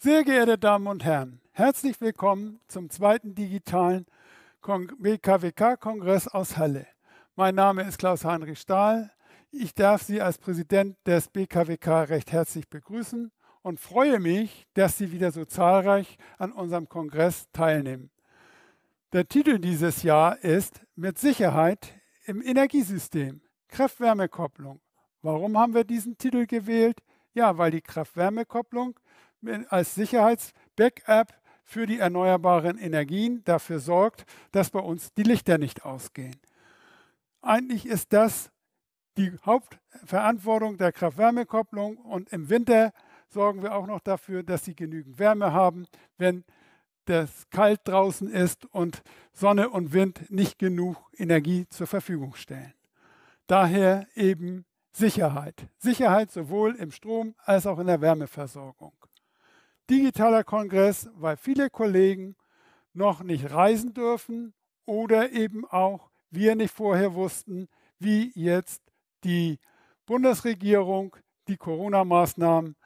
Sehr geehrte Damen und Herren, herzlich willkommen zum zweiten digitalen BKWK-Kongress aus Halle. Mein Name ist Klaus-Heinrich Stahl. Ich darf Sie als Präsident des BKWK recht herzlich begrüßen und freue mich, dass Sie wieder so zahlreich an unserem Kongress teilnehmen. Der Titel dieses Jahr ist »Mit Sicherheit im Energiesystem – Kraft-Wärme-Kopplung«. Warum haben wir diesen Titel gewählt? Ja, weil die Kraft-Wärme-Kopplung als Sicherheits-Backup für die erneuerbaren Energien dafür sorgt, dass bei uns die Lichter nicht ausgehen. Eigentlich ist das die Hauptverantwortung der Kraft-Wärme-Kopplung, und im Winter sorgen wir auch noch dafür, dass sie genügend Wärme haben, wenn das kalt draußen ist und Sonne und Wind nicht genug Energie zur Verfügung stellen. Daher eben Sicherheit. Sicherheit sowohl im Strom als auch in der Wärmeversorgung. Digitaler Kongress, weil viele Kollegen noch nicht reisen dürfen oder eben auch wir nicht vorher wussten, wie jetzt die Bundesregierung die Corona-Maßnahmen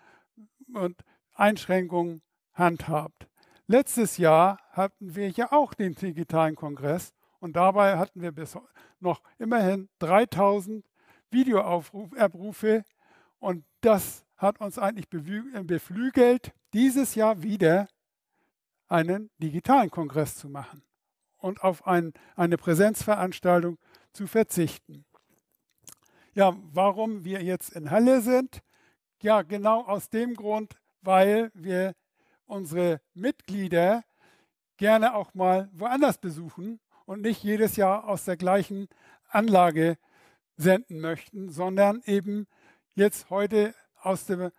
und Einschränkungen handhabt. Letztes Jahr hatten wir ja auch den digitalen Kongress und dabei hatten wir bis noch immerhin 3000 Videoabrufe, und das hat uns eigentlich beflügelt, dieses Jahr wieder einen digitalen Kongress zu machen und auf eine Präsenzveranstaltung zu verzichten. Ja, warum wir jetzt in Halle sind? Ja, genau aus dem Grund, weil wir unsere Mitglieder gerne auch mal woanders besuchen und nicht jedes Jahr aus der gleichen Anlage senden möchten, sondern eben jetzt heute aus dem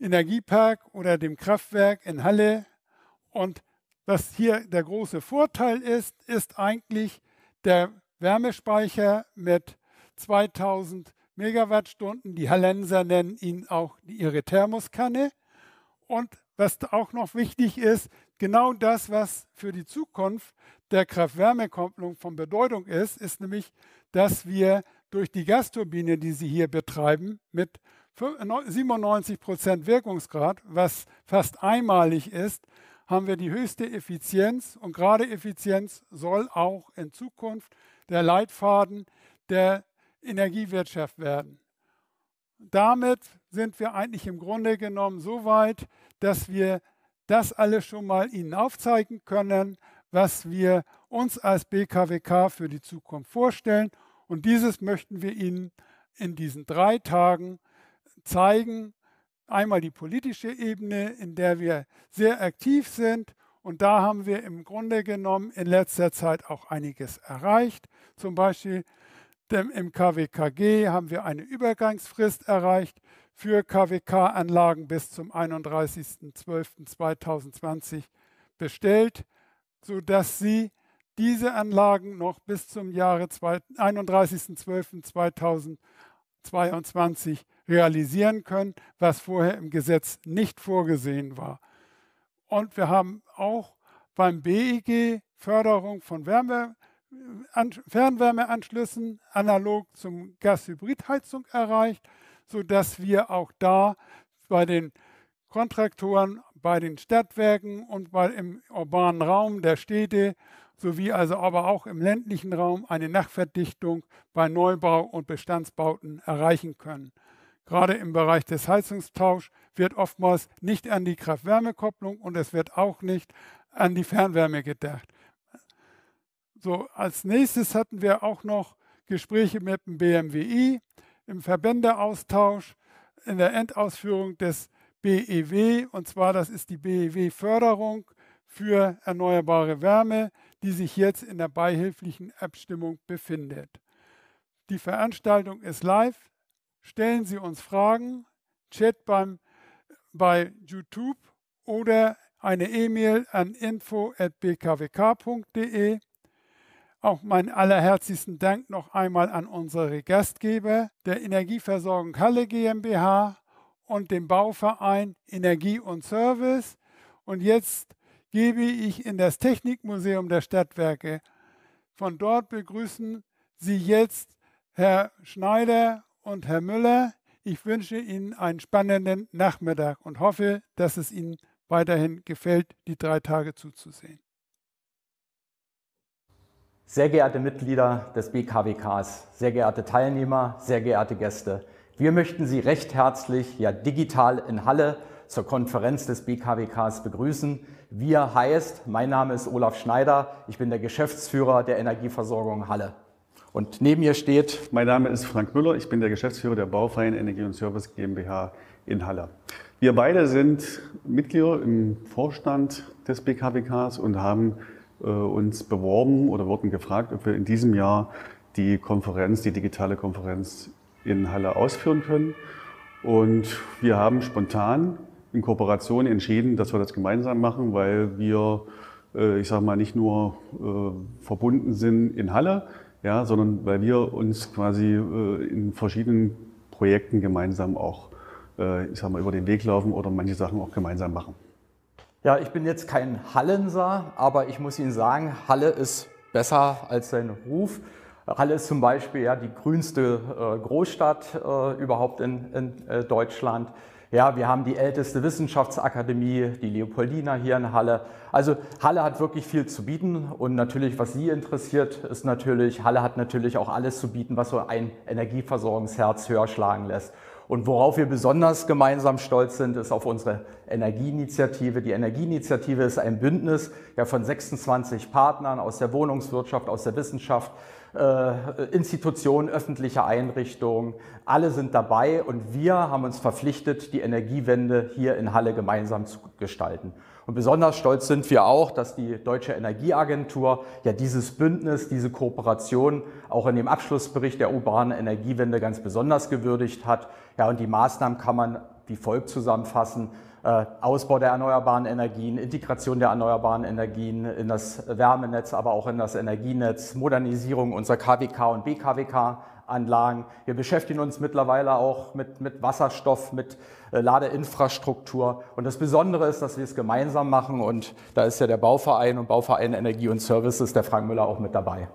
Energiepark oder dem Kraftwerk in Halle. Und was hier der große Vorteil ist, ist eigentlich der Wärmespeicher mit 2000 Megawattstunden. Die Hallenser nennen ihn auch ihre Thermoskanne. Und was auch noch wichtig ist, genau das, was für die Zukunft der Kraft-Wärme-Kopplung von Bedeutung ist, ist nämlich, dass wir durch die Gasturbine, die Sie hier betreiben, mit 97% Wirkungsgrad, was fast einmalig ist, haben wir die höchste Effizienz. Und gerade Effizienz soll auch in Zukunft der Leitfaden der Energiewirtschaft werden. Damit sind wir eigentlich im Grunde genommen so weit, dass wir das alles schon mal Ihnen aufzeigen können, was wir uns als BKWK für die Zukunft vorstellen. Und dieses möchten wir Ihnen in diesen 3 Tagen zeigen. Einmal die politische Ebene, in der wir sehr aktiv sind. Und da haben wir im Grunde genommen in letzter Zeit auch einiges erreicht. Zum Beispiel im KWKG haben wir eine Übergangsfrist erreicht für KWK-Anlagen bis zum 31.12.2020 bestellt, sodass Sie diese Anlagen noch bis zum Jahre 31.12.2022 realisieren können, was vorher im Gesetz nicht vorgesehen war. Und wir haben auch beim BEG Förderung von Fernwärmeanschlüssen analog zum Gashybridheizung erreicht, sodass wir auch da bei den Kontraktoren, bei den Stadtwerken und im urbanen Raum der Städte sowie also aber auch im ländlichen Raum eine Nachverdichtung bei Neubau- und Bestandsbauten erreichen können. Gerade im Bereich des Heizungstauschs wird oftmals nicht an die Kraft-Wärme-Kopplung und es wird auch nicht an die Fernwärme gedacht. So, als nächstes hatten wir auch noch Gespräche mit dem BMWI im Verbändeaustausch in der Endausführung des BEW, und zwar das ist die BEW-Förderung für erneuerbare Wärme, die sich jetzt in der beihilflichen Abstimmung befindet. Die Veranstaltung ist live. Stellen Sie uns Fragen, Chat bei YouTube oder eine E-Mail an info@bkwk.de. Auch meinen allerherzlichsten Dank noch einmal an unsere Gastgeber, der Energieversorgung Halle GmbH und dem Bauverein Energie und Service. Und jetzt gebe ich in das Technikmuseum der Stadtwerke. Von dort begrüßen Sie jetzt Herr Schneider und Herr Müller. Ich wünsche Ihnen einen spannenden Nachmittag und hoffe, dass es Ihnen weiterhin gefällt, die 3 Tage zuzusehen. Sehr geehrte Mitglieder des BKWKs, sehr geehrte Teilnehmer, sehr geehrte Gäste, wir möchten Sie recht herzlich, ja digital in Halle, zur Konferenz des BKWKs begrüßen. Wir heißt, mein Name ist Olaf Schneider, ich bin der Geschäftsführer der Energieversorgung Halle. Und neben mir steht... Mein Name ist Frank Müller, ich bin der Geschäftsführer der Bauverein Energie und Service GmbH in Halle. Wir beide sind Mitglieder im Vorstand des BKWKs und haben uns beworben oder wurden gefragt, ob wir in diesem Jahr die Konferenz, die digitale Konferenz in Halle ausführen können. Und wir haben spontan in Kooperation entschieden, dass wir das gemeinsam machen, weil wir, ich sage mal, nicht nur verbunden sind in Halle, ja, sondern weil wir uns quasi in verschiedenen Projekten gemeinsam auch, ich sag mal, über den Weg laufen oder manche Sachen auch gemeinsam machen. Ja, ich bin jetzt kein Hallenser, aber ich muss Ihnen sagen, Halle ist besser als sein Ruf. Halle ist zum Beispiel ja die grünste Großstadt überhaupt in Deutschland. Ja, wir haben die älteste Wissenschaftsakademie, die Leopoldina hier in Halle. Also Halle hat wirklich viel zu bieten und natürlich, was Sie interessiert, ist natürlich, Halle hat natürlich auch alles zu bieten, was so ein Energieversorgungsherz höher schlagen lässt. Und worauf wir besonders gemeinsam stolz sind, ist auf unsere Energieinitiative. Die Energieinitiative ist ein Bündnis ja, von 26 Partnern aus der Wohnungswirtschaft, aus der Wissenschaft, Institutionen, öffentliche Einrichtungen, alle sind dabei und wir haben uns verpflichtet, die Energiewende hier in Halle gemeinsam zu gestalten. Und besonders stolz sind wir auch, dass die Deutsche Energieagentur ja dieses Bündnis, diese Kooperation auch in dem Abschlussbericht der urbanen Energiewende ganz besonders gewürdigt hat. Ja, und die Maßnahmen kann man wie folgt zusammenfassen: Ausbau der erneuerbaren Energien, Integration der erneuerbaren Energien in das Wärmenetz, aber auch in das Energienetz, Modernisierung unserer KWK- und BKWK-Anlagen. Wir beschäftigen uns mittlerweile auch mit Wasserstoff, mit Ladeinfrastruktur. Und das Besondere ist, dass wir es gemeinsam machen. Und da ist ja der Bauverein und Bauverein Energie und Services, der Frank Müller, auch mit dabei.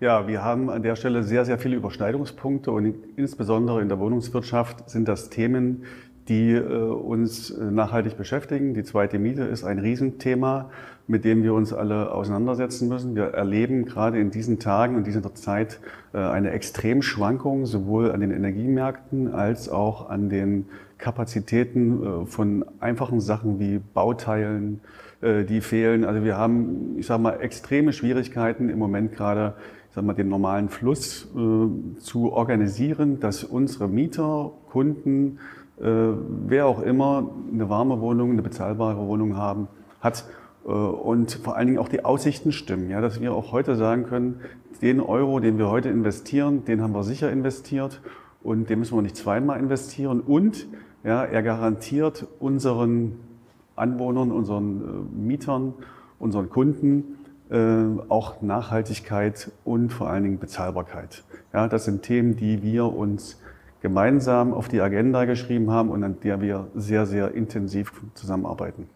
Ja, wir haben an der Stelle sehr, sehr viele Überschneidungspunkte. Und insbesondere in der Wohnungswirtschaft sind das Themen, die uns nachhaltig beschäftigen. Die zweite Miete ist ein Riesenthema, mit dem wir uns alle auseinandersetzen müssen. Wir erleben gerade in diesen Tagen und dieser Zeit eine Extremschwankung, sowohl an den Energiemärkten als auch an den Kapazitäten von einfachen Sachen wie Bauteilen, die fehlen. Also wir haben, ich sag mal, extreme Schwierigkeiten im Moment gerade, den normalen Fluss zu organisieren, dass unsere Mieter, Kunden, wer auch immer eine warme Wohnung, eine bezahlbare Wohnung hat und vor allen Dingen auch die Aussichten stimmen, ja, dass wir auch heute sagen können, den Euro, den wir heute investieren, den haben wir sicher investiert und den müssen wir nicht zweimal investieren und ja, er garantiert unseren Anwohnern, unseren Mietern, unseren Kunden auch Nachhaltigkeit und vor allen Dingen Bezahlbarkeit. Ja, das sind Themen, die wir uns gemeinsam auf die Agenda geschrieben haben und an der wir sehr, sehr intensiv zusammenarbeiten.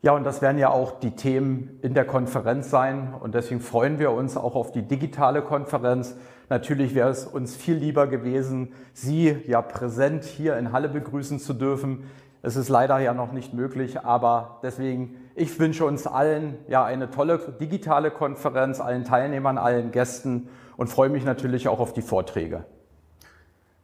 Ja, und das werden ja auch die Themen in der Konferenz sein und deswegen freuen wir uns auch auf die digitale Konferenz. Natürlich wäre es uns viel lieber gewesen, Sie ja präsent hier in Halle begrüßen zu dürfen. Es ist leider ja noch nicht möglich, aber deswegen, ich wünsche uns allen ja eine tolle digitale Konferenz, allen Teilnehmern, allen Gästen und freue mich natürlich auch auf die Vorträge.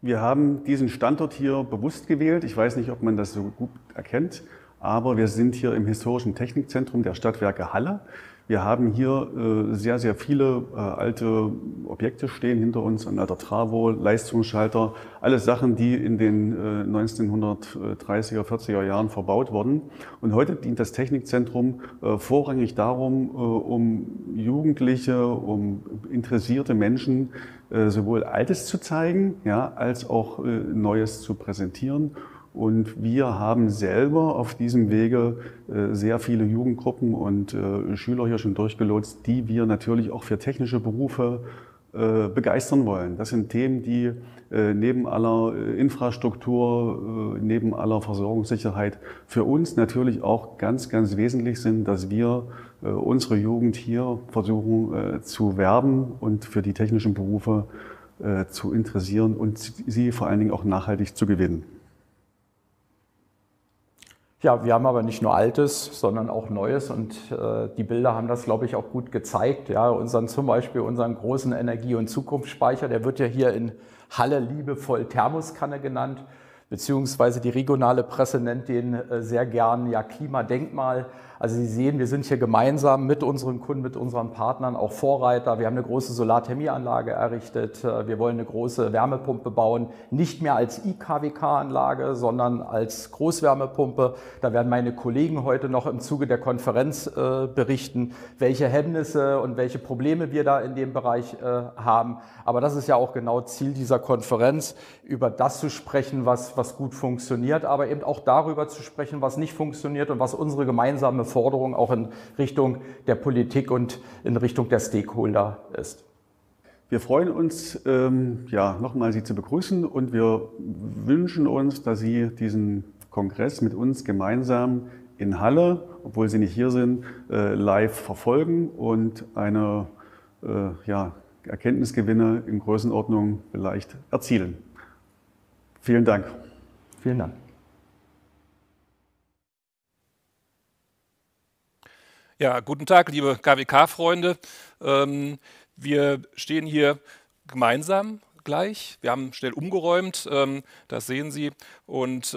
Wir haben diesen Standort hier bewusst gewählt. Ich weiß nicht, ob man das so gut erkennt, aber wir sind hier im historischen Technikzentrum der Stadtwerke Halle. Wir haben hier sehr, sehr viele alte Objekte stehen hinter uns, ein alter Travo, Leistungsschalter, alles Sachen, die in den 1930er, 40er Jahren verbaut wurden. Und heute dient das Technikzentrum vorrangig darum, um Jugendliche, um interessierte Menschen sowohl Altes zu zeigen, ja, als auch Neues zu präsentieren. Und wir haben selber auf diesem Wege sehr viele Jugendgruppen und Schüler hier schon durchgelotst, die wir natürlich auch für technische Berufe begeistern wollen. Das sind Themen, die neben aller Infrastruktur, neben aller Versorgungssicherheit für uns natürlich auch ganz, ganz wesentlich sind, dass wir unsere Jugend hier versuchen zu werben und für die technischen Berufe zu interessieren und sie vor allen Dingen auch nachhaltig zu gewinnen. Ja, wir haben aber nicht nur Altes, sondern auch Neues, und die Bilder haben das, glaube ich, auch gut gezeigt. Ja, zum Beispiel unseren großen Energie- und Zukunftsspeicher, der wird ja hier in Halle liebevoll Thermoskanne genannt, beziehungsweise die regionale Presse nennt den sehr gern ja Klimadenkmal. Also Sie sehen, wir sind hier gemeinsam mit unseren Kunden, mit unseren Partnern auch Vorreiter. Wir haben eine große Solarthermieanlage errichtet. Wir wollen eine große Wärmepumpe bauen, nicht mehr als IKWK-Anlage, sondern als Großwärmepumpe. Da werden meine Kollegen heute noch im Zuge der Konferenz berichten, welche Hemmnisse und welche Probleme wir da in dem Bereich haben. Aber das ist ja auch genau Ziel dieser Konferenz, über das zu sprechen, was gut funktioniert, aber eben auch darüber zu sprechen, was nicht funktioniert und was unsere gemeinsame Forderung auch in Richtung der Politik und in Richtung der Stakeholder ist. Wir freuen uns, nochmal Sie zu begrüßen, und wir wünschen uns, dass Sie diesen Kongress mit uns gemeinsam in Halle, obwohl Sie nicht hier sind, live verfolgen und eine Erkenntnisgewinne in Größenordnung vielleicht erzielen. Vielen Dank. Vielen Dank. Ja, guten Tag, liebe KWK-Freunde. Wir stehen hier gemeinsam gleich. Wir haben schnell umgeräumt, das sehen Sie. Und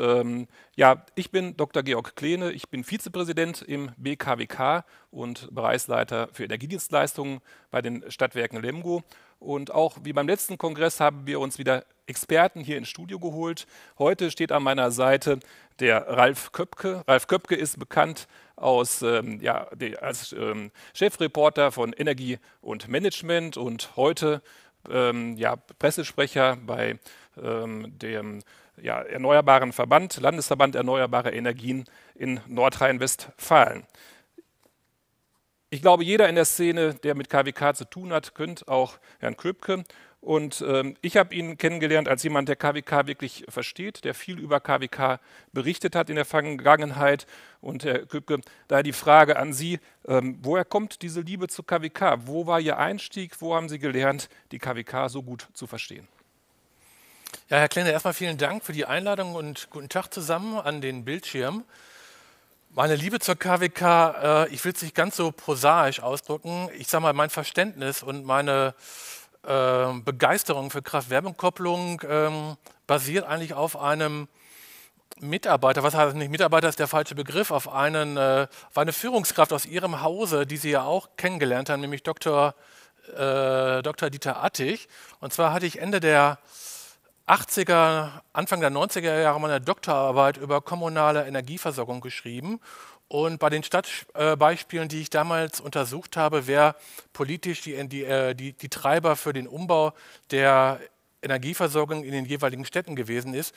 ich bin Dr. Georg Kleene, ich bin Vizepräsident im BKWK und Bereichsleiter für Energiedienstleistungen bei den Stadtwerken Lemgo. Und auch wie beim letzten Kongress haben wir uns wieder Experten hier ins Studio geholt. Heute steht an meiner Seite der Ralf Köpke. Ralf Köpke ist bekannt als Chefreporter von Energie und Management und heute Pressesprecher bei dem Erneuerbaren Verband, Landesverband Erneuerbare Energien in Nordrhein-Westfalen. Ich glaube, jeder in der Szene, der mit KWK zu tun hat, kennt auch Herrn Köpke. Und ich habe ihn kennengelernt als jemand, der KWK wirklich versteht, der viel über KWK berichtet hat in der Vergangenheit. Und Herr Köpke, daher die Frage an Sie, woher kommt diese Liebe zu KWK? Wo war Ihr Einstieg? Wo haben Sie gelernt, die KWK so gut zu verstehen? Ja, Herr Kleene, erstmal vielen Dank für die Einladung und guten Tag zusammen an den Bildschirm. Meine Liebe zur KWK, ich will es nicht ganz so prosaisch ausdrücken. Ich sage mal, mein Verständnis und meine Begeisterung für Kraft-Wärme-Kopplung basiert eigentlich auf einem Mitarbeiter, was heißt nicht Mitarbeiter, ist der falsche Begriff, auf eine Führungskraft aus Ihrem Hause, die Sie ja auch kennengelernt haben, nämlich Dr. Dieter Attig. Und zwar hatte ich Ende der 80er, Anfang der 90er Jahre meine Doktorarbeit über kommunale Energieversorgung geschrieben. Und bei den Stadtbeispielen, die ich damals untersucht habe, wer politisch die Treiber für den Umbau der Energieversorgung in den jeweiligen Städten gewesen ist,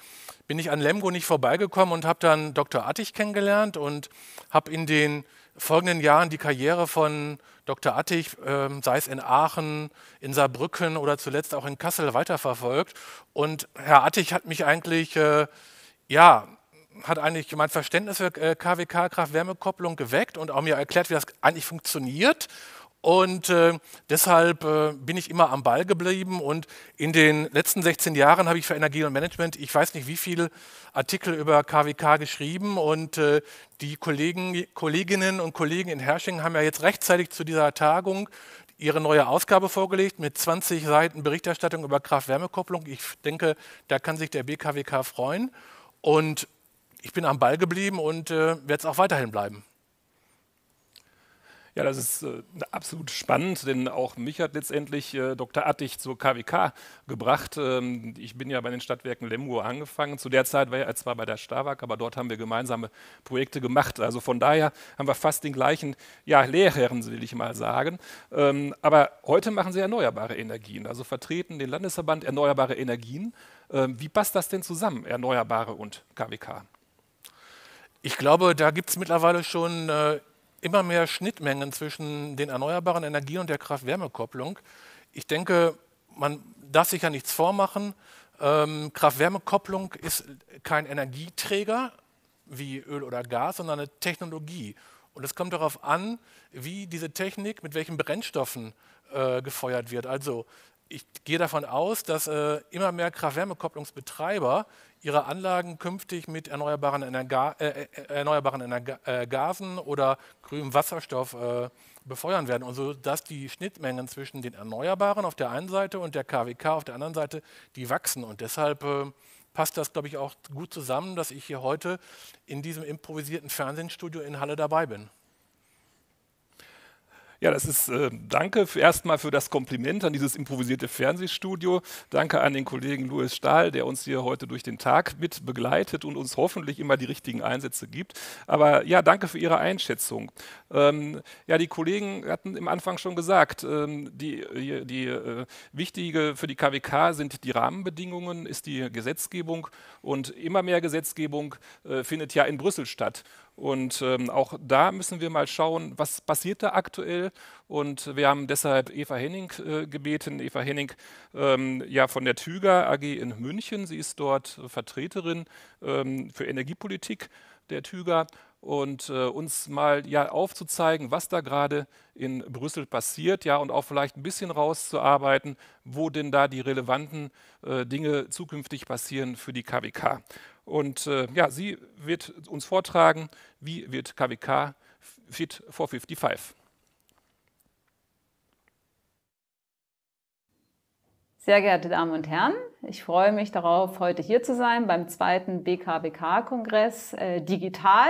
bin ich an Lemgo nicht vorbeigekommen und habe dann Dr. Attig kennengelernt und habe in den folgenden Jahren die Karriere von Dr. Attig, sei es in Aachen, in Saarbrücken oder zuletzt auch in Kassel, weiterverfolgt. Und Herr Attig hat mich eigentlich, mein Verständnis für KWK, Kraft-Wärme-Kopplung geweckt und auch mir erklärt, wie das eigentlich funktioniert. Und deshalb bin ich immer am Ball geblieben, und in den letzten 16 Jahren habe ich für Energie und Management, ich weiß nicht wie viele Artikel über KWK geschrieben, und die Kolleginnen und Kollegen in Hersching haben ja jetzt rechtzeitig zu dieser Tagung ihre neue Ausgabe vorgelegt mit 20 Seiten Berichterstattung über Kraft-Wärme-Kopplung. Ich denke, da kann sich der BKWK freuen, und ich bin am Ball geblieben und werde es auch weiterhin bleiben. Ja, das ist absolut spannend, denn auch mich hat letztendlich Dr. Attig zur KWK gebracht. Ich bin ja bei den Stadtwerken Lemgo angefangen. Zu der Zeit war er zwar bei der Starwag, aber dort haben wir gemeinsame Projekte gemacht. Also von daher haben wir fast den gleichen Lehrherren, will ich mal sagen. Aber heute machen Sie erneuerbare Energien, also vertreten den Landesverband Erneuerbare Energien. Wie passt das denn zusammen, Erneuerbare und KWK? Ich glaube, da gibt es mittlerweile schon immer mehr Schnittmengen zwischen den erneuerbaren Energien und der Kraft-Wärme-Kopplung. Ich denke, man darf sich ja nichts vormachen. Kraft-Wärme-Kopplung ist kein Energieträger wie Öl oder Gas, sondern eine Technologie. Und es kommt darauf an, wie diese Technik mit welchen Brennstoffen gefeuert wird. Also Ich gehe davon aus, dass immer mehr Kraft-Wärme-Kopplungsbetreiber ihre Anlagen künftig mit erneuerbaren Gasen oder grünem Wasserstoff befeuern werden. Und so, dass die Schnittmengen zwischen den Erneuerbaren auf der einen Seite und der KWK auf der anderen Seite, die wachsen. Und deshalb passt das, glaube ich, auch gut zusammen, dass ich hier heute in diesem improvisierten Fernsehstudio in Halle dabei bin. Ja, das ist danke erstmal für das Kompliment an dieses improvisierte Fernsehstudio. Danke an den Kollegen Louis Stahl, der uns hier heute durch den Tag mit begleitet und uns hoffentlich immer die richtigen Einsätze gibt. Aber ja, danke für Ihre Einschätzung. Ja, die Kollegen hatten im Anfang schon gesagt, wichtige für die KWK sind die Rahmenbedingungen, ist die Gesetzgebung, und immer mehr Gesetzgebung findet ja in Brüssel statt. Und auch da müssen wir mal schauen, was passiert da aktuell. Und wir haben deshalb Eva Henning gebeten. Eva Henning ja, von der Thüga AG in München. Sie ist dort Vertreterin für Energiepolitik der Thüga. Und uns mal ja, aufzuzeigen, was da gerade in Brüssel passiert, ja, und auch vielleicht ein bisschen rauszuarbeiten, wo denn da die relevanten Dinge zukünftig passieren für die KWK. Und ja, sie wird uns vortragen, wie wird KWK Fit-for-55? Sehr geehrte Damen und Herren, ich freue mich darauf, heute hier zu sein beim zweiten BKWK-Kongress digital.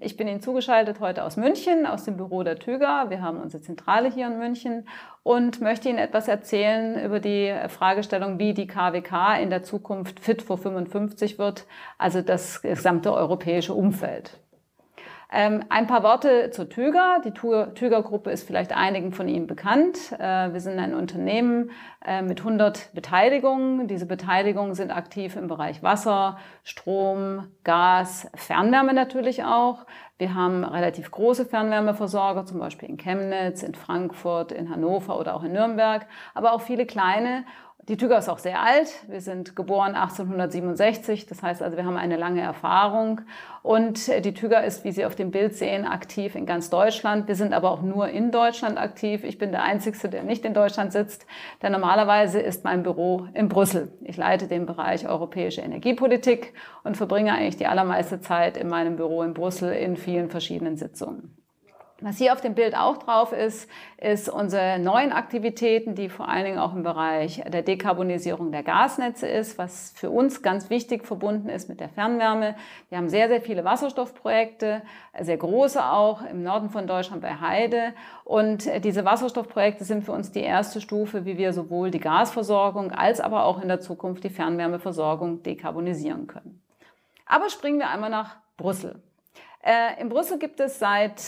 Ich bin Ihnen zugeschaltet heute aus München, aus dem Büro der Thüga. Wir haben unsere Zentrale hier in München und möchte Ihnen etwas erzählen über die Fragestellung, wie die KWK in der Zukunft Fit-for-55 wird, also das gesamte europäische Umfeld. Ein paar Worte zur Thüga. Die Thüga-Gruppe ist vielleicht einigen von Ihnen bekannt. Wir sind ein Unternehmen mit 100 Beteiligungen. Diese Beteiligungen sind aktiv im Bereich Wasser, Strom, Gas, Fernwärme natürlich auch. Wir haben relativ große Fernwärmeversorger, zum Beispiel in Chemnitz, in Frankfurt, in Hannover oder auch in Nürnberg, aber auch viele kleine. Die Thüga ist auch sehr alt. Wir sind geboren 1867, das heißt also, wir haben eine lange Erfahrung. Und die Thüga ist, wie Sie auf dem Bild sehen, aktiv in ganz Deutschland. Wir sind aber auch nur in Deutschland aktiv. Ich bin der Einzige, der nicht in Deutschland sitzt, denn normalerweise ist mein Büro in Brüssel. Ich leite den Bereich europäische Energiepolitik und verbringe eigentlich die allermeiste Zeit in meinem Büro in Brüssel in vielen verschiedenen Sitzungen. Was hier auf dem Bild auch drauf ist, ist unsere neuen Aktivitäten, die vor allen Dingen auch im Bereich der Dekarbonisierung der Gasnetze ist, was für uns ganz wichtig verbunden ist mit der Fernwärme. Wir haben sehr, sehr viele Wasserstoffprojekte, sehr große auch im Norden von Deutschland bei Heide. Und diese Wasserstoffprojekte sind für uns die erste Stufe, wie wir sowohl die Gasversorgung als aber auch in der Zukunft die Fernwärmeversorgung dekarbonisieren können. Aber springen wir einmal nach Brüssel. In Brüssel gibt es, seit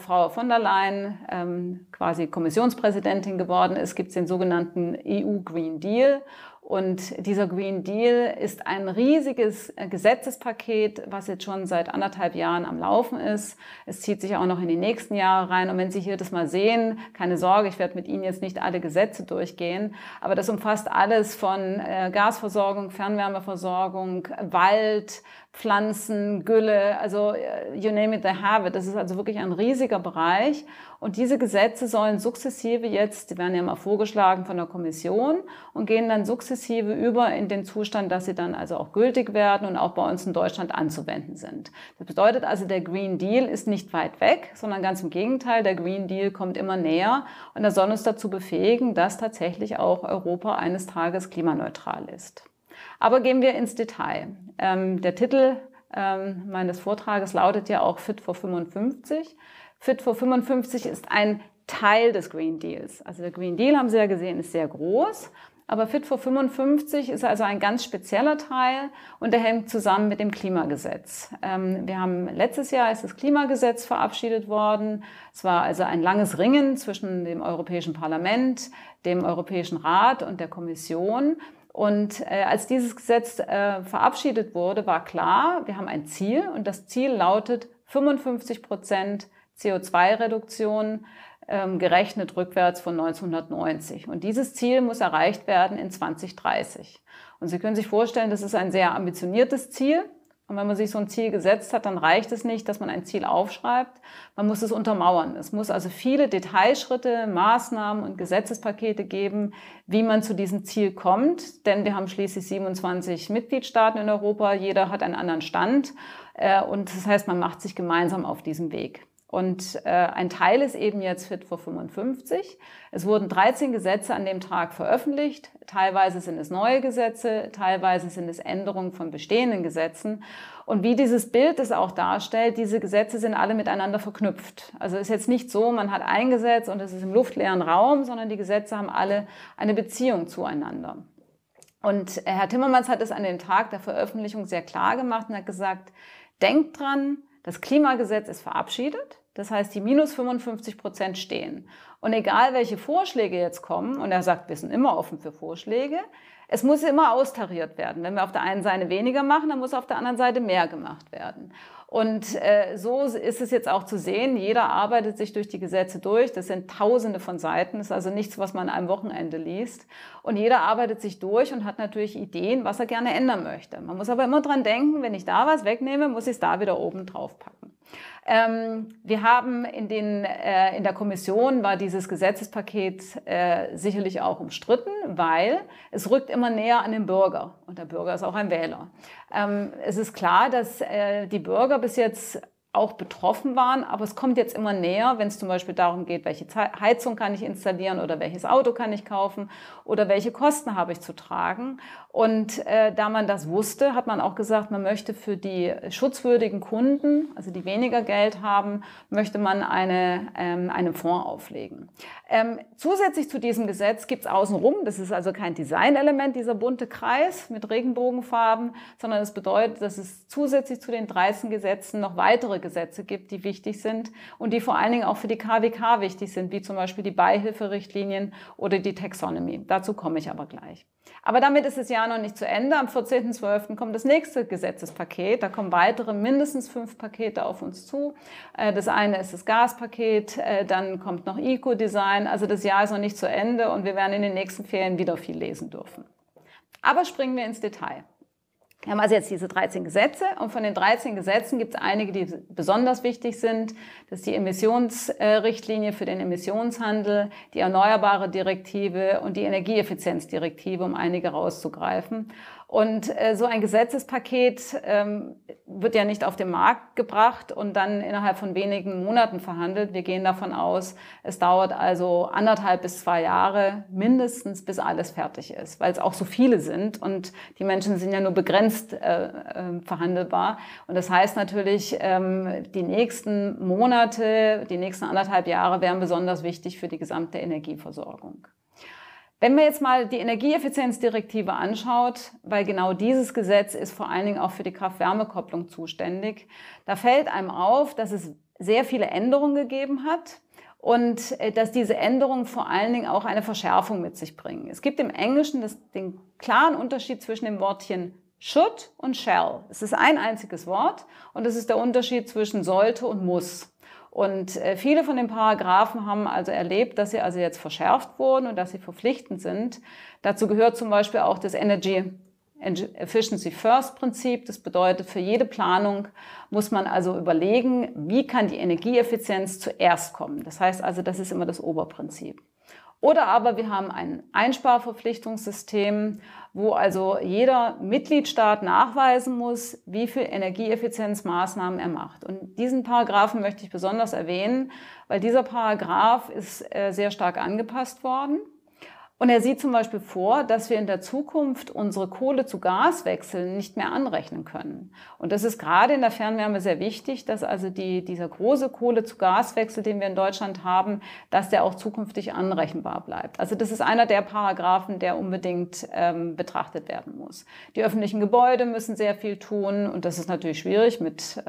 Frau von der Leyen quasi Kommissionspräsidentin geworden ist, gibt es den sogenannten EU Green Deal. Und dieser Green Deal ist ein riesiges Gesetzespaket, was jetzt schon seit 1,5 Jahren am Laufen ist. Es zieht sich auch noch in die nächsten Jahre rein. Und wenn Sie hier das mal sehen, keine Sorge, ich werde mit Ihnen jetzt nicht alle Gesetze durchgehen, aber das umfasst alles von Gasversorgung, Fernwärmeversorgung, Wald, Pflanzen, Gülle, also you name it, they have it. Das ist also wirklich ein riesiger Bereich. Und diese Gesetze sollen sukzessive jetzt, die werden ja mal vorgeschlagen von der Kommission und gehen dann sukzessive über in den Zustand, dass sie dann also auch gültig werden und auch bei uns in Deutschland anzuwenden sind. Das bedeutet also, der Green Deal ist nicht weit weg, sondern ganz im Gegenteil, der Green Deal kommt immer näher und er soll uns dazu befähigen, dass tatsächlich auch Europa eines Tages klimaneutral ist. Aber gehen wir ins Detail. Der Titel meines Vortrages lautet ja auch Fit-for-55. Fit-for-55 ist ein Teil des Green Deals. Also der Green Deal, haben Sie ja gesehen, ist sehr groß. Aber Fit-for-55 ist also ein ganz spezieller Teil und der hängt zusammen mit dem Klimagesetz. Wir haben letztes Jahr ist das Klimagesetz verabschiedet worden. Es war also ein langes Ringen zwischen dem Europäischen Parlament, dem Europäischen Rat und der Kommission. Und als dieses Gesetz verabschiedet wurde, war klar, wir haben ein Ziel und das Ziel lautet 55% CO2-Reduktion, gerechnet rückwärts von 1990. Und dieses Ziel muss erreicht werden in 2030. Und Sie können sich vorstellen, das ist ein sehr ambitioniertes Ziel. Und wenn man sich so ein Ziel gesetzt hat, dann reicht es nicht, dass man ein Ziel aufschreibt. Man muss es untermauern. Es muss also viele Detailschritte, Maßnahmen und Gesetzespakete geben, wie man zu diesem Ziel kommt. Denn wir haben schließlich 27 Mitgliedstaaten in Europa. Jeder hat einen anderen Stand. Und das heißt, man macht sich gemeinsam auf diesem Weg. Und ein Teil ist eben jetzt Fit-for-55. Es wurden 13 Gesetze an dem Tag veröffentlicht. Teilweise sind es neue Gesetze, teilweise sind es Änderungen von bestehenden Gesetzen. Und wie dieses Bild es auch darstellt, diese Gesetze sind alle miteinander verknüpft. Also ist jetzt nicht so, man hat ein Gesetz und es ist im luftleeren Raum, sondern die Gesetze haben alle eine Beziehung zueinander. Und Herr Timmermans hat es an dem Tag der Veröffentlichung sehr klar gemacht und hat gesagt, denkt dran, das Klimagesetz ist verabschiedet, das heißt, die -55% stehen. Und egal, welche Vorschläge jetzt kommen, und er sagt, wir sind immer offen für Vorschläge, es muss immer austariert werden. Wenn wir auf der einen Seite weniger machen, dann muss auf der anderen Seite mehr gemacht werden. Und so ist es jetzt auch zu sehen, jeder arbeitet sich durch die Gesetze durch, das sind tausende von Seiten, das ist also nichts, was man an einem Wochenende liest. Und jeder arbeitet sich durch und hat natürlich Ideen, was er gerne ändern möchte. Man muss aber immer dran denken, wenn ich da was wegnehme, muss ich es da wieder oben drauf packen. Wir haben in der Kommission war dieses Gesetzespaket sicherlich auch umstritten, weil es rückt immer näher an den Bürger. Und der Bürger ist auch ein Wähler. Es ist klar, dass die Bürger bis jetzt auch betroffen waren, aber es kommt jetzt immer näher, wenn es zum Beispiel darum geht, welche Heizung kann ich installieren oder welches Auto kann ich kaufen oder welche Kosten habe ich zu tragen. Und da man das wusste, hat man auch gesagt, man möchte für die schutzwürdigen Kunden, also die weniger Geld haben, möchte man einen Fonds auflegen. Zusätzlich zu diesem Gesetz gibt es außenrum, das ist also kein Designelement, dieser bunte Kreis mit Regenbogenfarben, sondern es bedeutet, dass es zusätzlich zu den 13 Gesetzen noch weitere Gesetze gibt, die wichtig sind und die vor allen Dingen auch für die KWK wichtig sind, wie zum Beispiel die Beihilferichtlinien oder die Taxonomy. Dazu komme ich aber gleich. Aber damit ist das Jahr noch nicht zu Ende. Am 14.12. kommt das nächste Gesetzespaket. Da kommen weitere mindestens 5 Pakete auf uns zu. Das eine ist das Gaspaket, dann kommt noch Eco-Design. Also das Jahr ist noch nicht zu Ende und wir werden in den nächsten Ferien wieder viel lesen dürfen. Aber springen wir ins Detail. Wir haben also jetzt diese 13 Gesetze und von den 13 Gesetzen gibt es einige, die besonders wichtig sind. Das ist die Emissionsrichtlinie für den Emissionshandel, die Erneuerbare Direktive und die Energieeffizienzdirektive, um einige rauszugreifen. Und so ein Gesetzespaket wird ja nicht auf den Markt gebracht und dann innerhalb von wenigen Monaten verhandelt. Wir gehen davon aus, es dauert also 1,5 bis 2 Jahre mindestens, bis alles fertig ist, weil es auch so viele sind und die Menschen sind ja nur begrenzt verhandelbar. Und das heißt natürlich, die nächsten Monate, die nächsten 1,5 Jahre wären besonders wichtig für die gesamte Energieversorgung. Wenn man jetzt mal die Energieeffizienzdirektive anschaut, weil genau dieses Gesetz ist vor allen Dingen auch für die Kraft-Wärme-Kopplung zuständig, da fällt einem auf, dass es sehr viele Änderungen gegeben hat und dass diese Änderungen vor allen Dingen auch eine Verschärfung mit sich bringen. Es gibt im Englischen den klaren Unterschied zwischen dem Wortchen should und shall. Es ist ein einziges Wort und es ist der Unterschied zwischen sollte und muss. Und viele von den Paragraphen haben also erlebt, dass sie also jetzt verschärft wurden und dass sie verpflichtend sind. Dazu gehört zum Beispiel auch das Energy Efficiency First Prinzip. Das bedeutet, für jede Planung muss man also überlegen, wie kann die Energieeffizienz zuerst kommen. Das heißt also, das ist immer das Oberprinzip. Oder aber wir haben ein Einsparverpflichtungssystem, wo also jeder Mitgliedstaat nachweisen muss, wie viel Energieeffizienzmaßnahmen er macht. Und diesen Paragraphen möchte ich besonders erwähnen, weil dieser Paragraph ist sehr stark angepasst worden. Und er sieht zum Beispiel vor, dass wir in der Zukunft unsere Kohle zu Gas wechseln nicht mehr anrechnen können. Und das ist gerade in der Fernwärme sehr wichtig, dass also dieser große Kohle zu Gaswechsel, den wir in Deutschland haben, dass der auch zukünftig anrechenbar bleibt. Also das ist einer der Paragraphen, der unbedingt betrachtet werden muss. Die öffentlichen Gebäude müssen sehr viel tun und das ist natürlich schwierig mit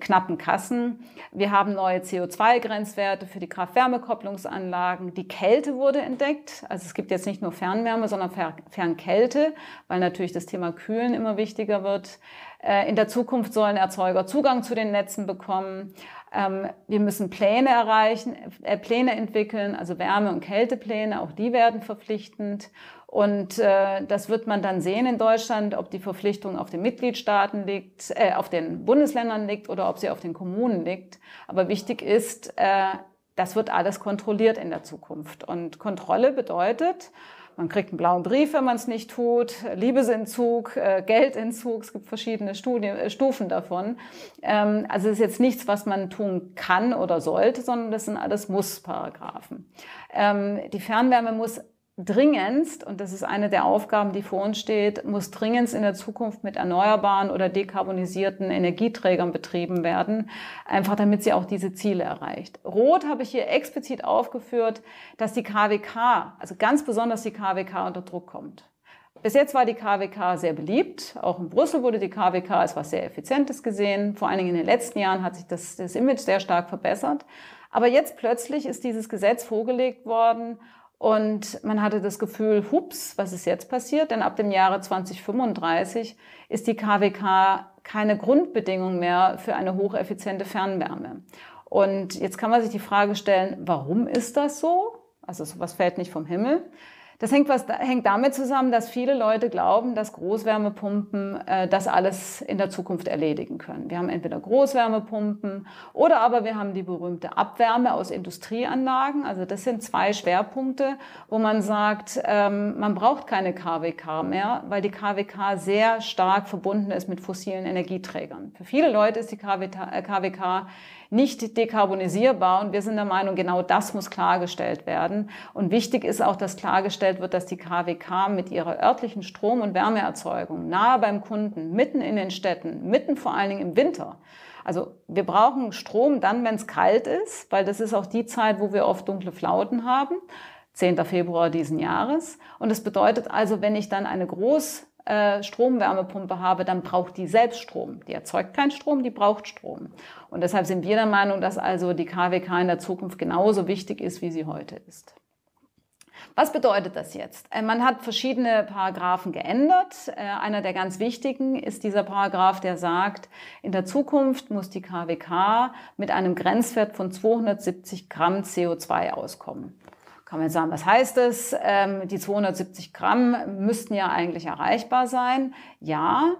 knappen Kassen. Wir haben neue CO2-Grenzwerte für die Kraft-Wärme-Kopplungsanlagen. Die Kälte wurde wurde entdeckt. Also es gibt jetzt nicht nur Fernwärme, sondern Fernkälte, weil natürlich das Thema Kühlen immer wichtiger wird. In der Zukunft sollen Erzeuger Zugang zu den Netzen bekommen. Wir müssen Pläne entwickeln, also Wärme- und Kältepläne, auch die werden verpflichtend. Und das wird man dann sehen in Deutschland, ob die Verpflichtung auf den Mitgliedstaaten liegt, auf den Bundesländern liegt oder ob sie auf den Kommunen liegt. Aber wichtig ist, das wird alles kontrolliert in der Zukunft. Und Kontrolle bedeutet, man kriegt einen blauen Brief, wenn man es nicht tut, Liebesentzug, Geldentzug, es gibt verschiedene Stufen davon. Also es ist jetzt nichts, was man tun kann oder sollte, sondern das sind alles Muss-Paragraphen. Die Fernwärme muss dringendst, und das ist eine der Aufgaben, die vor uns steht, muss dringendst in der Zukunft mit erneuerbaren oder dekarbonisierten Energieträgern betrieben werden, einfach damit sie auch diese Ziele erreicht. Rot habe ich hier explizit aufgeführt, dass die KWK, also ganz besonders die KWK unter Druck kommt. Bis jetzt war die KWK sehr beliebt. Auch in Brüssel wurde die KWK als etwas sehr Effizientes gesehen. Vor allen Dingen in den letzten Jahren hat sich das Image sehr stark verbessert. Aber jetzt plötzlich ist dieses Gesetz vorgelegt worden. Und man hatte das Gefühl, hups, was ist jetzt passiert? Denn ab dem Jahre 2035 ist die KWK keine Grundbedingung mehr für eine hocheffiziente Fernwärme. Und jetzt kann man sich die Frage stellen, warum ist das so? Also sowas fällt nicht vom Himmel. Das hängt damit zusammen, dass viele Leute glauben, dass Großwärmepumpen das alles in der Zukunft erledigen können. Wir haben entweder Großwärmepumpen oder aber wir haben die berühmte Abwärme aus Industrieanlagen. Also das sind zwei Schwerpunkte, wo man sagt, man braucht keine KWK mehr, weil die KWK sehr stark verbunden ist mit fossilen Energieträgern. Für viele Leute ist die KWK nicht dekarbonisierbar und wir sind der Meinung, genau das muss klargestellt werden. Und wichtig ist auch, dass klargestellt wird, dass die KWK mit ihrer örtlichen Strom- und Wärmeerzeugung nahe beim Kunden, mitten in den Städten, mitten vor allen Dingen im Winter. Also wir brauchen Strom dann, wenn es kalt ist, weil das ist auch die Zeit, wo wir oft dunkle Flauten haben, 10. Februar diesen Jahres. Und das bedeutet also, wenn ich dann eine Stromwärmepumpe habe, dann braucht die selbst Strom. Die erzeugt keinen Strom, die braucht Strom. Und deshalb sind wir der Meinung, dass also die KWK in der Zukunft genauso wichtig ist, wie sie heute ist. Was bedeutet das jetzt? Man hat verschiedene Paragraphen geändert. Einer der ganz wichtigen ist dieser Paragraph, der sagt, in der Zukunft muss die KWK mit einem Grenzwert von 270 Gramm CO2 auskommen. Kann man jetzt sagen, was heißt es? Die 270 Gramm müssten ja eigentlich erreichbar sein. Ja,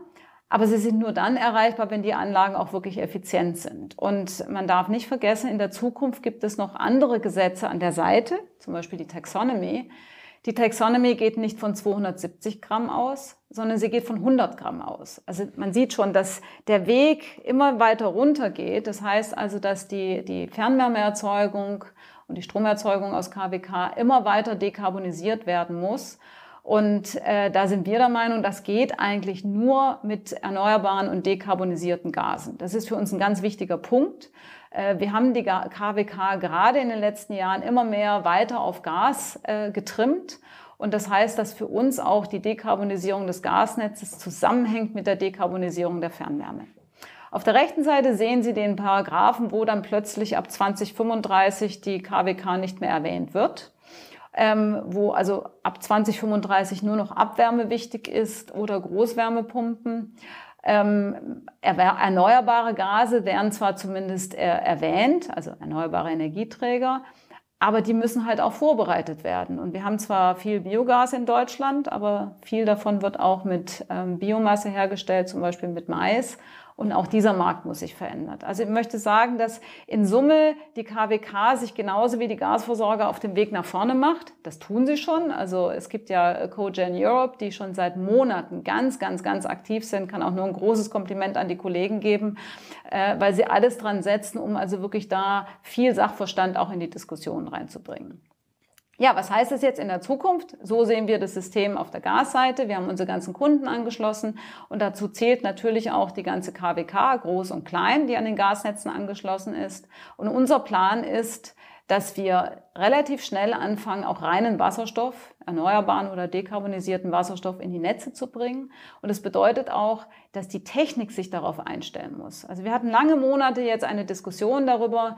aber sie sind nur dann erreichbar, wenn die Anlagen auch wirklich effizient sind. Und man darf nicht vergessen, in der Zukunft gibt es noch andere Gesetze an der Seite, zum Beispiel die Taxonomy. Die Taxonomy geht nicht von 270 Gramm aus, sondern sie geht von 100 Gramm aus. Also man sieht schon, dass der Weg immer weiter runter geht. Das heißt also, dass die Fernwärmeerzeugung und die Stromerzeugung aus KWK immer weiter dekarbonisiert werden muss. Und da sind wir der Meinung, das geht eigentlich nur mit erneuerbaren und dekarbonisierten Gasen. Das ist für uns ein ganz wichtiger Punkt. Wir haben die KWK gerade in den letzten Jahren immer mehr weiter auf Gas getrimmt. Und das heißt, dass für uns auch die Dekarbonisierung des Gasnetzes zusammenhängt mit der Dekarbonisierung der Fernwärme. Auf der rechten Seite sehen Sie den Paragraphen, wo dann plötzlich ab 2035 die KWK nicht mehr erwähnt wird, wo also ab 2035 nur noch Abwärme wichtig ist oder Großwärmepumpen. Erneuerbare Gase werden zwar zumindest erwähnt, also erneuerbare Energieträger, aber die müssen halt auch vorbereitet werden. Und wir haben zwar viel Biogas in Deutschland, aber viel davon wird auch mit Biomasse hergestellt, zum Beispiel mit Mais. Und auch dieser Markt muss sich verändern. Also ich möchte sagen, dass in Summe die KWK sich genauso wie die Gasversorger auf dem Weg nach vorne macht. Das tun sie schon. Also es gibt ja CoGen Europe, die schon seit Monaten ganz, ganz, ganz aktiv sind. Kann auch nur ein großes Kompliment an die Kollegen geben, weil sie alles dran setzen, um also wirklich da viel Sachverstand auch in die Diskussion reinzubringen. Ja, was heißt das jetzt in der Zukunft? So sehen wir das System auf der Gasseite. Wir haben unsere ganzen Kunden angeschlossen und dazu zählt natürlich auch die ganze KWK, groß und klein, die an den Gasnetzen angeschlossen ist. Und unser Plan ist, dass wir relativ schnell anfangen, auch reinen Wasserstoff, erneuerbaren oder dekarbonisierten Wasserstoff in die Netze zu bringen. Und das bedeutet auch, dass die Technik sich darauf einstellen muss. Also wir hatten lange Monate jetzt eine Diskussion darüber,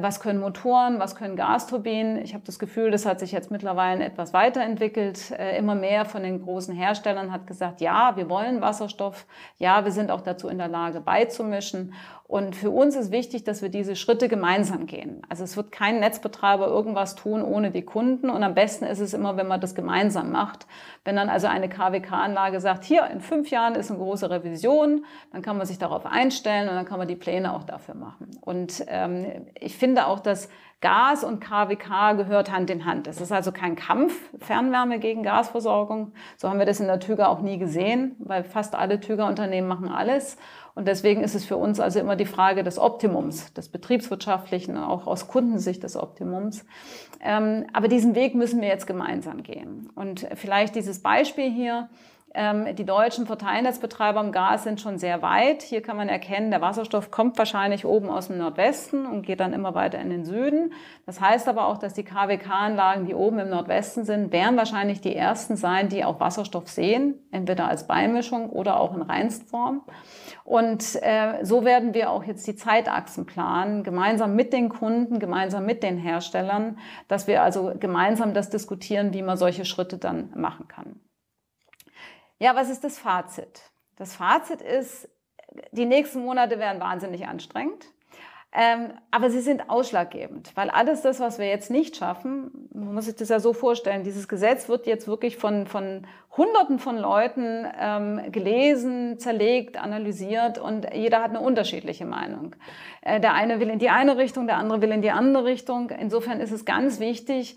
was können Motoren, was können Gasturbinen. Ich habe das Gefühl, das hat sich jetzt mittlerweile etwas weiterentwickelt. Immer mehr von den großen Herstellern hat gesagt, ja, wir wollen Wasserstoff. Ja, wir sind auch dazu in der Lage beizumischen. Und für uns ist wichtig, dass wir diese Schritte gemeinsam gehen. Also es wird kein Netzbetreiber irgendwas tun ohne die Kunden. Und am besten ist es immer, wenn man das gemeinsam macht. Wenn dann also eine KWK-Anlage sagt, hier in 5 Jahren ist eine große Revision, dann kann man sich darauf einstellen und dann kann man die Pläne auch dafür machen. Und ich finde auch, dass Gas und KWK gehört Hand in Hand. Es ist also kein Kampf, Fernwärme gegen Gasversorgung. So haben wir das in der Thüga auch nie gesehen, weil fast alle Thüga-Unternehmen machen alles. Und deswegen ist es für uns also immer die Frage des Optimums, des betriebswirtschaftlichen, auch aus Kundensicht des Optimums. Aber diesen Weg müssen wir jetzt gemeinsam gehen. Und vielleicht dieses Beispiel hier. Die deutschen Verteilnetzbetreiber im Gas sind schon sehr weit. Hier kann man erkennen, der Wasserstoff kommt wahrscheinlich oben aus dem Nordwesten und geht dann immer weiter in den Süden. Das heißt aber auch, dass die KWK-Anlagen, die oben im Nordwesten sind, werden wahrscheinlich die ersten sein, die auch Wasserstoff sehen, entweder als Beimischung oder auch in Reinstform. Und so werden wir auch jetzt die Zeitachsen planen, gemeinsam mit den Kunden, gemeinsam mit den Herstellern, dass wir also gemeinsam das diskutieren, wie man solche Schritte dann machen kann. Ja, was ist das Fazit? Das Fazit ist, die nächsten Monate werden wahnsinnig anstrengend, aber sie sind ausschlaggebend, weil alles das, was wir jetzt nicht schaffen, man muss sich das ja so vorstellen, dieses Gesetz wird jetzt wirklich von Hunderten von Leuten gelesen, zerlegt, analysiert und jeder hat eine unterschiedliche Meinung. Der eine will in die eine Richtung, der andere will in die andere Richtung. Insofern ist es ganz wichtig,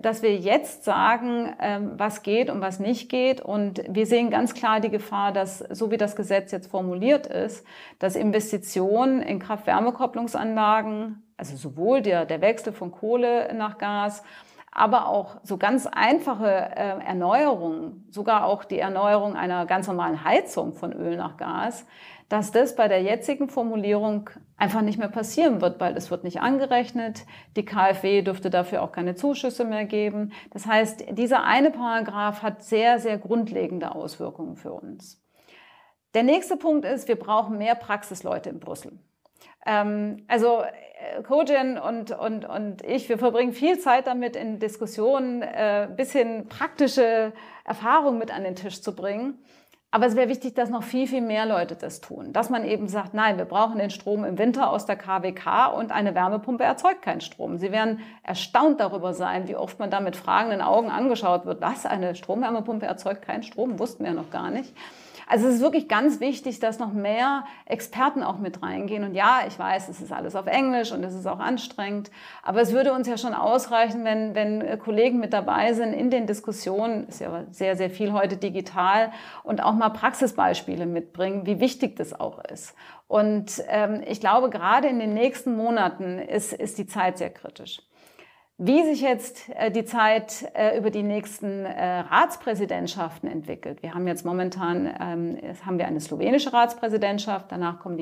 dass wir jetzt sagen, was geht und was nicht geht. Und wir sehen ganz klar die Gefahr, dass, so wie das Gesetz jetzt formuliert ist, dass Investitionen in Kraft-Wärme-Kopplungsanlagen, also sowohl der Wechsel von Kohle nach Gas, aber auch so ganz einfache Erneuerungen, sogar auch die Erneuerung einer ganz normalen Heizung von Öl nach Gas, dass das bei der jetzigen Formulierung einfach nicht mehr passieren wird, weil es wird nicht angerechnet. Die KfW dürfte dafür auch keine Zuschüsse mehr geben. Das heißt, dieser eine Paragraph hat sehr, sehr grundlegende Auswirkungen für uns. Der nächste Punkt ist, wir brauchen mehr Praxisleute in Brüssel. Also CoGen und ich, wir verbringen viel Zeit damit, in Diskussionen ein bisschen praktische Erfahrung mit an den Tisch zu bringen. Aber es wäre wichtig, dass noch viel, viel mehr Leute das tun. Dass man eben sagt, nein, wir brauchen den Strom im Winter aus der KWK und eine Wärmepumpe erzeugt keinen Strom. Sie werden erstaunt darüber sein, wie oft man da mit fragenden Augen angeschaut wird. Was, eine Stromwärmepumpe erzeugt keinen Strom? Wussten wir noch gar nicht. Also es ist wirklich ganz wichtig, dass noch mehr Experten auch mit reingehen. Und ja, ich weiß, es ist alles auf Englisch und es ist auch anstrengend. Aber es würde uns ja schon ausreichen, wenn Kollegen mit dabei sind in den Diskussionen. Ist ja sehr, sehr viel heute digital. Und auch mal Praxisbeispiele mitbringen, wie wichtig das auch ist. Und ich glaube, gerade in den nächsten Monaten ist die Zeit sehr kritisch. Wie sich jetzt die Zeit über die nächsten Ratspräsidentschaften entwickelt. Wir haben jetzt momentan haben wir eine slowenische Ratspräsidentschaft, danach kommt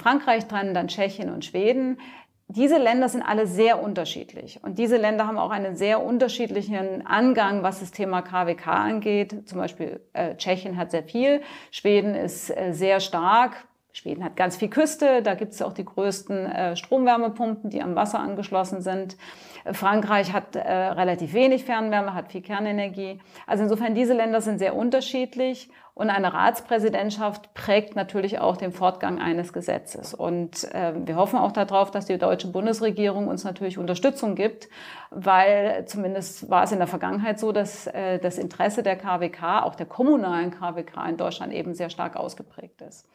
Frankreich dran, dann Tschechien und Schweden. Diese Länder sind alle sehr unterschiedlich und diese Länder haben auch einen sehr unterschiedlichen Angang, was das Thema KWK angeht. Zum Beispiel Tschechien hat sehr viel, Schweden ist sehr stark. Schweden hat ganz viel Küste, da gibt es auch die größten Stromwärmepumpen, die am Wasser angeschlossen sind. Frankreich hat relativ wenig Fernwärme, hat viel Kernenergie. Also insofern, diese Länder sind sehr unterschiedlich und eine Ratspräsidentschaft prägt natürlich auch den Fortgang eines Gesetzes. Und wir hoffen auch darauf, dass die deutsche Bundesregierung uns natürlich Unterstützung gibt, weil zumindest war es in der Vergangenheit so, dass das Interesse der KWK, auch der kommunalen KWK in Deutschland eben sehr stark ausgeprägt ist.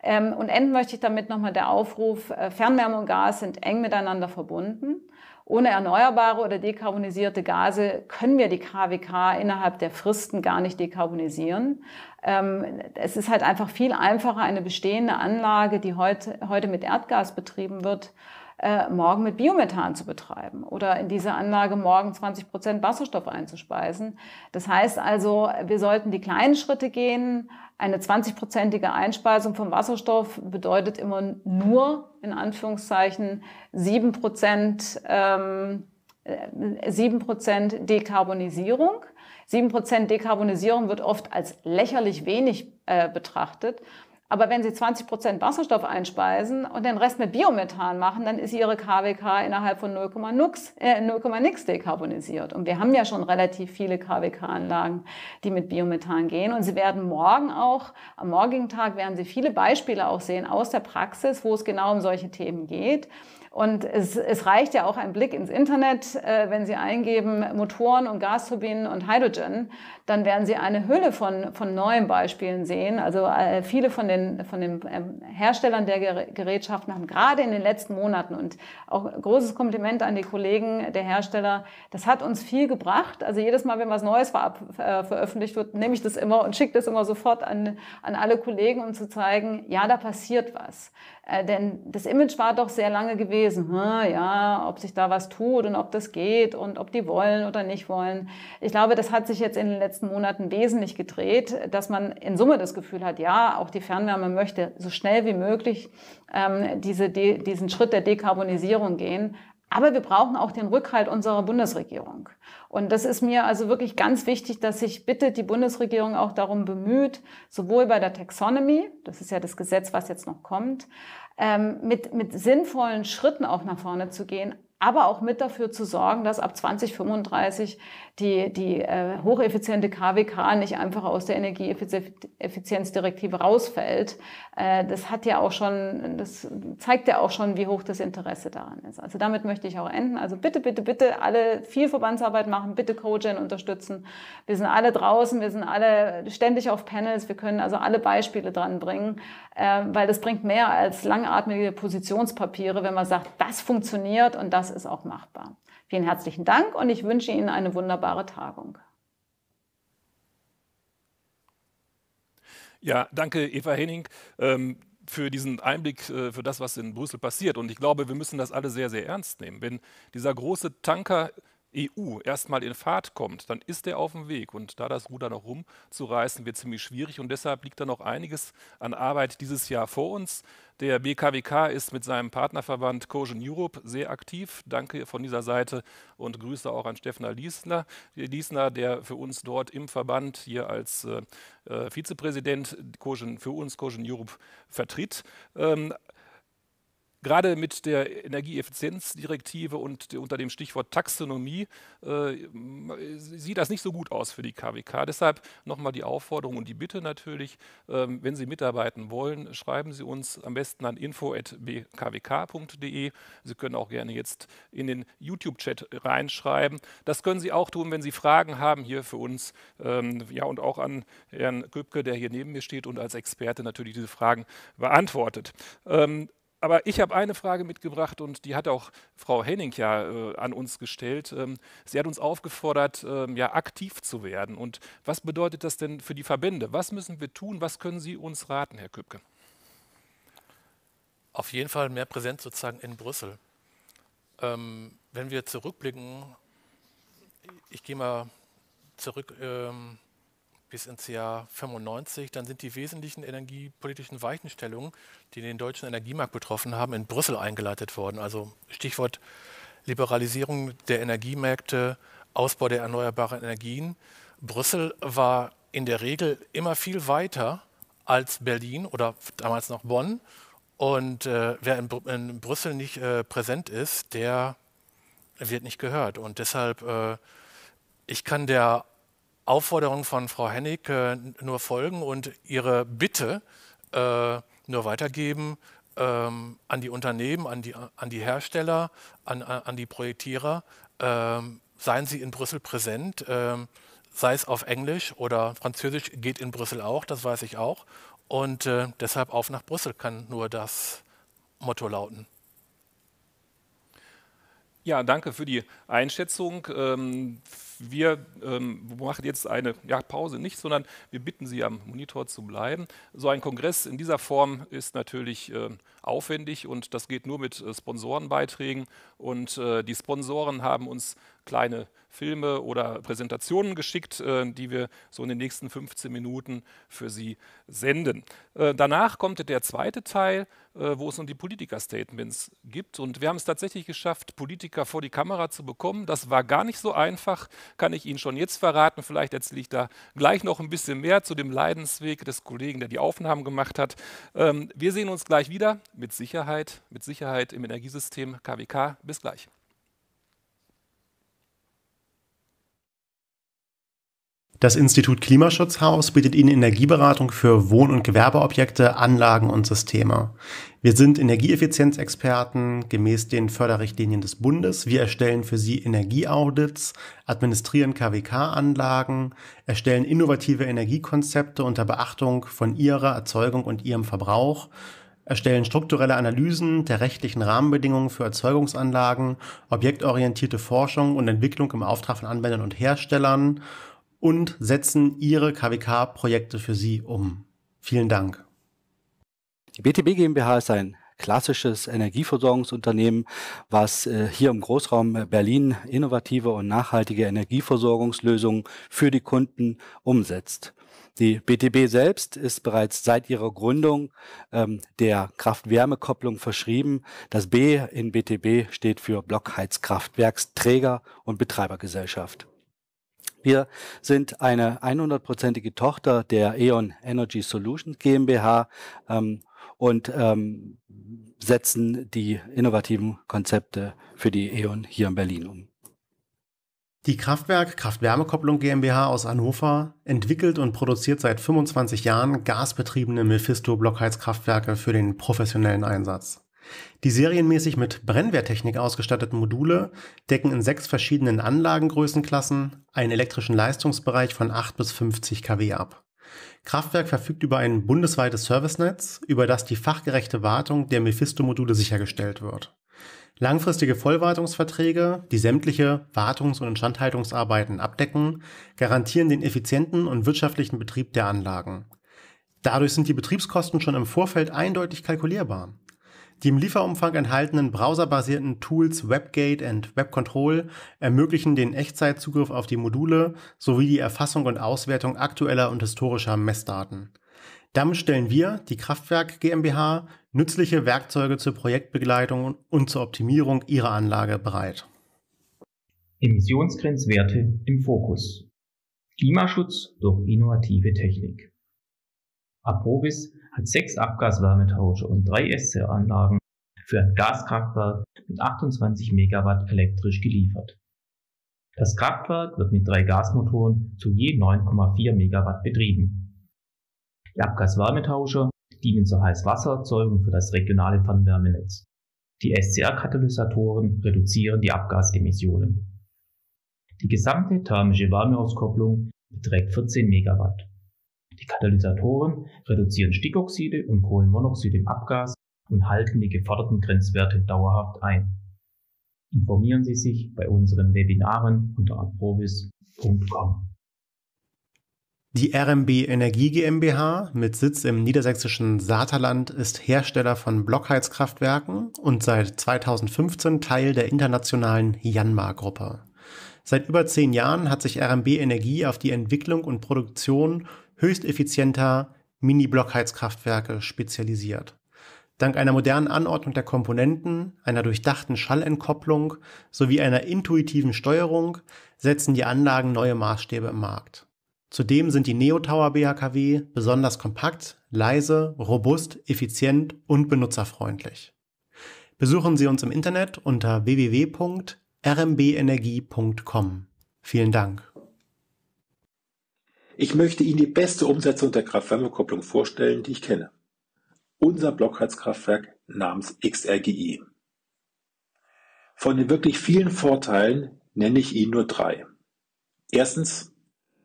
Und enden möchte ich damit nochmal der Aufruf, Fernwärme und Gas sind eng miteinander verbunden. Ohne erneuerbare oder dekarbonisierte Gase können wir die KWK innerhalb der Fristen gar nicht dekarbonisieren. Es ist halt einfach viel einfacher, eine bestehende Anlage, die heute mit Erdgas betrieben wird, morgen mit Biomethan zu betreiben oder in diese Anlage morgen 20% Wasserstoff einzuspeisen. Das heißt also, wir sollten die kleinen Schritte gehen, Eine 20-prozentige Einspeisung von Wasserstoff bedeutet immer nur, in Anführungszeichen, 7% Dekarbonisierung. 7% Dekarbonisierung wird oft als lächerlich wenig betrachtet. Aber wenn Sie 20% Wasserstoff einspeisen und den Rest mit Biomethan machen, dann ist Ihre KWK innerhalb von 0,nix dekarbonisiert. Und wir haben ja schon relativ viele KWK-Anlagen, die mit Biomethan gehen. Und Sie werden morgen auch, am morgigen Tag werden Sie viele Beispiele auch sehen aus der Praxis, wo es genau um solche Themen geht. Und es reicht ja auch ein Blick ins Internet, wenn Sie eingeben Motoren und Gasturbinen und Hydrogen, dann werden Sie eine Hülle von neuen Beispielen sehen. Also viele von den Herstellern der Gerätschaften haben gerade in den letzten Monaten, und auch großes Kompliment an die Kollegen der Hersteller, das hat uns viel gebracht. Also jedes Mal, wenn was Neues veröffentlicht wird, nehme ich das immer und schicke das immer sofort an alle Kollegen, um zu zeigen, ja, da passiert was. Denn das Image war doch sehr lange gewesen, ja, ob sich da was tut und ob das geht und ob die wollen oder nicht wollen. Ich glaube, das hat sich jetzt in den letzten Monaten wesentlich gedreht, dass man in Summe das Gefühl hat, ja, auch die Fernwärme möchte so schnell wie möglich diesen Schritt der Dekarbonisierung gehen. Aber wir brauchen auch den Rückhalt unserer Bundesregierung. Und das ist mir also wirklich ganz wichtig, dass sich bitte die Bundesregierung auch darum bemüht, sowohl bei der Taxonomy, das ist ja das Gesetz, was jetzt noch kommt, mit sinnvollen Schritten auch nach vorne zu gehen, aber auch mit dafür zu sorgen, dass ab 2035 die hocheffiziente KWK nicht einfach aus der Energieeffizienzdirektive rausfällt. Das zeigt ja auch schon, wie hoch das Interesse daran ist. Also damit möchte ich auch enden. Also bitte, bitte, bitte alle viel Verbandsarbeit machen, bitte CoGen unterstützen. Wir sind alle draußen, wir sind alle ständig auf Panels, wir können also alle Beispiele dran bringen, weil das bringt mehr als langatmige Positionspapiere, wenn man sagt, das funktioniert und das ist auch machbar. Vielen herzlichen Dank und ich wünsche Ihnen eine wunderbare Tagung. Ja, danke Eva Henning für diesen Einblick, für das, was in Brüssel passiert. Und ich glaube, wir müssen das alle sehr, sehr ernst nehmen. Wenn dieser große Tanker EU erstmal in Fahrt kommt, dann ist er auf dem Weg. Und da das Ruder noch rumzureißen, wird ziemlich schwierig. Und deshalb liegt da noch einiges an Arbeit dieses Jahr vor uns. Der BKWK ist mit seinem Partnerverband CoGen Europe sehr aktiv. Danke von dieser Seite und Grüße auch an Stefan Liesner, der für uns dort im Verband hier als Vizepräsident für uns CoGen Europe vertritt. Gerade mit der Energieeffizienzdirektive und unter dem Stichwort Taxonomie sieht das nicht so gut aus für die KWK. Deshalb nochmal die Aufforderung und die Bitte natürlich, wenn Sie mitarbeiten wollen, schreiben Sie uns am besten an info@bkwk.de. Sie können auch gerne jetzt in den YouTube-Chat reinschreiben. Das können Sie auch tun, wenn Sie Fragen haben hier für uns. Ja, und auch an Herrn Köpke, der hier neben mir steht und als Experte natürlich diese Fragen beantwortet. Aber ich habe eine Frage mitgebracht und die hat auch Frau Henning ja an uns gestellt. Sie hat uns aufgefordert, ja, aktiv zu werden. Und was bedeutet das denn für die Verbände? Was müssen wir tun? Was können Sie uns raten, Herr Köpke? Auf jeden Fall mehr Präsenz sozusagen in Brüssel. Wenn wir zurückblicken, ich gehe mal zurück bis ins Jahr 95, dann sind die wesentlichen energiepolitischen Weichenstellungen, die den deutschen Energiemarkt betroffen haben, in Brüssel eingeleitet worden. Also Stichwort Liberalisierung der Energiemärkte, Ausbau der erneuerbaren Energien. Brüssel war in der Regel immer viel weiter als Berlin oder damals noch Bonn. Und wer in Brüssel nicht präsent ist, der wird nicht gehört. Und deshalb, ich kann der Aufforderung von Frau Hennig nur folgen und ihre Bitte nur weitergeben an die Unternehmen, an die Hersteller, an die Projektierer. Seien Sie in Brüssel präsent, sei es auf Englisch oder Französisch, geht in Brüssel auch, das weiß ich auch. Und deshalb auf nach Brüssel kann nur das Motto lauten. Ja, danke für die Einschätzung. wir machen jetzt eine Pause nicht, sondern wir bitten Sie, am Monitor zu bleiben. So ein Kongress in dieser Form ist natürlich aufwendig und das geht nur mit Sponsorenbeiträgen. Und die Sponsoren haben uns kleine Filme oder Präsentationen geschickt, die wir so in den nächsten 15 Minuten für Sie senden. Danach kommt der zweite Teil, wo es um die Politiker-Statements gibt. Und wir haben es tatsächlich geschafft, Politiker vor die Kamera zu bekommen. Das war gar nicht so einfach, kann ich Ihnen schon jetzt verraten. Vielleicht erzähle ich da gleich noch ein bisschen mehr zu dem Leidensweg des Kollegen, der die Aufnahmen gemacht hat. Wir sehen uns gleich wieder, mit Sicherheit im Energiesystem KWK. Bis gleich. Das Institut Klimaschutzhaus bietet Ihnen Energieberatung für Wohn- und Gewerbeobjekte, Anlagen und Systeme. Wir sind Energieeffizienzexperten gemäß den Förderrichtlinien des Bundes. Wir erstellen für Sie Energieaudits, administrieren KWK-Anlagen, erstellen innovative Energiekonzepte unter Beachtung von Ihrer Erzeugung und Ihrem Verbrauch, erstellen strukturelle Analysen der rechtlichen Rahmenbedingungen für Erzeugungsanlagen, objektorientierte Forschung und Entwicklung im Auftrag von Anwendern und Herstellern und setzen Ihre KWK-Projekte für Sie um. Vielen Dank. Die BTB GmbH ist ein klassisches Energieversorgungsunternehmen, was hier im Großraum Berlin innovative und nachhaltige Energieversorgungslösungen für die Kunden umsetzt. Die BTB selbst ist bereits seit ihrer Gründung der Kraft-Wärme-Kopplung verschrieben. Das B in BTB steht für Blockheizkraftwerksträger und Betreibergesellschaft. Wir sind eine 100-prozentige Tochter der E.ON Energy Solutions GmbH und setzen die innovativen Konzepte für die E.ON hier in Berlin um. Die Kraft-Wärme-Kopplung GmbH aus Hannover entwickelt und produziert seit 25 Jahren gasbetriebene Mephisto-Blockheizkraftwerke für den professionellen Einsatz. Die serienmäßig mit Brennwerttechnik ausgestatteten Module decken in 6 verschiedenen Anlagengrößenklassen einen elektrischen Leistungsbereich von 8 bis 50 kW ab. Kraftwerk verfügt über ein bundesweites Servicenetz, über das die fachgerechte Wartung der Mephisto-Module sichergestellt wird. Langfristige Vollwartungsverträge, die sämtliche Wartungs- und Instandhaltungsarbeiten abdecken, garantieren den effizienten und wirtschaftlichen Betrieb der Anlagen. Dadurch sind die Betriebskosten schon im Vorfeld eindeutig kalkulierbar. Die im Lieferumfang enthaltenen browserbasierten Tools WebGate und WebControl ermöglichen den Echtzeitzugriff auf die Module sowie die Erfassung und Auswertung aktueller und historischer Messdaten. Damit stellen wir, die Kraftwerk GmbH, nützliche Werkzeuge zur Projektbegleitung und zur Optimierung ihrer Anlage bereit. Emissionsgrenzwerte im Fokus. Klimaschutz durch innovative Technik. Aprobis hat 6 Abgaswärmetauscher und 3 SCR-Anlagen für ein Gaskraftwerk mit 28 Megawatt elektrisch geliefert. Das Kraftwerk wird mit 3 Gasmotoren zu je 9,4 Megawatt betrieben. Die Abgaswärmetauscher dienen zur Heißwassererzeugung für das regionale Fernwärmenetz. Die SCR-Katalysatoren reduzieren die Abgasemissionen. Die gesamte thermische Wärmeauskopplung beträgt 14 Megawatt. Die Katalysatoren reduzieren Stickoxide und Kohlenmonoxid im Abgas und halten die geforderten Grenzwerte dauerhaft ein. Informieren Sie sich bei unseren Webinaren unter aprobis.com. Die RMB Energie GmbH mit Sitz im niedersächsischen Saterland ist Hersteller von Blockheizkraftwerken und seit 2015 Teil der internationalen Janmar-Gruppe. Seit über 10 Jahren hat sich RMB Energie auf die Entwicklung und Produktion höchst effizienter Mini-Blockheizkraftwerke spezialisiert. Dank einer modernen Anordnung der Komponenten, einer durchdachten Schallentkopplung sowie einer intuitiven Steuerung setzen die Anlagen neue Maßstäbe im Markt. Zudem sind die Neotower BHKW besonders kompakt, leise, robust, effizient und benutzerfreundlich. Besuchen Sie uns im Internet unter www.rmbenergie.com. Vielen Dank. Ich möchte Ihnen die beste Umsetzung der Kraft-Wärme-Kopplung vorstellen, die ich kenne. Unser Blockheizkraftwerk namens XRGI. Von den wirklich vielen Vorteilen nenne ich Ihnen nur 3. Erstens,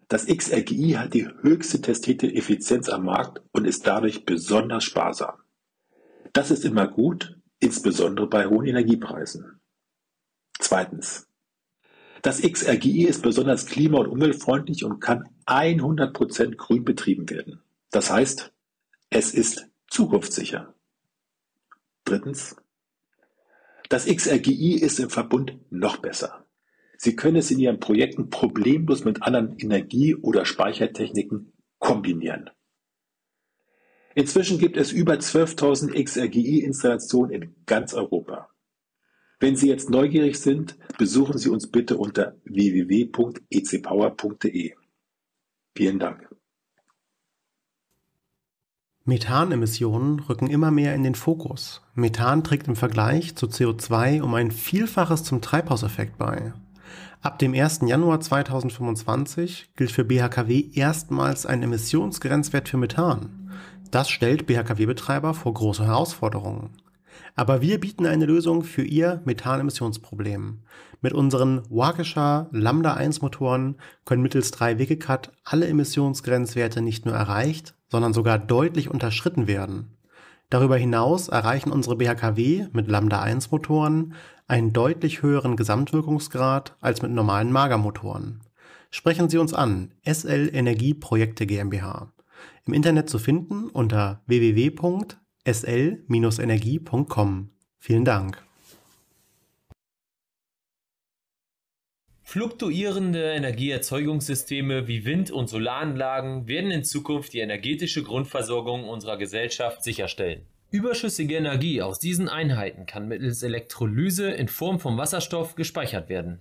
das XRGI hat die höchste testierte Effizienz am Markt und ist dadurch besonders sparsam. Das ist immer gut, insbesondere bei hohen Energiepreisen. Zweitens, Das XRGI ist besonders klima- und umweltfreundlich und kann 100% grün betrieben werden. Das heißt, es ist zukunftssicher. Drittens, das XRGI ist im Verbund noch besser. Sie können es in Ihren Projekten problemlos mit anderen Energie- oder Speichertechniken kombinieren. Inzwischen gibt es über 12.000 XRGI-Installationen in ganz Europa. Wenn Sie jetzt neugierig sind, besuchen Sie uns bitte unter www.ecpower.de. Vielen Dank. Methanemissionen rücken immer mehr in den Fokus. Methan trägt im Vergleich zu CO2 um ein Vielfaches zum Treibhauseffekt bei. Ab dem 1. Januar 2025 gilt für BHKW erstmals ein Emissionsgrenzwert für Methan. Das stellt BHKW-Betreiber vor große Herausforderungen. Aber wir bieten eine Lösung für Ihr Methanemissionsproblem. Mit unseren Waukesha Lambda 1 Motoren können mittels 3-Wege-Cut alle Emissionsgrenzwerte nicht nur erreicht, sondern sogar deutlich unterschritten werden. Darüber hinaus erreichen unsere BHKW mit Lambda 1 Motoren einen deutlich höheren Gesamtwirkungsgrad als mit normalen Magermotoren. Sprechen Sie uns an, SL Energie Projekte GmbH. Im Internet zu finden unter www.sl-energie.com. Vielen Dank. Fluktuierende Energieerzeugungssysteme wie Wind- und Solaranlagen werden in Zukunft die energetische Grundversorgung unserer Gesellschaft sicherstellen. Überschüssige Energie aus diesen Einheiten kann mittels Elektrolyse in Form von Wasserstoff gespeichert werden.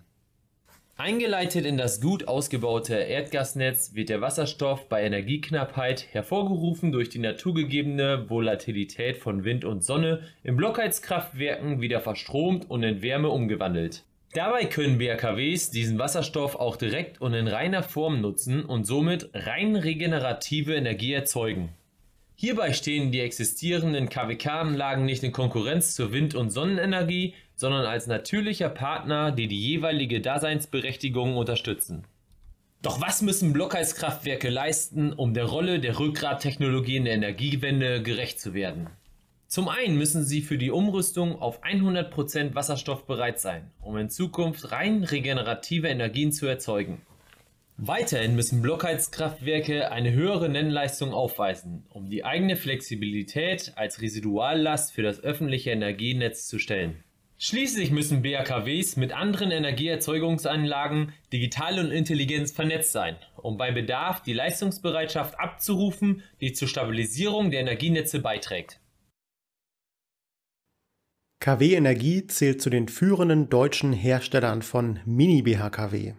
Eingeleitet in das gut ausgebaute Erdgasnetz wird der Wasserstoff bei Energieknappheit, hervorgerufen durch die naturgegebene Volatilität von Wind und Sonne, in Blockheizkraftwerken wieder verstromt und in Wärme umgewandelt. Dabei können BHKWs diesen Wasserstoff auch direkt und in reiner Form nutzen und somit rein regenerative Energie erzeugen. Hierbei stehen die existierenden KWK-Anlagen nicht in Konkurrenz zur Wind- und Sonnenenergie, sondern als natürlicher Partner, die die jeweilige Daseinsberechtigung unterstützen. Doch was müssen Blockheizkraftwerke leisten, um der Rolle der Rückgrattechnologie in der Energiewende gerecht zu werden? Zum einen müssen sie für die Umrüstung auf 100% Wasserstoff bereit sein, um in Zukunft rein regenerative Energien zu erzeugen. Weiterhin müssen Blockheizkraftwerke eine höhere Nennleistung aufweisen, um die eigene Flexibilität als Residuallast für das öffentliche Energienetz zu stellen. Schließlich müssen BHKWs mit anderen Energieerzeugungsanlagen digital und intelligent vernetzt sein, um bei Bedarf die Leistungsbereitschaft abzurufen, die zur Stabilisierung der Energienetze beiträgt. KW Energie zählt zu den führenden deutschen Herstellern von Mini-BHKW.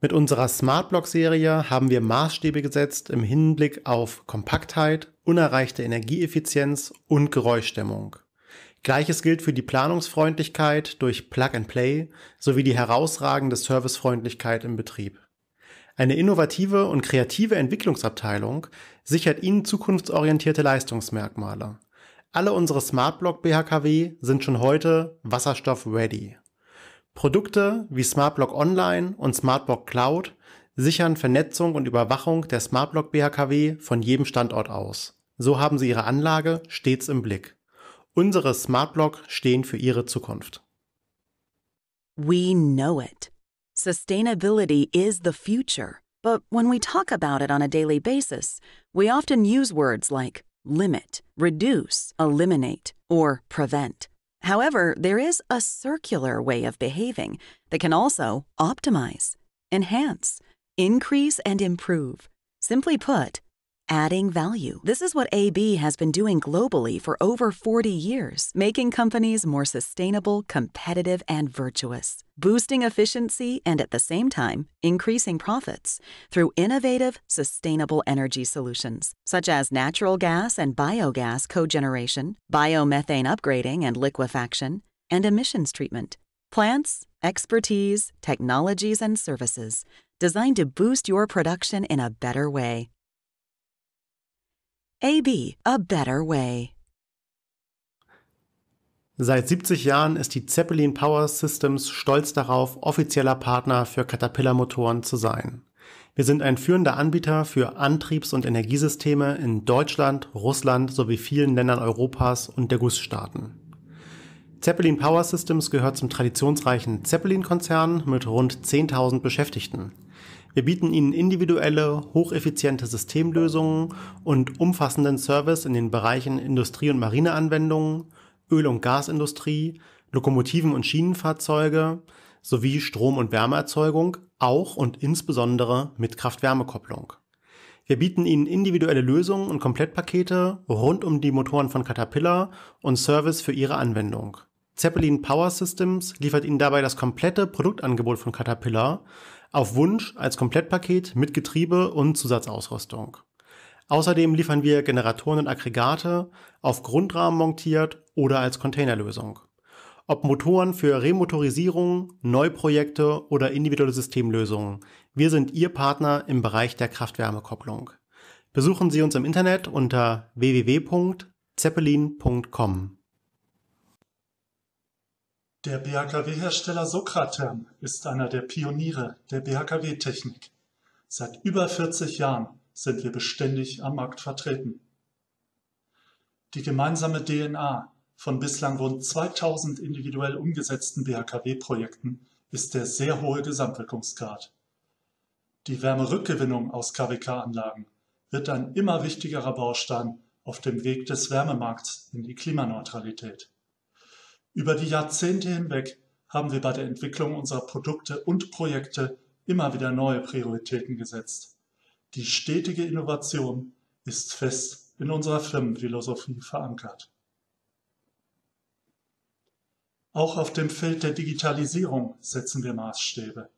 Mit unserer Smartblock-Serie haben wir Maßstäbe gesetzt im Hinblick auf Kompaktheit, unerreichte Energieeffizienz und Geräuschdämmung. Gleiches gilt für die Planungsfreundlichkeit durch Plug-and-Play sowie die herausragende Servicefreundlichkeit im Betrieb. Eine innovative und kreative Entwicklungsabteilung sichert Ihnen zukunftsorientierte Leistungsmerkmale. Alle unsere Smartblock BHKW sind schon heute Wasserstoff-ready. Produkte wie Smartblock Online und Smartblock Cloud sichern Vernetzung und Überwachung der Smartblock BHKW von jedem Standort aus. So haben Sie Ihre Anlage stets im Blick. Unsere Smartblock stehen für Ihre Zukunft. We know it. Sustainability is the future. But when we talk about it on a daily basis, we often use words like limit, reduce, eliminate, or prevent. However, there is a circular way of behaving that can also optimize, enhance, increase, and improve. Simply put, adding value. This is what AB has been doing globally for over 40 years, making companies more sustainable, competitive, and virtuous, boosting efficiency and at the same time, increasing profits through innovative, sustainable energy solutions, such as natural gas and biogas cogeneration, biomethane upgrading and liquefaction, and emissions treatment. Plants, expertise, technologies, and services designed to boost your production in a better way. AB, a better way. Seit 70 Jahren ist die Zeppelin Power Systems stolz darauf, offizieller Partner für Caterpillar-Motoren zu sein. Wir sind ein führender Anbieter für Antriebs- und Energiesysteme in Deutschland, Russland sowie vielen Ländern Europas und der GUS-Staaten. Zeppelin Power Systems gehört zum traditionsreichen Zeppelin-Konzern mit rund 10.000 Beschäftigten. Wir bieten Ihnen individuelle, hocheffiziente Systemlösungen und umfassenden Service in den Bereichen Industrie- und Marineanwendungen, Öl- und Gasindustrie, Lokomotiven- und Schienenfahrzeuge sowie Strom- und Wärmeerzeugung, auch und insbesondere mit Kraft-Wärme-Kopplung. Wir bieten Ihnen individuelle Lösungen und Komplettpakete rund um die Motoren von Caterpillar und Service für Ihre Anwendung. Zeppelin Power Systems liefert Ihnen dabei das komplette Produktangebot von Caterpillar, auf Wunsch als Komplettpaket mit Getriebe und Zusatzausrüstung. Außerdem liefern wir Generatoren und Aggregate auf Grundrahmen montiert oder als Containerlösung. Ob Motoren für Remotorisierung, Neuprojekte oder individuelle Systemlösungen, wir sind Ihr Partner im Bereich der Kraft-Wärme-Kopplung. Besuchen Sie uns im Internet unter www.zeppelin.com. Der BHKW-Hersteller Socratherm ist einer der Pioniere der BHKW-Technik. Seit über 40 Jahren sind wir beständig am Markt vertreten. Die gemeinsame DNA von bislang rund 2000 individuell umgesetzten BHKW-Projekten ist der sehr hohe Gesamtwirkungsgrad. Die Wärmerückgewinnung aus KWK-Anlagen wird ein immer wichtigerer Baustein auf dem Weg des Wärmemarkts in die Klimaneutralität. Über die Jahrzehnte hinweg haben wir bei der Entwicklung unserer Produkte und Projekte immer wieder neue Prioritäten gesetzt. Die stetige Innovation ist fest in unserer Firmenphilosophie verankert. Auch auf dem Feld der Digitalisierung setzen wir Maßstäbe.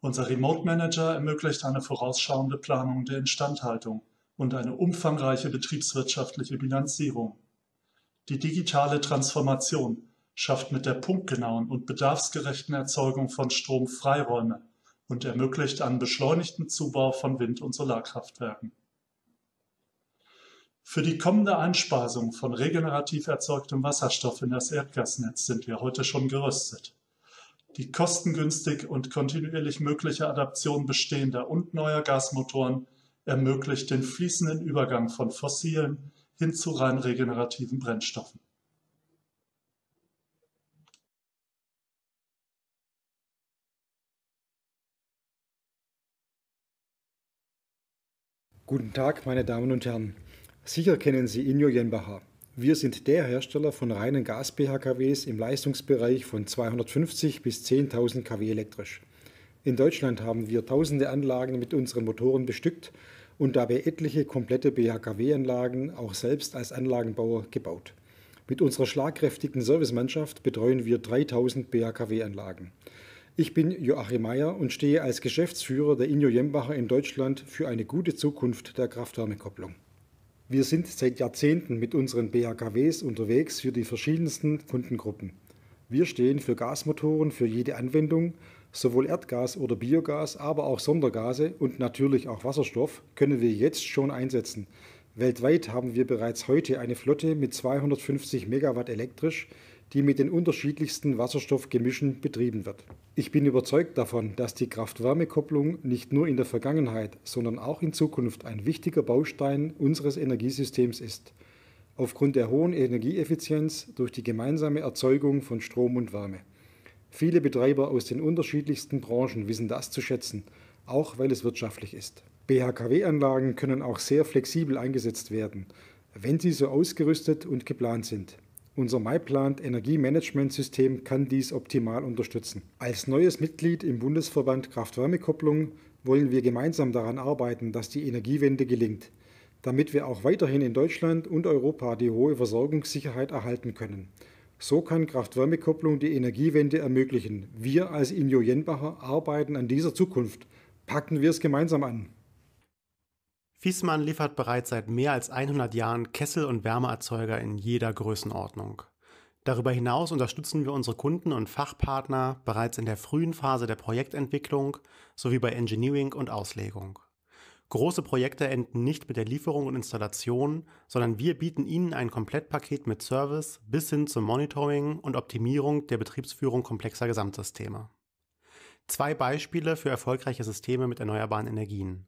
Unser Remote Manager ermöglicht eine vorausschauende Planung der Instandhaltung und eine umfangreiche betriebswirtschaftliche Bilanzierung. Die digitale Transformation schafft mit der punktgenauen und bedarfsgerechten Erzeugung von Strom Freiräume und ermöglicht einen beschleunigten Zubau von Wind- und Solarkraftwerken. Für die kommende Einspeisung von regenerativ erzeugtem Wasserstoff in das Erdgasnetz sind wir heute schon gerüstet. Die kostengünstig und kontinuierlich mögliche Adaption bestehender und neuer Gasmotoren ermöglicht den fließenden Übergang von fossilen hin zu rein regenerativen Brennstoffen. Guten Tag, meine Damen und Herren. Sicher kennen Sie INNIO Jenbacher. Wir sind der Hersteller von reinen Gas-BHKWs im Leistungsbereich von 250 bis 10.000 kW elektrisch. In Deutschland haben wir tausende Anlagen mit unseren Motoren bestückt und dabei etliche komplette BHKW-Anlagen auch selbst als Anlagenbauer gebaut. Mit unserer schlagkräftigen Servicemannschaft betreuen wir 3.000 BHKW-Anlagen. Ich bin Joachim Meyer und stehe als Geschäftsführer der INNIO Jenbacher in Deutschland für eine gute Zukunft der Kraft-Wärme-Kopplung. Wir sind seit Jahrzehnten mit unseren BHKWs unterwegs für die verschiedensten Kundengruppen. Wir stehen für Gasmotoren für jede Anwendung, sowohl Erdgas oder Biogas, aber auch Sondergase und natürlich auch Wasserstoff können wir jetzt schon einsetzen. Weltweit haben wir bereits heute eine Flotte mit 250 Megawatt elektrisch, die mit den unterschiedlichsten Wasserstoffgemischen betrieben wird. Ich bin überzeugt davon, dass die Kraft-Wärme-Kopplung nicht nur in der Vergangenheit, sondern auch in Zukunft ein wichtiger Baustein unseres Energiesystems ist. Aufgrund der hohen Energieeffizienz durch die gemeinsame Erzeugung von Strom und Wärme. Viele Betreiber aus den unterschiedlichsten Branchen wissen das zu schätzen, auch weil es wirtschaftlich ist. BHKW-Anlagen können auch sehr flexibel eingesetzt werden, wenn sie so ausgerüstet und geplant sind. Unser myPlant Energiemanagementsystem kann dies optimal unterstützen. Als neues Mitglied im Bundesverband Kraft-Wärme-Kopplung wollen wir gemeinsam daran arbeiten, dass die Energiewende gelingt, damit wir auch weiterhin in Deutschland und Europa die hohe Versorgungssicherheit erhalten können. So kann Kraft-Wärme-Kopplung die Energiewende ermöglichen. Wir als INNIO Jenbacher arbeiten an dieser Zukunft. Packen wir es gemeinsam an. Viessmann liefert bereits seit mehr als 100 Jahren Kessel- und Wärmeerzeuger in jeder Größenordnung. Darüber hinaus unterstützen wir unsere Kunden und Fachpartner bereits in der frühen Phase der Projektentwicklung sowie bei Engineering und Auslegung. Große Projekte enden nicht mit der Lieferung und Installation, sondern wir bieten Ihnen ein Komplettpaket mit Service bis hin zum Monitoring und Optimierung der Betriebsführung komplexer Gesamtsysteme. Zwei Beispiele für erfolgreiche Systeme mit erneuerbaren Energien.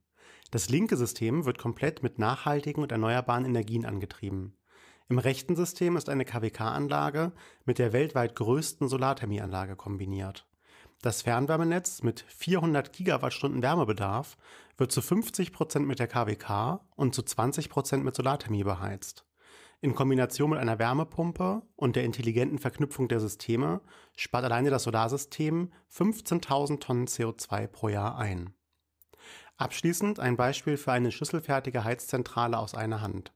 Das linke System wird komplett mit nachhaltigen und erneuerbaren Energien angetrieben. Im rechten System ist eine KWK-Anlage mit der weltweit größten Solarthermieanlage kombiniert. Das Fernwärmenetz mit 400 Gigawattstunden Wärmebedarf wird zu 50% mit der KWK und zu 20% mit Solarthermie beheizt. In Kombination mit einer Wärmepumpe und der intelligenten Verknüpfung der Systeme spart alleine das Solarsystem 15.000 Tonnen CO2 pro Jahr ein. Abschließend ein Beispiel für eine schlüsselfertige Heizzentrale aus einer Hand.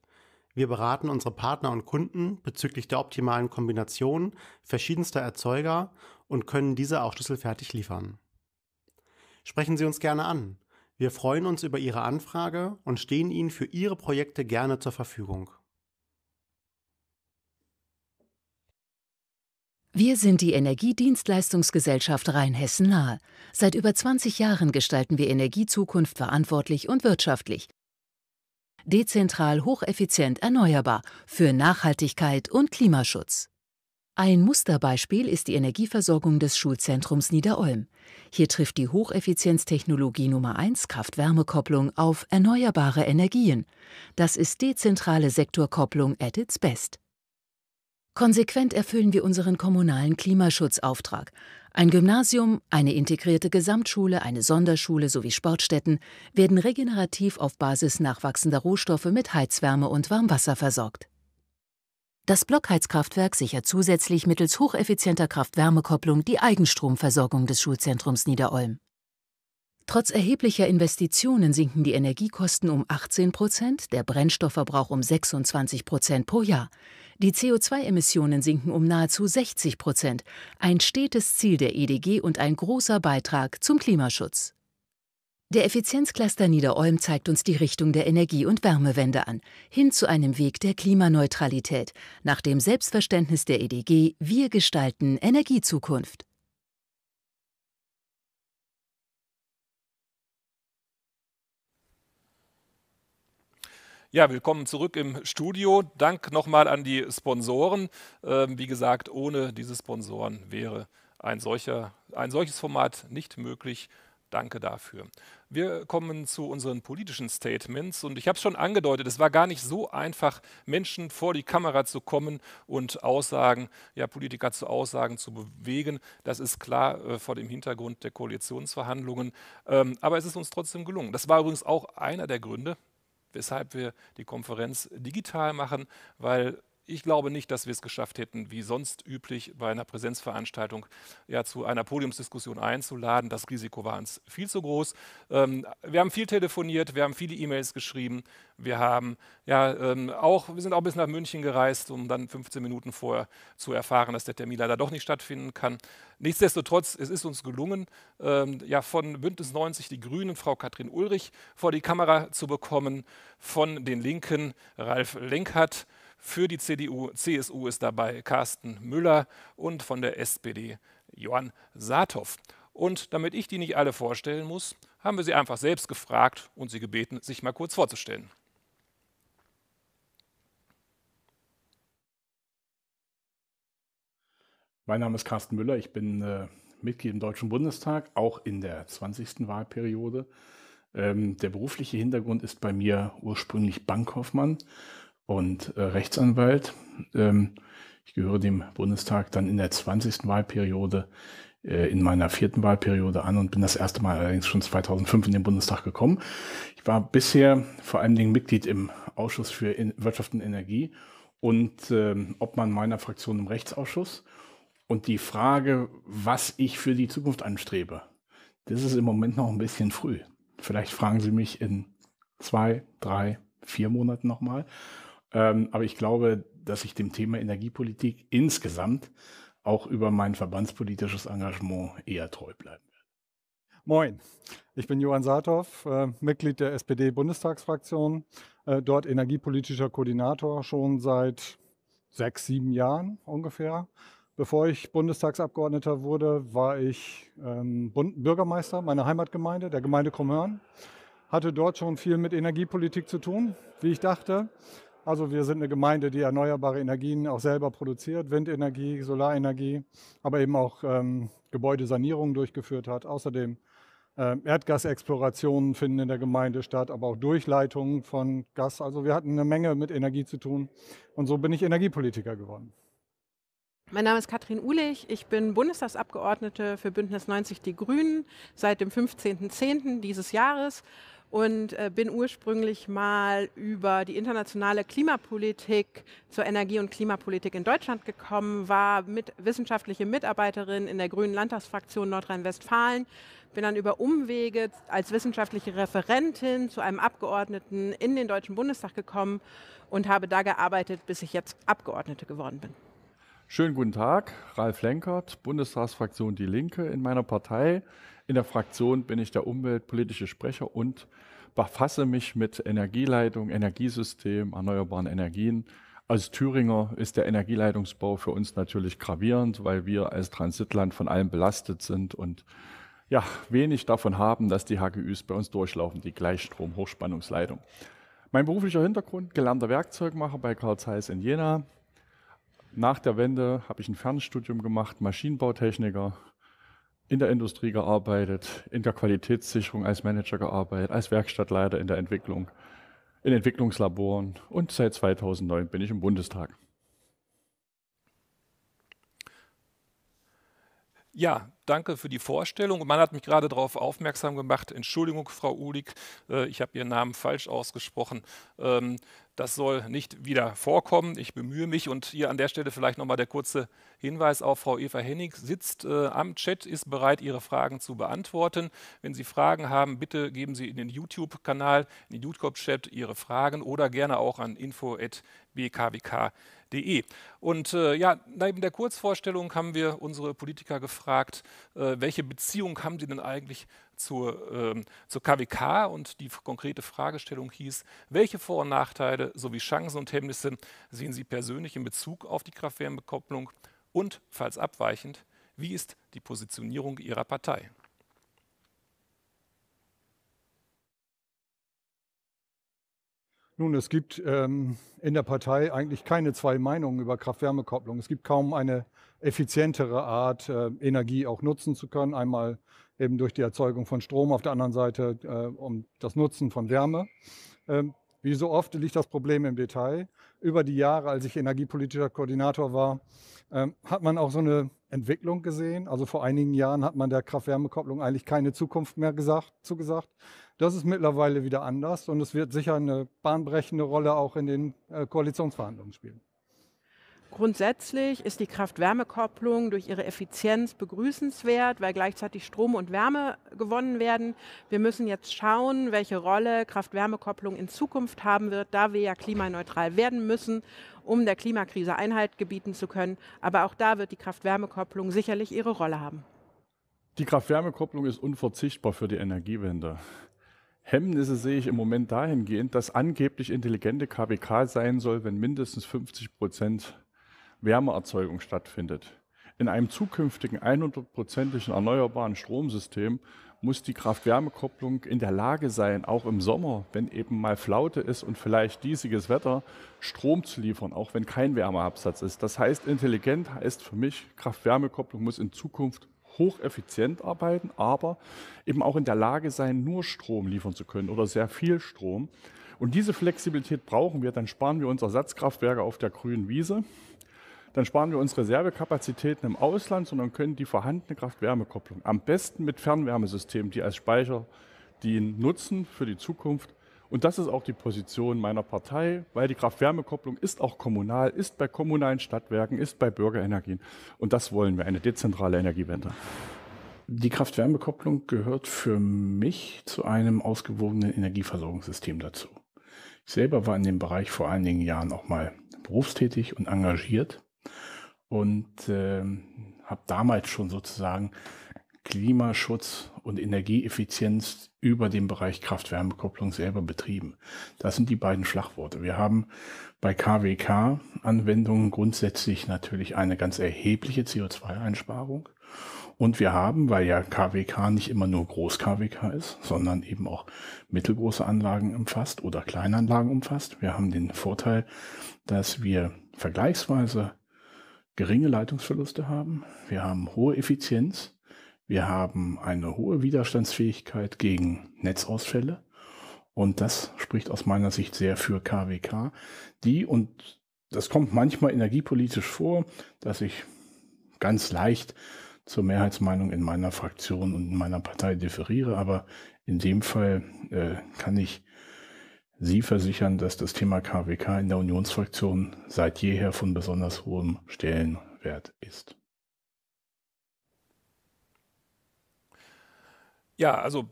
Wir beraten unsere Partner und Kunden bezüglich der optimalen Kombination verschiedenster Erzeuger und können diese auch schlüsselfertig liefern. Sprechen Sie uns gerne an. Wir freuen uns über Ihre Anfrage und stehen Ihnen für Ihre Projekte gerne zur Verfügung. Wir sind die Energiedienstleistungsgesellschaft Rheinhessen-Nahe. Seit über 20 Jahren gestalten wir Energiezukunft verantwortlich und wirtschaftlich. Dezentral, hocheffizient, erneuerbar für Nachhaltigkeit und Klimaschutz. Ein Musterbeispiel ist die Energieversorgung des Schulzentrums Niederolm. Hier trifft die Hocheffizienztechnologie Nummer 1 Kraft-Wärme-Kopplung auf erneuerbare Energien. Das ist dezentrale Sektorkopplung at its best. Konsequent erfüllen wir unseren kommunalen Klimaschutzauftrag. Ein Gymnasium, eine integrierte Gesamtschule, eine Sonderschule sowie Sportstätten werden regenerativ auf Basis nachwachsender Rohstoffe mit Heizwärme und Warmwasser versorgt. Das Blockheizkraftwerk sichert zusätzlich mittels hocheffizienter Kraft-Wärme-Kopplung die Eigenstromversorgung des Schulzentrums Niederolm. Trotz erheblicher Investitionen sinken die Energiekosten um 18%, der Brennstoffverbrauch um 26% pro Jahr. Die CO2-Emissionen sinken um nahezu 60%, ein stetes Ziel der EDG und ein großer Beitrag zum Klimaschutz. Der Effizienzcluster Niederolm zeigt uns die Richtung der Energie- und Wärmewende an, hin zu einem Weg der Klimaneutralität, nach dem Selbstverständnis der EDG, wir gestalten Energiezukunft. Ja, willkommen zurück im Studio. Dank nochmal an die Sponsoren. Wie gesagt, ohne diese Sponsoren wäre ein solches Format nicht möglich. Danke dafür. Wir kommen zu unseren politischen Statements und ich habe es schon angedeutet, es war gar nicht so einfach, Menschen vor die Kamera zu kommen und Politiker zu Aussagen zu bewegen. Das ist klar vor dem Hintergrund der Koalitionsverhandlungen, aber es ist uns trotzdem gelungen. Das war übrigens auch einer der Gründe, weshalb wir die Konferenz digital machen, weil ich glaube nicht, dass wir es geschafft hätten, wie sonst üblich bei einer Präsenzveranstaltung ja, zu einer Podiumsdiskussion einzuladen. Das Risiko war uns viel zu groß. Wir haben viel telefoniert, wir haben viele E-Mails geschrieben. Wir sind auch bis nach München gereist, um dann 15 Minuten vorher zu erfahren, dass der Termin leider doch nicht stattfinden kann. Nichtsdestotrotz, es ist uns gelungen, von Bündnis 90 die Grünen, Frau Katrin Uhlich, vor die Kamera zu bekommen, von den Linken Ralf Lenkert, für die CDU, CSU ist dabei Carsten Müller und von der SPD Johann Saathoff. Und damit ich die nicht alle vorstellen muss, haben wir sie einfach selbst gefragt und sie gebeten, sich mal kurz vorzustellen. Mein Name ist Carsten Müller, ich bin Mitglied im Deutschen Bundestag, auch in der 20. Wahlperiode. Der berufliche Hintergrund ist bei mir ursprünglich Bankkaufmann und Rechtsanwalt. Ich gehöre dem Bundestag dann in der 20. Wahlperiode, in meiner 4. Wahlperiode an und bin das erste Mal allerdings schon 2005 in den Bundestag gekommen. Ich war bisher vor allen Dingen Mitglied im Ausschuss für Wirtschaft und Energie und Obmann meiner Fraktion im Rechtsausschuss. Und die Frage, was ich für die Zukunft anstrebe, das ist im Moment noch ein bisschen früh. Vielleicht fragen Sie mich in 2, 3, 4 Monaten nochmal. Aber ich glaube, dass ich dem Thema Energiepolitik insgesamt auch über mein verbandspolitisches Engagement eher treu bleiben werde. Moin, ich bin Johann Saathoff, Mitglied der SPD-Bundestagsfraktion, dort energiepolitischer Koordinator schon seit 6, 7 Jahren ungefähr. Bevor ich Bundestagsabgeordneter wurde, war ich Bürgermeister meiner Heimatgemeinde, der Gemeinde Krummhörn. Hatte dort schon viel mit Energiepolitik zu tun, wie ich dachte. Also wir sind eine Gemeinde, die erneuerbare Energien auch selber produziert, Windenergie, Solarenergie, aber eben auch Gebäudesanierung durchgeführt hat. Außerdem Erdgasexplorationen finden in der Gemeinde statt, aber auch Durchleitungen von Gas. Also wir hatten eine Menge mit Energie zu tun und so bin ich Energiepolitiker geworden. Mein Name ist Katrin Uhlich, ich bin Bundestagsabgeordnete für Bündnis 90 Die Grünen seit dem 15.10. dieses Jahres und bin ursprünglich mal über die internationale Klimapolitik zur Energie- und Klimapolitik in Deutschland gekommen, war wissenschaftliche Mitarbeiterin in der Grünen Landtagsfraktion Nordrhein-Westfalen, bin dann über Umwege als wissenschaftliche Referentin zu einem Abgeordneten in den Deutschen Bundestag gekommen und habe da gearbeitet, bis ich jetzt Abgeordnete geworden bin. Schönen guten Tag, Ralf Lenkert, Bundestagsfraktion Die Linke in meiner Partei. In der Fraktion bin ich der umweltpolitische Sprecher und befasse mich mit Energieleitung, Energiesystem, erneuerbaren Energien. Als Thüringer ist der Energieleitungsbau für uns natürlich gravierend, weil wir als Transitland von allem belastet sind und ja, wenig davon haben, dass die HGÜs bei uns durchlaufen, die Gleichstrom-Hochspannungsleitung. Mein beruflicher Hintergrund, gelernter Werkzeugmacher bei Carl Zeiss in Jena. Nach der Wende habe ich ein Fernstudium gemacht, Maschinenbautechniker, in der Industrie gearbeitet, in der Qualitätssicherung als Manager gearbeitet, als Werkstattleiter in der Entwicklung, in Entwicklungslaboren und seit 2009 bin ich im Bundestag. Ja, danke für die Vorstellung. Man hat mich gerade darauf aufmerksam gemacht, Entschuldigung, Frau Uhlich, ich habe Ihren Namen falsch ausgesprochen. Das soll nicht wieder vorkommen. Ich bemühe mich und hier an der Stelle vielleicht nochmal der kurze Hinweis auf Frau Eva Henning sitzt am Chat, ist bereit, Ihre Fragen zu beantworten. Wenn Sie Fragen haben, bitte geben Sie in den YouTube-Kanal, in den YouTube-Chat Ihre Fragen oder gerne auch an info@bkwk.de. Und ja, neben der Kurzvorstellung haben wir unsere Politiker gefragt, welche Beziehung haben Sie denn eigentlich zur KWK? Und die konkrete Fragestellung hieß, welche Vor- und Nachteile sowie Chancen und Hemmnisse sehen Sie persönlich in Bezug auf die Kraft-Wärme-Kopplung? Und, falls abweichend, wie ist die Positionierung Ihrer Partei? Nun, es gibt in der Partei eigentlich keine zwei Meinungen über Kraft-Wärme-Kopplung. Es gibt kaum eine effizientere Art, Energie auch nutzen zu können. Einmal eben durch die Erzeugung von Strom, auf der anderen Seite um das Nutzen von Wärme. Wie so oft liegt das Problem im Detail. Über die Jahre, als ich energiepolitischer Koordinator war, hat man auch so eine Entwicklung gesehen. Also vor einigen Jahren hat man der Kraft-Wärme-Kopplung eigentlich keine Zukunft mehr zugesagt. Das ist mittlerweile wieder anders und es wird sicher eine bahnbrechende Rolle auch in den Koalitionsverhandlungen spielen. Grundsätzlich ist die Kraft-Wärme-Kopplung durch ihre Effizienz begrüßenswert, weil gleichzeitig Strom und Wärme gewonnen werden. Wir müssen jetzt schauen, welche Rolle Kraft-Wärme-Kopplung in Zukunft haben wird, da wir ja klimaneutral werden müssen, um der Klimakrise Einhalt gebieten zu können. Aber auch da wird die Kraft-Wärme-Kopplung sicherlich ihre Rolle haben. Die Kraft-Wärme-Kopplung ist unverzichtbar für die Energiewende. Hemmnisse sehe ich im Moment dahingehend, dass angeblich intelligente KWK sein soll, wenn mindestens 50% Wärmeerzeugung stattfindet. In einem zukünftigen 100%igen erneuerbaren Stromsystem muss die Kraft-Wärme-Kopplung in der Lage sein, auch im Sommer, wenn eben mal Flaute ist und vielleicht diesiges Wetter, Strom zu liefern, auch wenn kein Wärmeabsatz ist. Das heißt, intelligent heißt für mich, Kraft-Wärme-Kopplung muss in Zukunft hocheffizient arbeiten, aber eben auch in der Lage sein, nur Strom liefern zu können oder sehr viel Strom. Und diese Flexibilität brauchen wir, dann sparen wir uns Ersatzkraftwerke auf der grünen Wiese, dann sparen wir uns Reservekapazitäten im Ausland, sondern können die vorhandene Kraft-Wärme-Kopplung am besten mit Fernwärmesystemen, die als Speicher dienen, nutzen für die Zukunft. Und das ist auch die Position meiner Partei, weil die Kraft-Wärme-Kopplung ist auch kommunal, ist bei kommunalen Stadtwerken, ist bei Bürgerenergien. Und das wollen wir, eine dezentrale Energiewende. Die Kraft-Wärme-Kopplung gehört für mich zu einem ausgewogenen Energieversorgungssystem dazu. Ich selber war in dem Bereich vor einigen Jahren auch mal berufstätig und engagiert und habe damals schon sozusagen Klimaschutz und Energieeffizienz über den Bereich Kraft-Wärme-Kopplung selber betrieben. Das sind die beiden Schlagworte. Wir haben bei KWK-Anwendungen grundsätzlich natürlich eine ganz erhebliche CO2-Einsparung. Und wir haben, weil ja KWK nicht immer nur Groß-KWK ist, sondern eben auch mittelgroße Anlagen umfasst oder Kleinanlagen umfasst, wir haben den Vorteil, dass wir vergleichsweise geringe Leitungsverluste haben. Wir haben hohe Effizienz. Wir haben eine hohe Widerstandsfähigkeit gegen Netzausfälle. Und das spricht aus meiner Sicht sehr für KWK, die, und das kommt manchmal energiepolitisch vor, dass ich ganz leicht zur Mehrheitsmeinung in meiner Fraktion und in meiner Partei differiere. Aber in dem Fall kann ich Sie versichern, dass das Thema KWK in der Unionsfraktion seit jeher von besonders hohem Stellenwert ist. Ja, also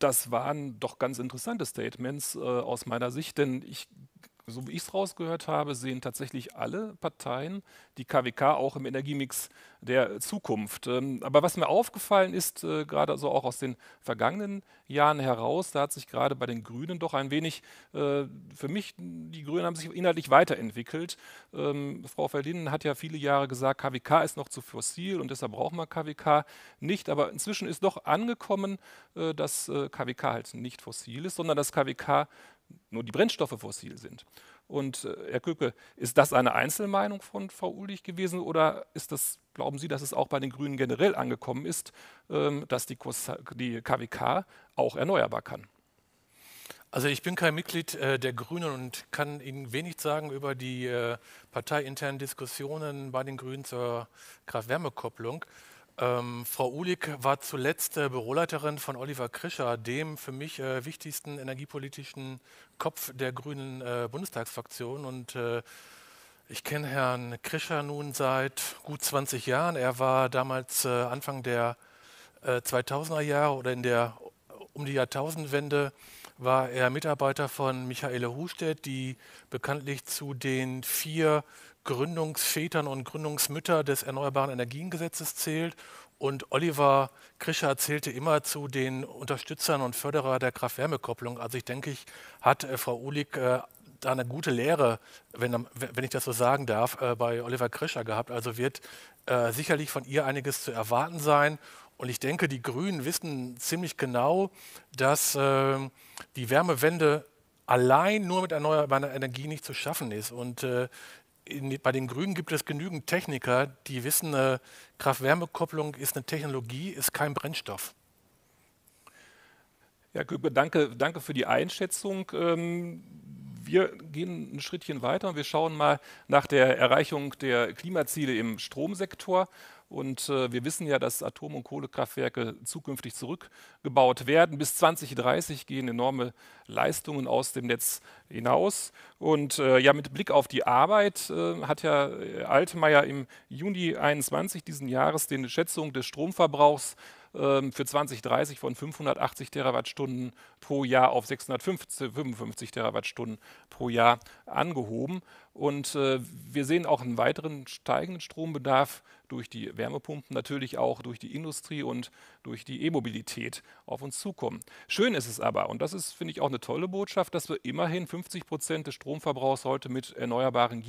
das waren doch ganz interessante Statements aus meiner Sicht, denn ich, so wie ich es rausgehört habe, sehen tatsächlich alle Parteien die KWK auch im Energiemix der Zukunft. Aber was mir aufgefallen ist, gerade also auch aus den vergangenen Jahren heraus, da hat sich gerade bei den Grünen doch ein wenig, für mich, die Grünen haben sich inhaltlich weiterentwickelt. Frau Verlin hat ja viele Jahre gesagt, KWK ist noch zu fossil und deshalb braucht man KWK nicht. Aber inzwischen ist doch angekommen, dass KWK halt nicht fossil ist, sondern dass KWK nur die Brennstoffe fossil sind. Und Herr Köpke, ist das eine Einzelmeinung von Frau Uhlich gewesen oder ist das, glauben Sie, dass es auch bei den Grünen generell angekommen ist, dass die KWK auch erneuerbar kann? Also ich bin kein Mitglied der Grünen und kann Ihnen wenig sagen über die parteiinternen Diskussionen bei den Grünen zur Kraft-Wärme-Kopplung. Frau Uhlich war zuletzt Büroleiterin von Oliver Krischer, dem für mich wichtigsten energiepolitischen Kopf der grünen Bundestagsfraktion. Und ich kenne Herrn Krischer nun seit gut 20 Jahren. Er war damals Anfang der 2000er Jahre oder um die Jahrtausendwende war er Mitarbeiter von Michaele Hustedt, die bekanntlich zu den 4 Gründungsvätern und Gründungsmütter des Erneuerbaren Energiengesetzes zählt. Und Oliver Krischer zählte immer zu den Unterstützern und Förderern der Kraft-Wärme-Kopplung. Also ich denke, hat Frau Uhlich da eine gute Lehre, wenn ich das so sagen darf, bei Oliver Krischer gehabt. Also wird sicherlich von ihr einiges zu erwarten sein. Und ich denke, die Grünen wissen ziemlich genau, dass die Wärmewende allein nur mit erneuerbarer Energie nicht zu schaffen ist. Und bei den Grünen gibt es genügend Techniker, die wissen, Kraft-Wärme-Kopplung ist eine Technologie, ist kein Brennstoff. Ja, danke für die Einschätzung. Wir gehen ein Schrittchen weiter und wir schauen mal nach der Erreichung der Klimaziele im Stromsektor. Und wir wissen ja, dass Atom- und Kohlekraftwerke zukünftig zurückgebaut werden. Bis 2030 gehen enorme Leistungen aus dem Netz hinaus. Und ja, mit Blick auf die Arbeit hat ja Altmaier im Juni 21 diesen Jahres den Schätzungen des Stromverbrauchs für 2030 von 580 Terawattstunden pro Jahr auf 655 Terawattstunden pro Jahr angehoben. Und wir sehen auch einen weiteren steigenden Strombedarf durch die Wärmepumpen, natürlich auch durch die Industrie und durch die E-Mobilität auf uns zukommen. Schön ist es aber, und das ist, finde ich, auch eine tolle Botschaft, dass wir immerhin 50% des Stromverbrauchs heute mit erneuerbaren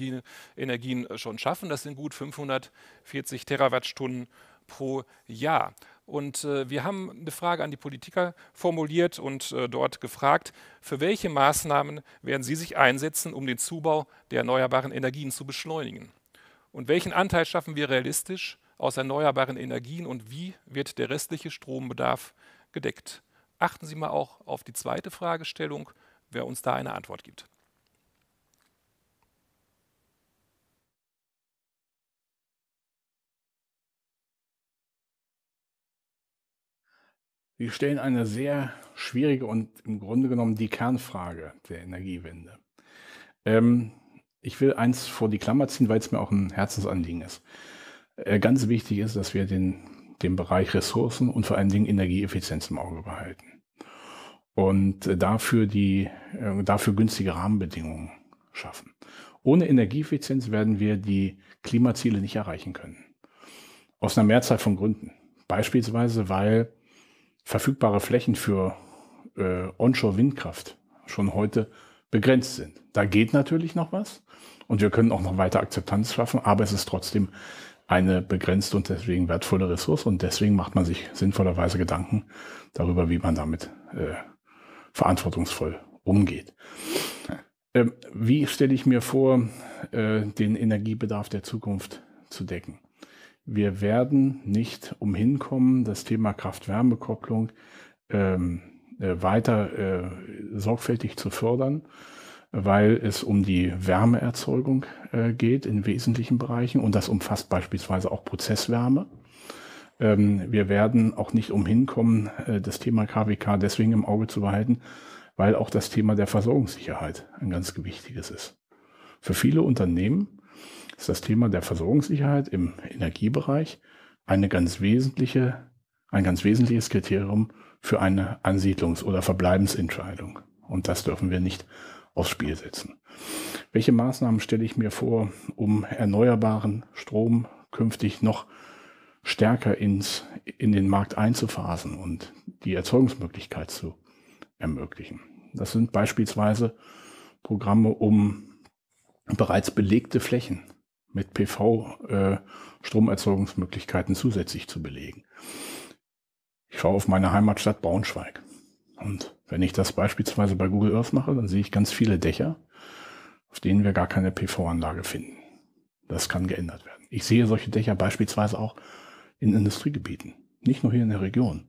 Energien schon schaffen. Das sind gut 540 Terawattstunden pro Jahr. Und wir haben eine Frage an die Politiker formuliert und dort gefragt, für welche Maßnahmen werden Sie sich einsetzen, um den Zubau der erneuerbaren Energien zu beschleunigen? Und welchen Anteil schaffen wir realistisch aus erneuerbaren Energien und wie wird der restliche Strombedarf gedeckt? Achten Sie mal auch auf die zweite Fragestellung, wer uns da eine Antwort gibt. Sie stellen eine sehr schwierige und im Grunde genommen die Kernfrage der Energiewende. Ich will eins vor die Klammer ziehen, weil es mir auch ein Herzensanliegen ist. Ganz wichtig ist, dass wir den Bereich Ressourcen und vor allen Dingen Energieeffizienz im Auge behalten und dafür günstige Rahmenbedingungen schaffen. Ohne Energieeffizienz werden wir die Klimaziele nicht erreichen können. Aus einer Mehrzahl von Gründen. Beispielsweise, weil verfügbare Flächen für Onshore-Windkraft schon heute begrenzt sind. Da geht natürlich noch was und wir können auch noch weiter Akzeptanz schaffen, aber es ist trotzdem eine begrenzte und deswegen wertvolle Ressource und deswegen macht man sich sinnvollerweise Gedanken darüber, wie man damit verantwortungsvoll umgeht. Wie stelle ich mir vor, den Energiebedarf der Zukunft zu decken? wir werden nicht umhin kommen, das Thema Kraft-Wärme-Kopplung weiter sorgfältig zu fördern, weil es um die Wärmeerzeugung geht in wesentlichen Bereichen, und das umfasst beispielsweise auch Prozesswärme. Wir werden auch nicht umhin kommen, das Thema KWK deswegen im Auge zu behalten, weil auch das Thema der Versorgungssicherheit ein ganz gewichtiges ist. Für viele Unternehmen ist das Thema der Versorgungssicherheit im Energiebereich ein ganz wesentliches Kriterium für eine Ansiedlungs- oder Verbleibensentscheidung. Und das dürfen wir nicht aufs Spiel setzen. Welche Maßnahmen stelle ich mir vor, um erneuerbaren Strom künftig noch stärker in den Markt einzuphasen und die Erzeugungsmöglichkeit zu ermöglichen? Das sind beispielsweise Programme, um bereits belegte Flächen mit PV-Stromerzeugungsmöglichkeiten zusätzlich zu belegen. Ich schaue auf meine Heimatstadt Braunschweig. Und wenn ich das beispielsweise bei Google Earth mache, dann sehe ich ganz viele Dächer, auf denen wir gar keine PV-Anlage finden. Das kann geändert werden. Ich sehe solche Dächer beispielsweise auch in Industriegebieten, nicht nur hier in der Region.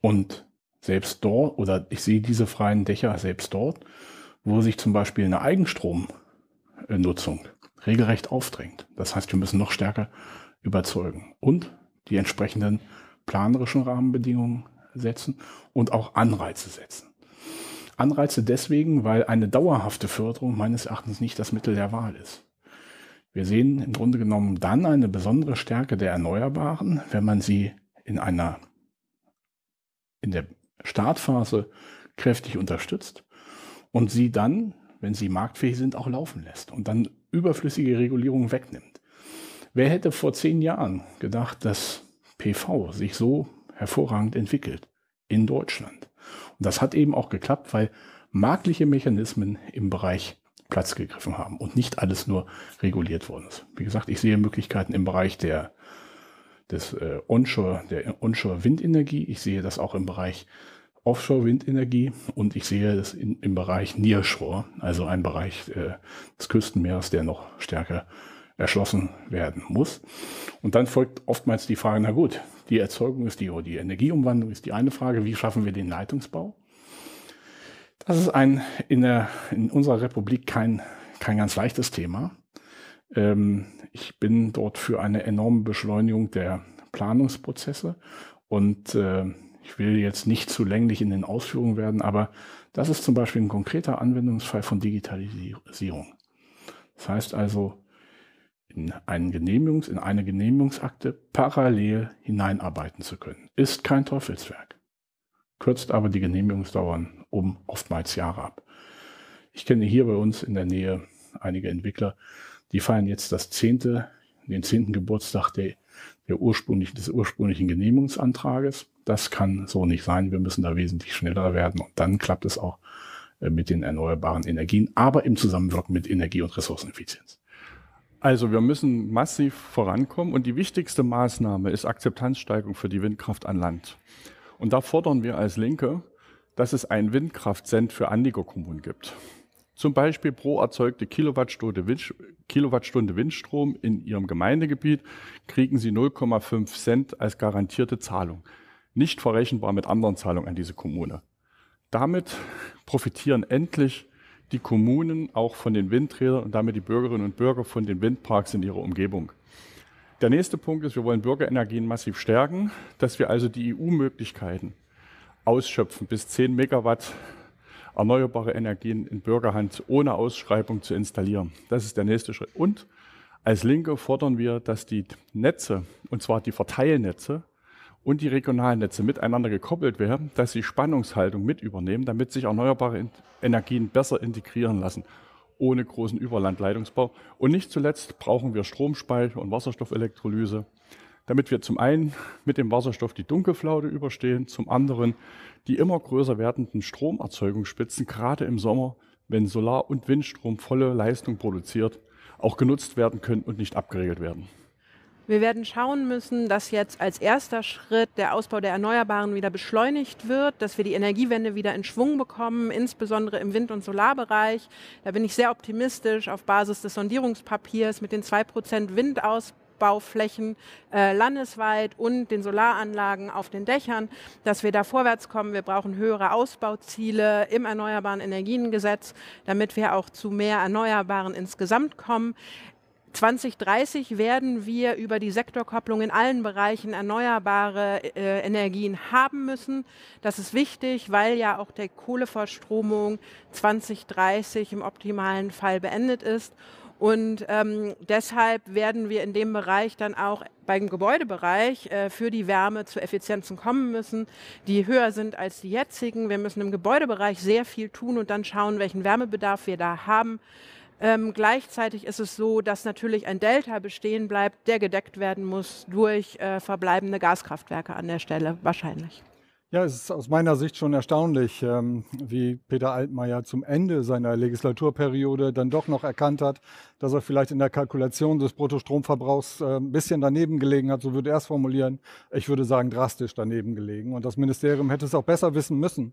Und selbst dort, oder ich sehe diese freien Dächer selbst dort, wo sich zum Beispiel eine Eigenstromnutzung regelrecht aufdrängt. Das heißt, wir müssen noch stärker überzeugen und die entsprechenden planerischen Rahmenbedingungen setzen und auch Anreize setzen. Anreize deswegen, weil eine dauerhafte Förderung meines Erachtens nicht das Mittel der Wahl ist. Wir sehen im Grunde genommen dann eine besondere Stärke der Erneuerbaren, wenn man sie in der Startphase kräftig unterstützt und sie dann, wenn sie marktfähig sind, auch laufen lässt und dann überflüssige Regulierung wegnimmt. Wer hätte vor 10 Jahren gedacht, dass PV sich so hervorragend entwickelt in Deutschland? Und das hat eben auch geklappt, weil marktliche Mechanismen im Bereich Platz gegriffen haben und nicht alles nur reguliert worden ist. Wie gesagt, ich sehe Möglichkeiten im Bereich der Onshore-Windenergie. Ich sehe das auch im Bereich Offshore-Windenergie und ich sehe das im Bereich Nearshore, also ein Bereich des Küstenmeeres, der noch stärker erschlossen werden muss. Und dann folgt oftmals die Frage, na gut, die Erzeugung ist die Energieumwandlung ist die eine Frage, wie schaffen wir den Leitungsbau? Das ist in unserer Republik kein ganz leichtes Thema. Ich bin dort für eine enorme Beschleunigung der Planungsprozesse und ich will jetzt nicht zu länglich in den Ausführungen werden, aber das ist zum Beispiel ein konkreter Anwendungsfall von Digitalisierung. Das heißt also, in eine Genehmigungsakte parallel hineinarbeiten zu können, ist kein Teufelswerk, kürzt aber die Genehmigungsdauern um oftmals Jahre ab. Ich kenne hier bei uns in der Nähe einige Entwickler, die feiern jetzt den 10. Geburtstag des ursprünglichen Genehmigungsantrages. Das kann so nicht sein. Wir müssen da wesentlich schneller werden und dann klappt es auch mit den erneuerbaren Energien, aber im Zusammenwirken mit Energie- und Ressourceneffizienz. Also wir müssen massiv vorankommen und die wichtigste Maßnahme ist Akzeptanzsteigerung für die Windkraft an Land. Und da fordern wir als Linke, dass es einen Windkraftcent für Anliegerkommunen gibt. Zum Beispiel pro erzeugte Kilowattstunde Windstrom in Ihrem Gemeindegebiet kriegen Sie 0,5 Cent als garantierte Zahlung. Nicht verrechenbar mit anderen Zahlungen an diese Kommune. Damit profitieren endlich die Kommunen auch von den Windrädern und damit die Bürgerinnen und Bürger von den Windparks in ihrer Umgebung. Der nächste Punkt ist, wir wollen Bürgerenergien massiv stärken, dass wir also die EU-Möglichkeiten ausschöpfen, bis 10 Megawatt erneuerbare Energien in Bürgerhand ohne Ausschreibung zu installieren. Das ist der nächste Schritt. Und als Linke fordern wir, dass die Netze, und zwar die Verteilnetze und die regionalen Netze miteinander gekoppelt werden, dass sie Spannungshaltung mit übernehmen, damit sich erneuerbare Energien besser integrieren lassen, ohne großen Überlandleitungsbau. Und nicht zuletzt brauchen wir Stromspeicher und Wasserstoffelektrolyse, damit wir zum einen mit dem Wasserstoff die Dunkelflaute überstehen, zum anderen die immer größer werdenden Stromerzeugungsspitzen, gerade im Sommer, wenn Solar- und Windstrom volle Leistung produziert, auch genutzt werden können und nicht abgeregelt werden. Wir werden schauen müssen, dass jetzt als erster Schritt der Ausbau der Erneuerbaren wieder beschleunigt wird, dass wir die Energiewende wieder in Schwung bekommen, insbesondere im Wind- und Solarbereich. Da bin ich sehr optimistisch auf Basis des Sondierungspapiers mit den 2% Windausbau. Hochbauflächen landesweit und den Solaranlagen auf den Dächern, dass wir da vorwärts kommen. Wir brauchen höhere Ausbauziele im Erneuerbaren Energiengesetz, damit wir auch zu mehr Erneuerbaren insgesamt kommen. 2030 werden wir über die Sektorkopplung in allen Bereichen erneuerbare Energien haben müssen. Das ist wichtig, weil ja auch der Kohleverstromung 2030 im optimalen Fall beendet ist. Und deshalb werden wir in dem Bereich dann auch beim Gebäudebereich für die Wärme zu Effizienzen kommen müssen, die höher sind als die jetzigen. Wir müssen im Gebäudebereich sehr viel tun und dann schauen, welchen Wärmebedarf wir da haben. Gleichzeitig ist es so, dass natürlich ein Delta bestehen bleibt, der gedeckt werden muss durch verbleibende Gaskraftwerke an der Stelle wahrscheinlich. Ja, es ist aus meiner Sicht schon erstaunlich, wie Peter Altmaier zum Ende seiner Legislaturperiode dann doch noch erkannt hat, dass er vielleicht in der Kalkulation des Bruttostromverbrauchs ein bisschen daneben gelegen hat, so würde er es formulieren. Ich würde sagen, drastisch daneben gelegen. Und das Ministerium hätte es auch besser wissen müssen.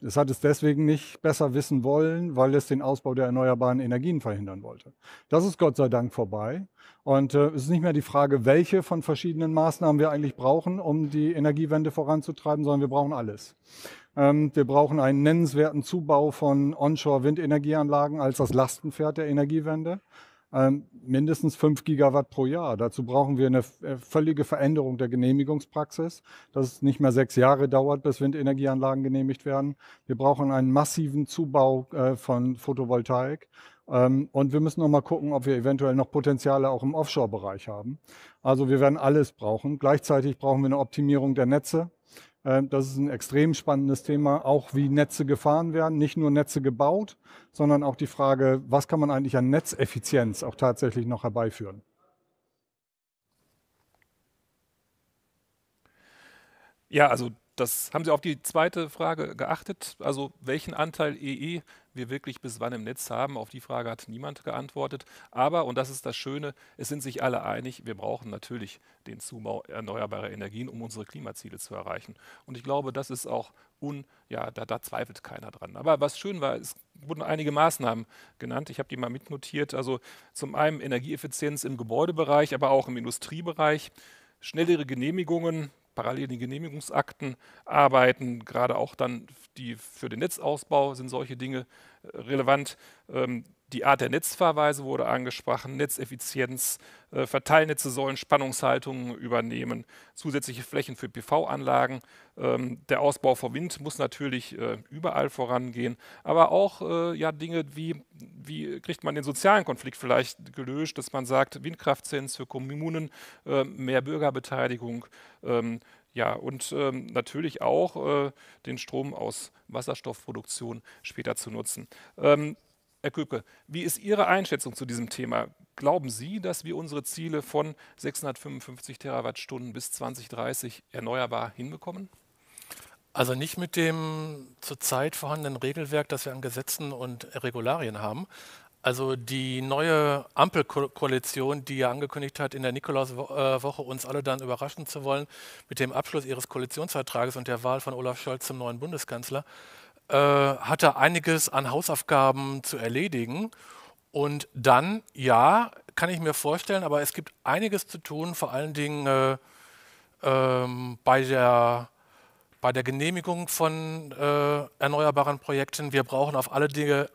Es hat es deswegen nicht besser wissen wollen, weil es den Ausbau der erneuerbaren Energien verhindern wollte. Das ist Gott sei Dank vorbei. Und es ist nicht mehr die Frage, welche von verschiedenen Maßnahmen wir eigentlich brauchen, um die Energiewende voranzutreiben, sondern wir brauchen alles. Wir brauchen einen nennenswerten Zubau von Onshore-Windenergieanlagen als das Lastenpferd der Energiewende. Mindestens 5 Gigawatt pro Jahr. Dazu brauchen wir eine völlige Veränderung der Genehmigungspraxis, dass es nicht mehr 6 Jahre dauert, bis Windenergieanlagen genehmigt werden. Wir brauchen einen massiven Zubau von Photovoltaik. Und wir müssen noch mal gucken, ob wir eventuell noch Potenziale auch im Offshore-Bereich haben. Also wir werden alles brauchen. Gleichzeitig brauchen wir eine Optimierung der Netze. Das ist ein extrem spannendes Thema, auch wie Netze gefahren werden, nicht nur Netze gebaut, sondern auch die Frage, was kann man eigentlich an Netzeffizienz auch tatsächlich noch herbeiführen. Ja, also das haben Sie auf die zweite Frage geachtet, also welchen Anteil EE wir wirklich bis wann im Netz haben. Auf die Frage hat niemand geantwortet. Aber, und das ist das Schöne, es sind sich alle einig, wir brauchen natürlich den Zubau erneuerbarer Energien, um unsere Klimaziele zu erreichen. Und ich glaube, das ist auch da zweifelt keiner dran. Aber was schön war, es wurden einige Maßnahmen genannt. Ich habe die mal mitnotiert. Also zum einen Energieeffizienz im Gebäudebereich, aber auch im Industriebereich, schnellere Genehmigungen, parallel den Genehmigungsakten arbeiten, gerade auch dann für den Netzausbau sind solche Dinge relevant. Die Art der Netzfahrweise wurde angesprochen, Netzeffizienz, Verteilnetze sollen Spannungshaltungen übernehmen, zusätzliche Flächen für PV-Anlagen, der Ausbau von Wind muss natürlich überall vorangehen, aber auch Dinge wie kriegt man den sozialen Konflikt vielleicht gelöst, dass man sagt, Windkraftzins für Kommunen, mehr Bürgerbeteiligung, natürlich auch den Strom aus Wasserstoffproduktion später zu nutzen. Herr Köpke, wie ist Ihre Einschätzung zu diesem Thema? Glauben Sie, dass wir unsere Ziele von 655 Terawattstunden bis 2030 erneuerbar hinbekommen? Also nicht mit dem zurzeit vorhandenen Regelwerk, das wir an Gesetzen und Regularien haben. Also die neue Ampelkoalition, die ja angekündigt hat, in der Nikolauswoche uns alle dann überraschen zu wollen mit dem Abschluss ihres Koalitionsvertrages und der Wahl von Olaf Scholz zum neuen Bundeskanzler, hat er einiges an Hausaufgaben zu erledigen. Und dann, ja, kann ich mir vorstellen, aber es gibt einiges zu tun, vor allen Dingen bei der Genehmigung von erneuerbaren Projekten. Wir brauchen auf alle Dinge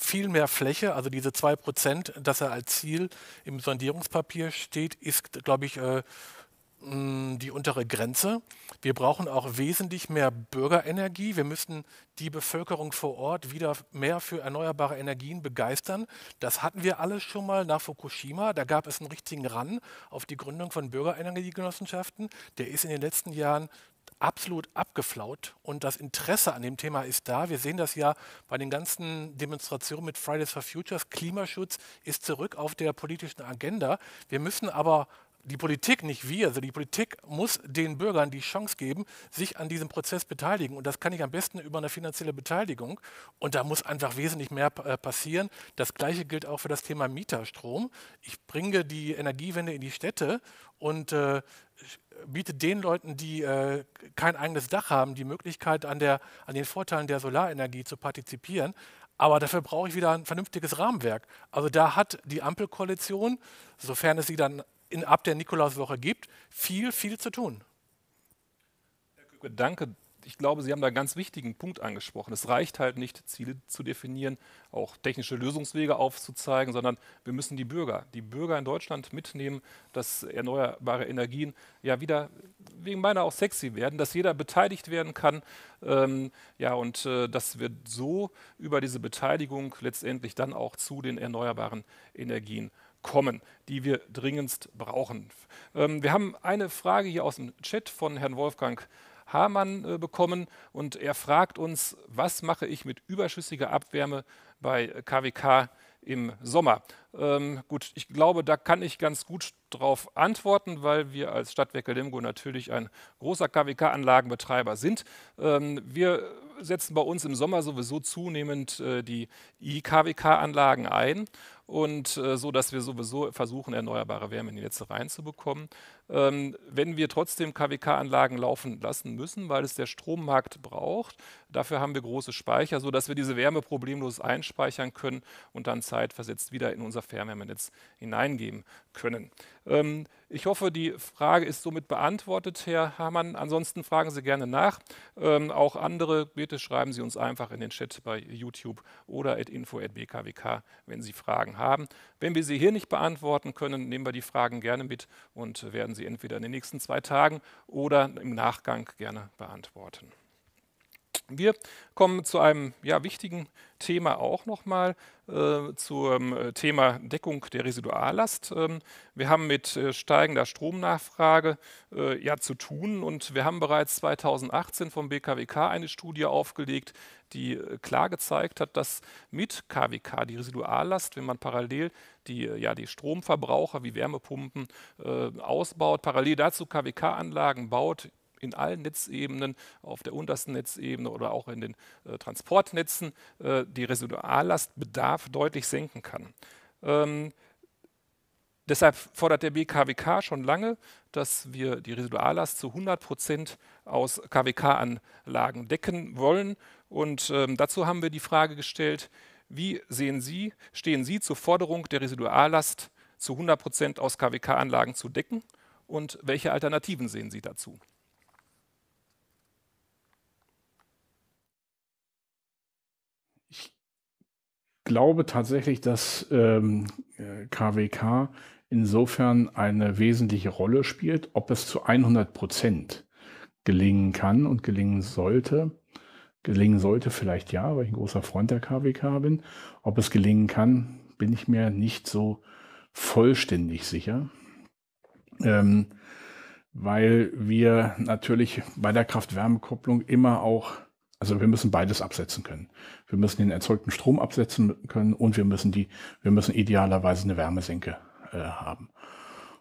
viel mehr Fläche. Also diese 2%, das er als Ziel im Sondierungspapier steht, ist, glaube ich, die untere Grenze. Wir brauchen auch wesentlich mehr Bürgerenergie. Wir müssen die Bevölkerung vor Ort wieder mehr für erneuerbare Energien begeistern. Das hatten wir alle schon mal nach Fukushima. Da gab es einen richtigen Run auf die Gründung von Bürgerenergiegenossenschaften. Der ist in den letzten Jahren absolut abgeflaut und das Interesse an dem Thema ist da. Wir sehen das ja bei den ganzen Demonstrationen mit Fridays for Futures. Klimaschutz ist zurück auf der politischen Agenda. Wir müssen aber die Politik muss den Bürgern die Chance geben, sich an diesem Prozess beteiligen. Und das kann ich am besten über eine finanzielle Beteiligung. Und da muss einfach wesentlich mehr passieren. Das Gleiche gilt auch für das Thema Mieterstrom. Ich bringe die Energiewende in die Städte und biete den Leuten, die kein eigenes Dach haben, die Möglichkeit, an den Vorteilen der Solarenergie zu partizipieren. Aber dafür brauche ich wieder ein vernünftiges Rahmenwerk. Also da hat die Ampelkoalition, sofern es sie dann ab der Nikolauswoche gibt, viel, viel zu tun. Herr Köpke, danke. Ich glaube, Sie haben da einen ganz wichtigen Punkt angesprochen. Es reicht halt nicht, Ziele zu definieren, auch technische Lösungswege aufzuzeigen, sondern wir müssen die Bürger in Deutschland mitnehmen, dass erneuerbare Energien ja wieder, wegen meiner auch sexy werden, dass jeder beteiligt werden kann, dass wir so über diese Beteiligung letztendlich dann auch zu den erneuerbaren Energien kommen, die wir dringendst brauchen. Wir haben eine Frage hier aus dem Chat von Herrn Wolfgang Hamann bekommen und er fragt uns, was mache ich mit überschüssiger Abwärme bei KWK im Sommer? Gut, ich glaube, da kann ich ganz gut darauf antworten, weil wir als Stadtwerke Lemgo natürlich ein großer KWK-Anlagenbetreiber sind. Wir setzen bei uns im Sommer sowieso zunehmend die IKWK-Anlagen ein und so, dass wir sowieso versuchen, erneuerbare Wärme in die Netze reinzubekommen. Wenn wir trotzdem KWK-Anlagen laufen lassen müssen, weil es der Strommarkt braucht, dafür haben wir große Speicher, so dass wir diese Wärme problemlos einspeichern können und dann zeitversetzt wieder in unser Fernwärmenetz hineingeben können. Ich hoffe, die Frage ist somit beantwortet, Herr Hamann. Ansonsten fragen Sie gerne nach. Auch andere, bitte schreiben Sie uns einfach in den Chat bei YouTube oder info@bkwk, wenn Sie Fragen haben. Wenn wir sie hier nicht beantworten können, nehmen wir die Fragen gerne mit und werden sie entweder in den nächsten 2 Tagen oder im Nachgang gerne beantworten. Wir kommen zu einem wichtigen Thema auch nochmal, zum Thema Deckung der Residuallast. Wir haben mit steigender Stromnachfrage zu tun und wir haben bereits 2018 vom BKWK eine Studie aufgelegt, die klar gezeigt hat, dass mit KWK die Residuallast, wenn man parallel die Stromverbraucher wie Wärmepumpen ausbaut, parallel dazu KWK-Anlagen baut, in allen Netzebenen, auf der untersten Netzebene oder auch in den Transportnetzen, die Residuallastbedarf deutlich senken kann. Deshalb fordert der BKWK schon lange, dass wir die Residuallast zu 100% aus KWK-Anlagen decken wollen. Und dazu haben wir die Frage gestellt, wie stehen Sie zur Forderung der Residuallast zu 100% aus KWK-Anlagen zu decken und welche Alternativen sehen Sie dazu? Ich glaube tatsächlich, dass KWK insofern eine wesentliche Rolle spielt, ob es zu 100% gelingen kann und gelingen sollte. Gelingen sollte vielleicht ja, weil ich ein großer Freund der KWK bin. Ob es gelingen kann, bin ich mir nicht so vollständig sicher, weil wir natürlich bei der Kraft-Wärme-Kopplung immer auch, also wir müssen beides absetzen können. Wir müssen den erzeugten Strom absetzen können und wir müssen idealerweise eine Wärmesenke haben.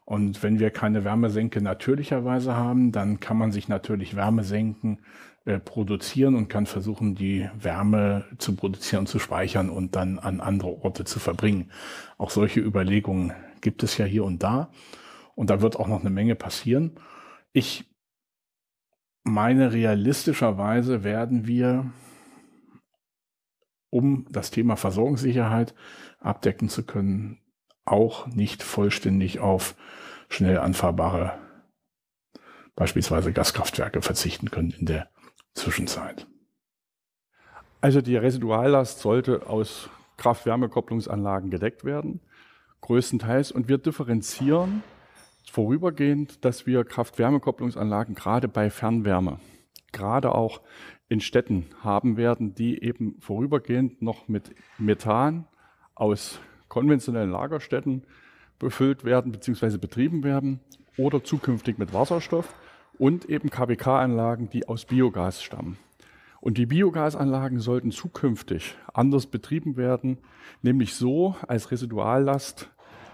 Und wenn wir keine Wärmesenke natürlicherweise haben, dann kann man sich natürlich Wärmesenken produzieren und kann versuchen, die Wärme zu produzieren und zu speichern und dann an andere Orte zu verbringen. Auch solche Überlegungen gibt es ja hier und da. Und da wird auch noch eine Menge passieren. Ich meine, realistischerweise werden wir, um das Thema Versorgungssicherheit abdecken zu können, auch nicht vollständig auf schnell anfahrbare, beispielsweise Gaskraftwerke, verzichten können in der Zwischenzeit. Also die Residuallast sollte aus Kraft-Wärme-Kopplungsanlagen gedeckt werden, größtenteils. Und wir differenzieren vorübergehend, dass wir Kraft-Wärme-Kopplungsanlagen gerade bei Fernwärme, gerade auch in Städten haben werden, die eben vorübergehend noch mit Methan aus konventionellen Lagerstätten befüllt werden bzw. betrieben werden oder zukünftig mit Wasserstoff und eben KWK-Anlagen, die aus Biogas stammen. Und die Biogasanlagen sollten zukünftig anders betrieben werden, nämlich so als Residuallast,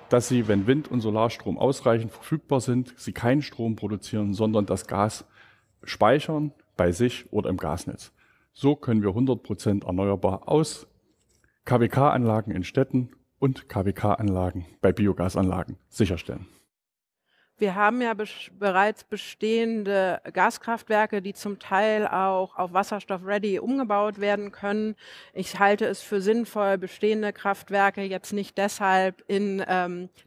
dass sie, wenn Wind- und Solarstrom ausreichend verfügbar sind, sie keinen Strom produzieren, sondern das Gas speichern bei sich oder im Gasnetz. So können wir 100% erneuerbar aus KWK-Anlagen in Städten und KWK-Anlagen bei Biogasanlagen sicherstellen. Wir haben ja bereits bestehende Gaskraftwerke, die zum Teil auch auf Wasserstoff-ready umgebaut werden können. Ich halte es für sinnvoll, bestehende Kraftwerke jetzt nicht deshalb in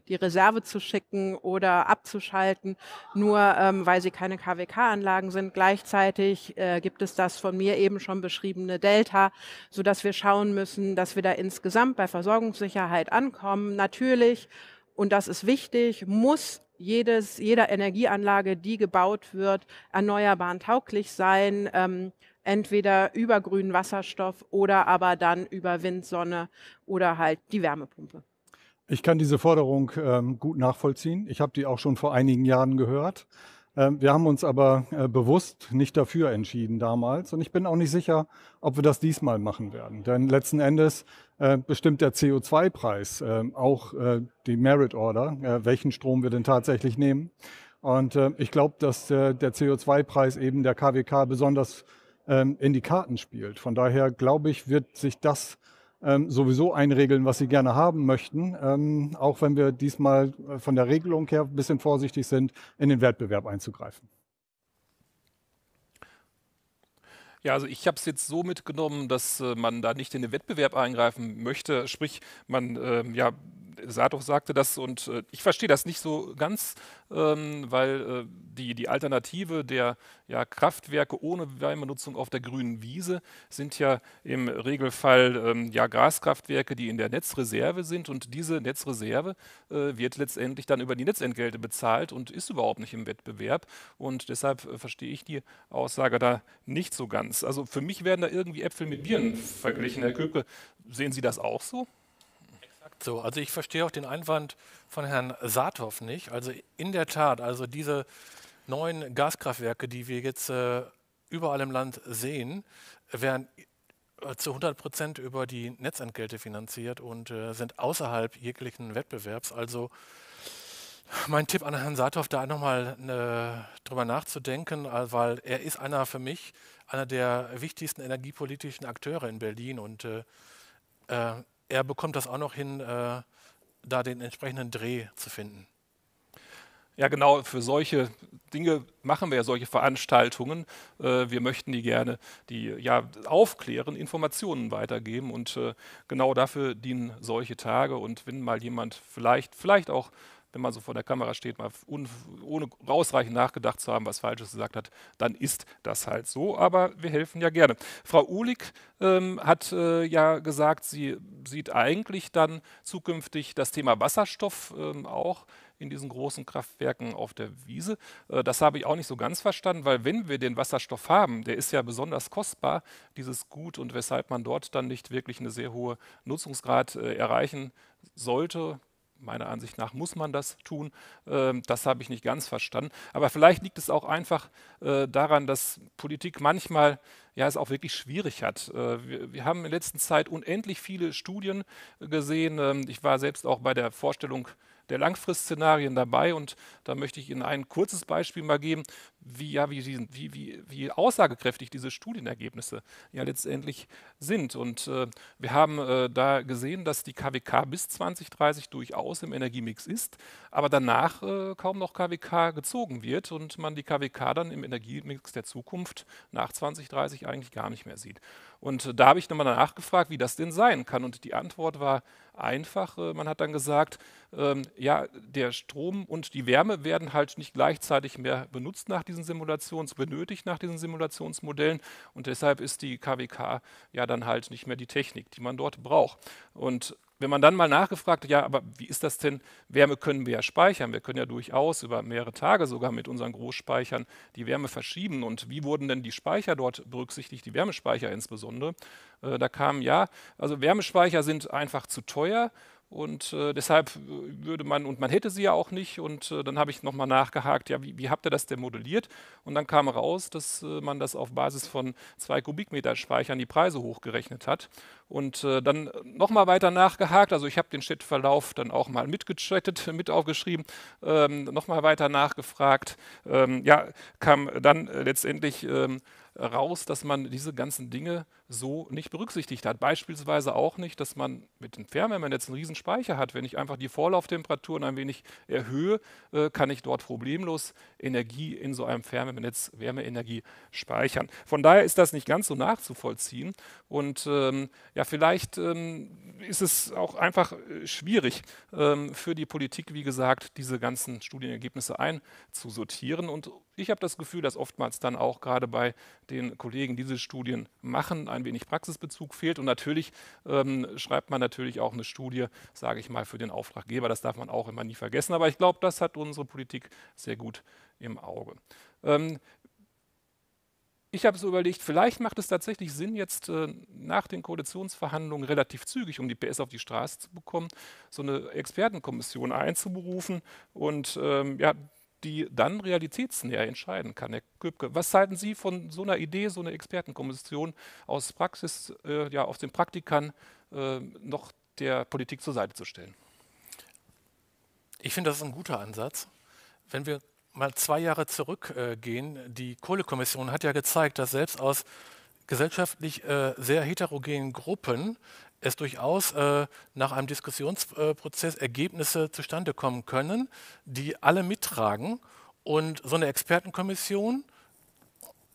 die Reserve zu schicken oder abzuschalten, nur weil sie keine KWK-Anlagen sind. Gleichzeitig gibt es das von mir eben schon beschriebene Delta, sodass wir schauen müssen, dass wir da insgesamt bei Versorgungssicherheit ankommen. Natürlich, und das ist wichtig, muss jeder Energieanlage, die gebaut wird, erneuerbaren tauglich sein, entweder über grünen Wasserstoff oder aber dann über Wind, Sonne oder halt die Wärmepumpe. Ich kann diese Forderung gut nachvollziehen. Ich habe die auch schon vor einigen Jahren gehört. Wir haben uns aber bewusst nicht dafür entschieden damals und ich bin auch nicht sicher, ob wir das diesmal machen werden. Denn letzten Endes bestimmt der CO2-Preis auch die Merit Order, welchen Strom wir denn tatsächlich nehmen. Und ich glaube, dass der CO2-Preis eben der KWK besonders in die Karten spielt. Von daher glaube ich, wird sich das sowieso einregeln, was sie gerne haben möchten, auch wenn wir diesmal von der Regelung her ein bisschen vorsichtig sind, in den Wettbewerb einzugreifen. Ja, also ich habe es jetzt so mitgenommen, dass man da nicht in den Wettbewerb eingreifen möchte, sprich man, ja, Saathoff sagte das und ich verstehe das nicht so ganz, weil die Alternative der Kraftwerke ohne Wärmenutzung auf der grünen Wiese sind ja im Regelfall Gaskraftwerke, die in der Netzreserve sind und diese Netzreserve wird letztendlich dann über die Netzentgelte bezahlt und ist überhaupt nicht im Wettbewerb und deshalb verstehe ich die Aussage da nicht so ganz. Also für mich werden da irgendwie Äpfel mit Birnen verglichen. Herr Köpke, sehen Sie das auch so? Exakt so. Also ich verstehe auch den Einwand von Herrn Saathoff nicht. Also in der Tat, also diese neuen Gaskraftwerke, die wir jetzt überall im Land sehen, werden zu 100% über die Netzentgelte finanziert und sind außerhalb jeglichen Wettbewerbs. Also mein Tipp an Herrn Saathoff, da nochmal drüber nachzudenken, weil er ist einer der wichtigsten energiepolitischen Akteure in Berlin und er bekommt das auch noch hin, da den entsprechenden Dreh zu finden. Ja genau, für solche Dinge machen wir ja solche Veranstaltungen. Wir möchten die gerne aufklären, Informationen weitergeben und genau dafür dienen solche Tage. Und wenn mal jemand vielleicht auch, wenn man so vor der Kamera steht, mal ohne ausreichend nachgedacht zu haben, was Falsches gesagt hat, dann ist das halt so. Aber wir helfen ja gerne. Frau Uhlich hat ja gesagt, sie sieht eigentlich dann zukünftig das Thema Wasserstoff auch in diesen großen Kraftwerken auf der Wiese. Das habe ich auch nicht so ganz verstanden, weil wenn wir den Wasserstoff haben, der ist ja besonders kostbar, dieses Gut, und weshalb man dort dann nicht wirklich einen sehr hohen Nutzungsgrad erreichen sollte. Meiner Ansicht nach muss man das tun. Das habe ich nicht ganz verstanden. Aber vielleicht liegt es auch einfach daran, dass Politik manchmal es auch wirklich schwierig hat. Wir haben in letzter Zeit unendlich viele Studien gesehen. Ich war selbst auch bei der Vorstellung der Langfristszenarien dabei und da möchte ich Ihnen ein kurzes Beispiel mal geben, wie aussagekräftig diese Studienergebnisse ja letztendlich sind. Und wir haben da gesehen, dass die KWK bis 2030 durchaus im Energiemix ist, aber danach kaum noch KWK gezogen wird und man die KWK dann im Energiemix der Zukunft nach 2030 eigentlich gar nicht mehr sieht. Und da habe ich nochmal danach gefragt, wie das denn sein kann. Und die Antwort war einfach. Man hat dann gesagt, der Strom und die Wärme werden halt nicht gleichzeitig mehr benutzt benötigt nach diesen Simulationsmodellen. Und deshalb ist die KWK ja dann halt nicht mehr die Technik, die man dort braucht. Und wenn man dann mal nachgefragt hat, ja, aber wie ist das denn? Wärme können wir ja speichern. Wir können ja durchaus über mehrere Tage sogar mit unseren Großspeichern die Wärme verschieben. Und wie wurden denn die Speicher dort berücksichtigt, die Wärmespeicher insbesondere? Da kam also Wärmespeicher sind einfach zu teuer. Und deshalb würde man, und man hätte sie ja auch nicht, und dann habe ich nochmal nachgehakt, ja, wie habt ihr das denn modelliert? Und dann kam raus, dass man das auf Basis von 2 Kubikmeter Speichern die Preise hochgerechnet hat. Und dann nochmal weiter nachgehakt, also ich habe den Chatverlauf dann auch mal mitgechattet, mit aufgeschrieben, nochmal weiter nachgefragt. Ja, kam dann letztendlich raus, dass man diese ganzen Dinge so nicht berücksichtigt hat. Beispielsweise auch nicht, dass man mit dem Fernwärmenetz einen riesen Speicher hat. Wenn ich einfach die Vorlauftemperaturen ein wenig erhöhe, kann ich dort problemlos Energie in so einem Fernwärmenetz, Wärmeenergie speichern. Von daher ist das nicht ganz so nachzuvollziehen. Und ja, vielleicht ist es auch einfach schwierig für die Politik, wie gesagt, diese ganzen Studienergebnisse einzusortieren. Und ich habe das Gefühl, dass oftmals dann auch gerade bei den Kollegen, die diese Studien machen, ein wenig Praxisbezug fehlt. Und natürlich schreibt man natürlich auch eine Studie, sage ich mal, für den Auftraggeber. Das darf man auch immer nie vergessen. Aber ich glaube, das hat unsere Politik sehr gut im Auge. Ich habe so überlegt, vielleicht macht es tatsächlich Sinn, jetzt nach den Koalitionsverhandlungen relativ zügig, um die PS auf die Straße zu bekommen, so eine Expertenkommission einzuberufen und ja, die dann realitätsnäher entscheiden kann. Herr Köpke, was halten Sie von so einer Idee, so eine Expertenkommission aus Praxis, ja, aus den Praktikern noch der Politik zur Seite zu stellen? Ich finde, das ist ein guter Ansatz. Wenn wir mal 2 Jahre zurückgehen, die Kohlekommission hat ja gezeigt, dass selbst aus gesellschaftlich sehr heterogenen Gruppen es durchaus nach einem Diskussionsprozess Ergebnisse zustande kommen können, die alle mittragen. Und so eine Expertenkommission,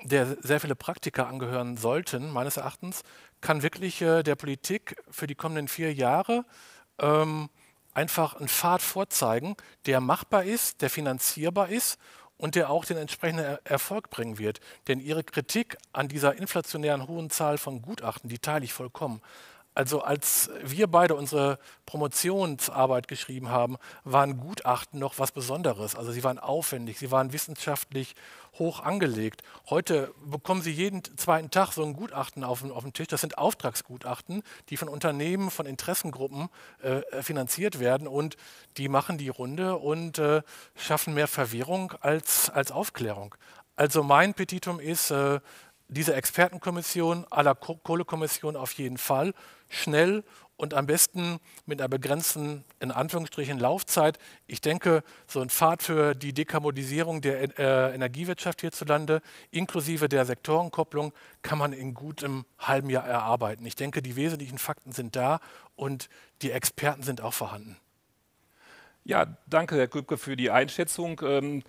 der sehr viele Praktiker angehören sollten, meines Erachtens, kann wirklich der Politik für die kommenden 4 Jahre einfach einen Pfad vorzeigen, der machbar ist, der finanzierbar ist und der auch den entsprechenden Erfolg bringen wird. Denn Ihre Kritik an dieser inflationären hohen Zahl von Gutachten, die teile ich vollkommen. Also als wir beide unsere Promotionsarbeit geschrieben haben, waren Gutachten noch was Besonderes. Also sie waren aufwendig, sie waren wissenschaftlich hoch angelegt. Heute bekommen Sie jeden zweiten Tag so ein Gutachten auf den Tisch. Das sind Auftragsgutachten, die von Unternehmen, von Interessengruppen finanziert werden. Und die machen die Runde und schaffen mehr Verwirrung als Aufklärung. Also mein Petitum ist, diese Expertenkommission à la Kohlekommission auf jeden Fall schnell und am besten mit einer begrenzten, in Anführungsstrichen, Laufzeit. Ich denke, so ein Pfad für die Dekarbonisierung der Energiewirtschaft hierzulande, inklusive der Sektorenkopplung, kann man in gutem halben Jahr erarbeiten. Ich denke, die wesentlichen Fakten sind da und die Experten sind auch vorhanden. Ja, danke, Herr Köpke, für die Einschätzung.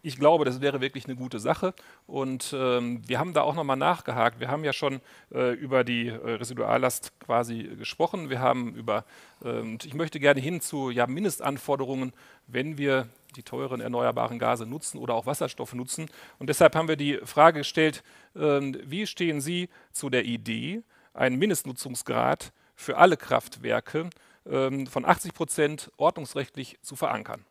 Ich glaube, das wäre wirklich eine gute Sache und wir haben da auch nochmal nachgehakt. Wir haben ja schon über die Residuallast quasi gesprochen. Wir haben über, ich möchte gerne hin zu ja, Mindestanforderungen, wenn wir die teuren erneuerbaren Gase nutzen oder auch Wasserstoffe nutzen. Und deshalb haben wir die Frage gestellt, wie stehen Sie zu der Idee, einen Mindestnutzungsgrad für alle Kraftwerke von 80% ordnungsrechtlich zu verankern?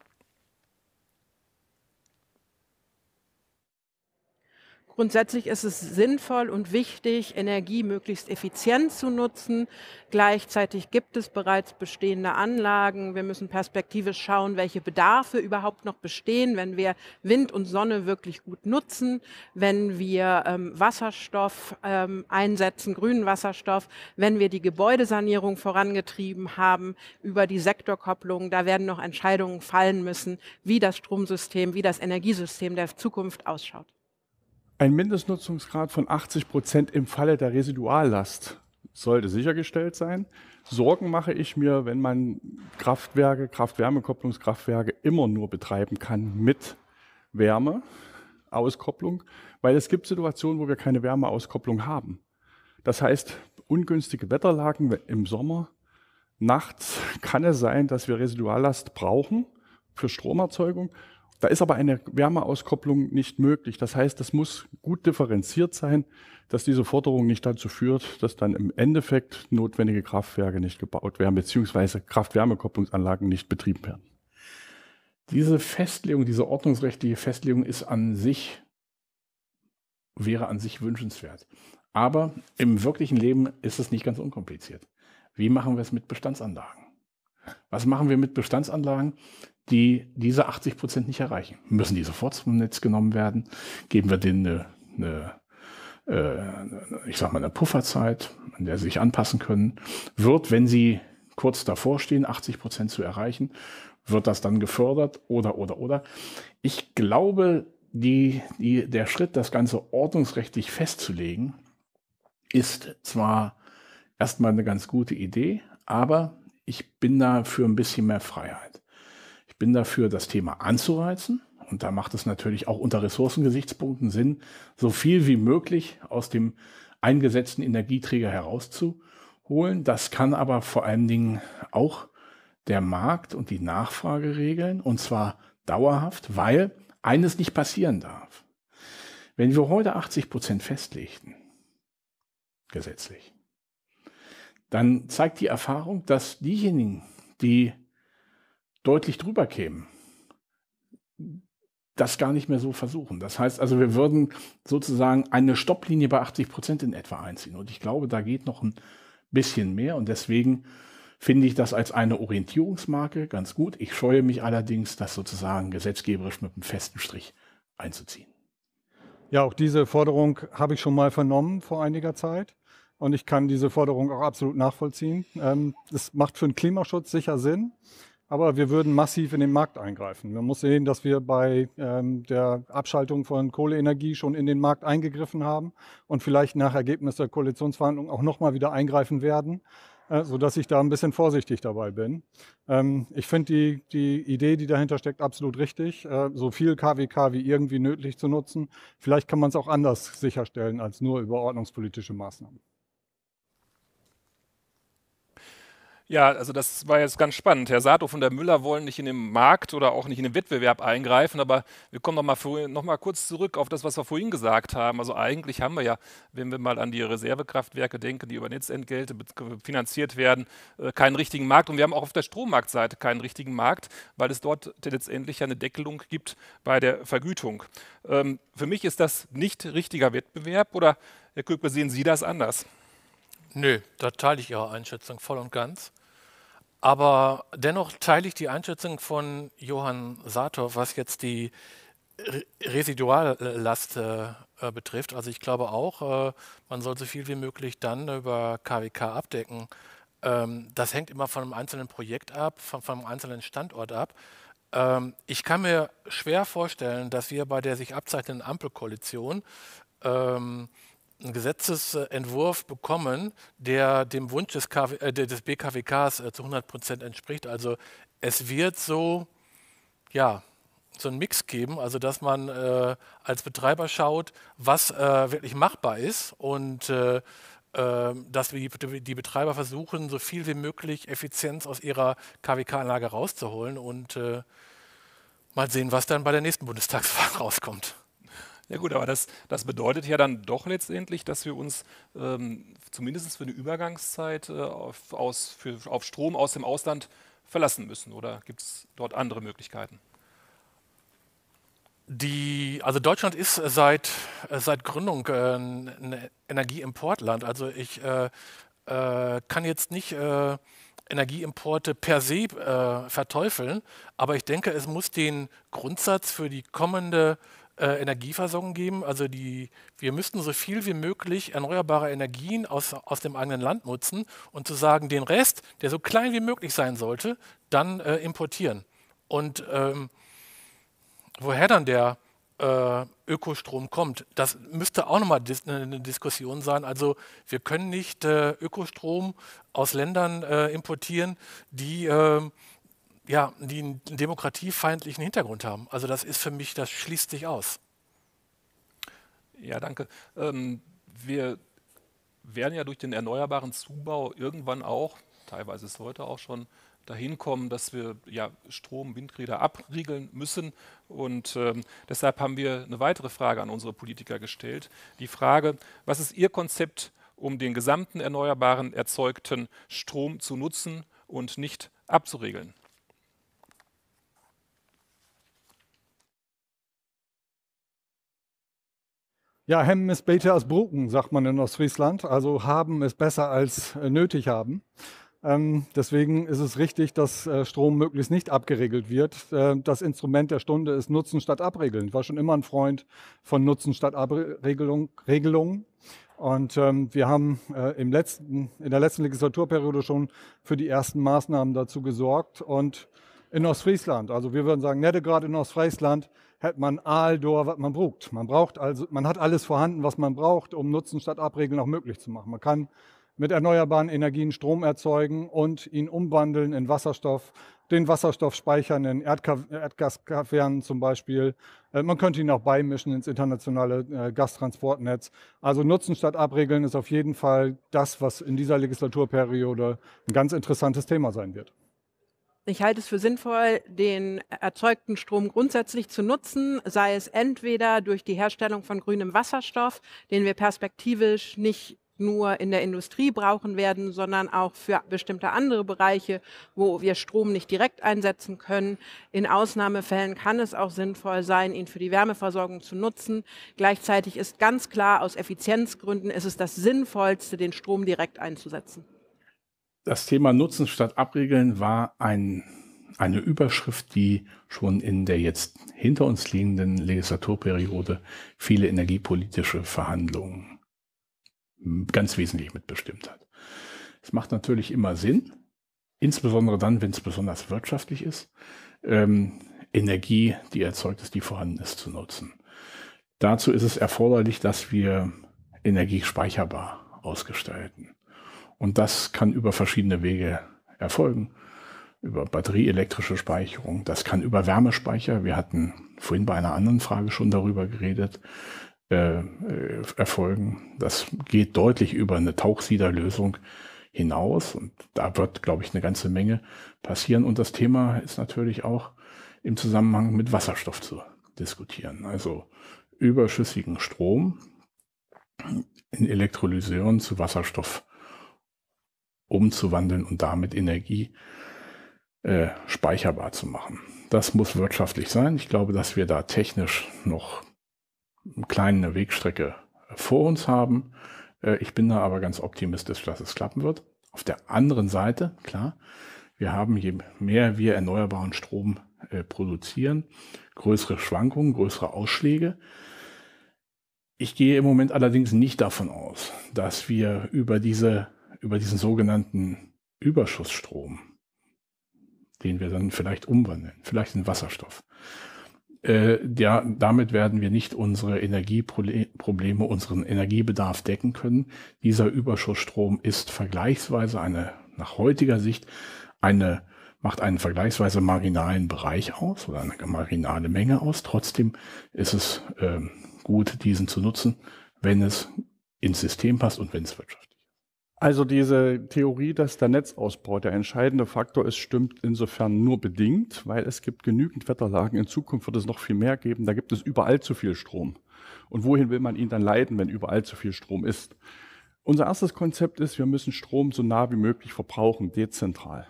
Grundsätzlich ist es sinnvoll und wichtig, Energie möglichst effizient zu nutzen. Gleichzeitig gibt es bereits bestehende Anlagen. Wir müssen perspektivisch schauen, welche Bedarfe überhaupt noch bestehen, wenn wir Wind und Sonne wirklich gut nutzen, wenn wir Wasserstoff einsetzen, grünen Wasserstoff, wenn wir die Gebäudesanierung vorangetrieben haben über die Sektorkopplung. Da werden noch Entscheidungen fallen müssen, wie das Stromsystem, wie das Energiesystem der Zukunft ausschaut. Ein Mindestnutzungsgrad von 80% im Falle der Residuallast sollte sichergestellt sein. Sorgen mache ich mir, wenn man Kraftwerke, Kraft-Wärme-Kopplungskraftwerke immer nur betreiben kann mit Wärmeauskopplung, weil es gibt Situationen, wo wir keine Wärmeauskopplung haben. Das heißt, ungünstige Wetterlagen im Sommer, nachts kann es sein, dass wir Residuallast brauchen für Stromerzeugung. Da ist aber eine Wärmeauskopplung nicht möglich. Das heißt, das muss gut differenziert sein, dass diese Forderung nicht dazu führt, dass dann im Endeffekt notwendige Kraftwerke nicht gebaut werden, beziehungsweise Kraft-Wärme-Kopplungsanlagen nicht betrieben werden. Diese Festlegung, diese ordnungsrechtliche Festlegung ist an sich, wäre an sich wünschenswert. Aber im wirklichen Leben ist es nicht ganz unkompliziert. Wie machen wir es mit Bestandsanlagen? Was machen wir mit Bestandsanlagen, die diese 80% nicht erreichen? Müssen die sofort vom Netz genommen werden? Geben wir denen eine ich sag mal, eine Pufferzeit, an der sie sich anpassen können, wird, wenn sie kurz davor stehen, 80% zu erreichen, wird das dann gefördert oder. Ich glaube, der Schritt, das Ganze ordnungsrechtlich festzulegen, ist zwar erstmal eine ganz gute Idee, aber ich bin da für ein bisschen mehr Freiheit. Ich bin dafür, das Thema anzureizen. Und da macht es natürlich auch unter Ressourcengesichtspunkten Sinn, so viel wie möglich aus dem eingesetzten Energieträger herauszuholen. Das kann aber vor allen Dingen auch der Markt und die Nachfrage regeln, und zwar dauerhaft, weil eines nicht passieren darf. Wenn wir heute 80% festlegten, gesetzlich, dann zeigt die Erfahrung, dass diejenigen, die deutlich drüber kämen, das gar nicht mehr so versuchen. Das heißt also, wir würden sozusagen eine Stopplinie bei 80% in etwa einziehen. Und ich glaube, da geht noch ein bisschen mehr. Und deswegen finde ich das als eine Orientierungsmarke ganz gut. Ich scheue mich allerdings, das sozusagen gesetzgeberisch mit einem festen Strich einzuziehen. Ja, auch diese Forderung habe ich schon mal vernommen vor einiger Zeit. Und ich kann diese Forderung auch absolut nachvollziehen. Das macht für den Klimaschutz sicher Sinn. Aber wir würden massiv in den Markt eingreifen. Man muss sehen, dass wir bei der Abschaltung von Kohleenergie schon in den Markt eingegriffen haben und vielleicht nach Ergebnis der Koalitionsverhandlungen auch nochmal wieder eingreifen werden, sodass ich da ein bisschen vorsichtig dabei bin. Ich finde die Idee, die dahinter steckt, absolut richtig, so viel KWK wie irgendwie nötig zu nutzen. Vielleicht kann man es auch anders sicherstellen als nur über ordnungspolitische Maßnahmen. Ja, also das war jetzt ganz spannend. Herr Saathoff und Herr Müller wollen nicht in den Markt oder auch nicht in den Wettbewerb eingreifen, aber wir kommen noch mal kurz zurück auf das, was wir vorhin gesagt haben. Also eigentlich haben wir ja, wenn wir mal an die Reservekraftwerke denken, die über Netzentgelte finanziert werden, keinen richtigen Markt. Und wir haben auch auf der Strommarktseite keinen richtigen Markt, weil es dort letztendlich eine Deckelung gibt bei der Vergütung. Für mich ist das nicht richtiger Wettbewerb, oder, Herr Köpke, sehen Sie das anders? Nö, da teile ich Ihre Einschätzung voll und ganz. Aber dennoch teile ich die Einschätzung von Johann Saathoff, was jetzt die Residuallast betrifft. Also ich glaube auch, man soll so viel wie möglich dann über KWK abdecken. Das hängt immer von einem einzelnen Projekt ab, von einem einzelnen Standort ab. Ich kann mir schwer vorstellen, dass wir bei der sich abzeichnenden Ampelkoalition einen Gesetzesentwurf bekommen, der dem Wunsch des BKWKs zu 100% entspricht. Also es wird so, ja, so einen Mix geben, also dass man als Betreiber schaut, was wirklich machbar ist, und dass wir die Betreiber versuchen, so viel wie möglich Effizienz aus ihrer KWK-Anlage rauszuholen, und mal sehen, was dann bei der nächsten Bundestagswahl rauskommt. Ja gut, aber das bedeutet ja dann doch letztendlich, dass wir uns zumindest für eine Übergangszeit auf Strom aus dem Ausland verlassen müssen. Oder gibt es dort andere Möglichkeiten? Also Deutschland ist seit Gründung ein Energieimportland. Also ich kann jetzt nicht Energieimporte per se verteufeln, aber ich denke, es muss den Grundsatz für die kommende Energieversorgung geben. Also wir müssten so viel wie möglich erneuerbare Energien aus dem eigenen Land nutzen und zu sagen, den Rest, der so klein wie möglich sein sollte, dann importieren. Und woher dann der Ökostrom kommt, das müsste auch nochmal eine Diskussion sein. Also wir können nicht Ökostrom aus Ländern importieren, die ja, die einen demokratiefeindlichen Hintergrund haben. Also das ist für mich, das schließt sich aus. Ja, danke. Wir werden ja durch den erneuerbaren Zubau irgendwann auch, teilweise ist heute auch schon, dahin kommen, dass wir ja Strom, Windräder abriegeln müssen. Und deshalb haben wir eine weitere Frage an unsere Politiker gestellt. Die Frage, was ist Ihr Konzept, um den gesamten erneuerbaren erzeugten Strom zu nutzen und nicht abzuriegeln? Ja, hemmen ist besser als brücken, sagt man in Ostfriesland. Also haben ist besser als nötig haben. Deswegen ist es richtig, dass Strom möglichst nicht abgeregelt wird. Das Instrument der Stunde ist Nutzen statt Abregeln. Ich war schon immer ein Freund von Nutzen statt Abregelung. Und wir haben in der letzten Legislaturperiode schon für die ersten Maßnahmen dazu gesorgt. Und in Ostfriesland, also wir würden sagen, Nettegrad in Ostfriesland, hat man all dort, was man braucht. Man hat alles vorhanden, was man braucht, um Nutzen statt Abregeln auch möglich zu machen. Man kann mit erneuerbaren Energien Strom erzeugen und ihn umwandeln in Wasserstoff, den Wasserstoff speichern in Erdgaskavernen zum Beispiel. Man könnte ihn auch beimischen ins internationale Gastransportnetz. Also Nutzen statt Abregeln ist auf jeden Fall das, was in dieser Legislaturperiode ein ganz interessantes Thema sein wird. Ich halte es für sinnvoll, den erzeugten Strom grundsätzlich zu nutzen, sei es entweder durch die Herstellung von grünem Wasserstoff, den wir perspektivisch nicht nur in der Industrie brauchen werden, sondern auch für bestimmte andere Bereiche, wo wir Strom nicht direkt einsetzen können. In Ausnahmefällen kann es auch sinnvoll sein, ihn für die Wärmeversorgung zu nutzen. Gleichzeitig ist ganz klar, aus Effizienzgründen ist es das Sinnvollste, den Strom direkt einzusetzen. Das Thema Nutzen statt Abregeln war eine Überschrift, die schon in der jetzt hinter uns liegenden Legislaturperiode viele energiepolitische Verhandlungen ganz wesentlich mitbestimmt hat. Es macht natürlich immer Sinn, insbesondere dann, wenn es besonders wirtschaftlich ist, Energie, die erzeugt ist, die vorhanden ist, zu nutzen. Dazu ist es erforderlich, dass wir Energie speicherbar ausgestalten. Und das kann über verschiedene Wege erfolgen, über batterieelektrische Speicherung, das kann über Wärmespeicher, wir hatten vorhin bei einer anderen Frage schon darüber geredet, erfolgen. Das geht deutlich über eine Tauchsiederlösung hinaus und da wird, glaube ich, eine ganze Menge passieren. Und das Thema ist natürlich auch im Zusammenhang mit Wasserstoff zu diskutieren. Also überschüssigen Strom in Elektrolyseuren zu Wasserstoff umzuwandeln und damit Energie speicherbar zu machen. Das muss wirtschaftlich sein. Ich glaube, dass wir da technisch noch eine kleine Wegstrecke vor uns haben. Ich bin da aber ganz optimistisch, dass es klappen wird. Auf der anderen Seite, klar, wir haben, je mehr wir erneuerbaren Strom produzieren, größere Schwankungen, größere Ausschläge. Ich gehe im Moment allerdings nicht davon aus, dass wir über diesen sogenannten Überschussstrom, den wir dann vielleicht umwandeln, vielleicht in Wasserstoff, ja, damit werden wir nicht unsere Energieprobleme, unseren Energiebedarf decken können. Dieser Überschussstrom ist vergleichsweise nach heutiger Sicht, macht einen vergleichsweise marginalen Bereich aus oder eine marginale Menge aus. Trotzdem ist es gut, diesen zu nutzen, wenn es ins System passt und wenn es wirtschaftlich ist. Also diese Theorie, dass der Netzausbau der entscheidende Faktor ist, stimmt insofern nur bedingt, weil es gibt genügend Wetterlagen. In Zukunft wird es noch viel mehr geben. Da gibt es überall zu viel Strom. Und wohin will man ihn dann leiten, wenn überall zu viel Strom ist? Unser erstes Konzept ist, wir müssen Strom so nah wie möglich verbrauchen, dezentral.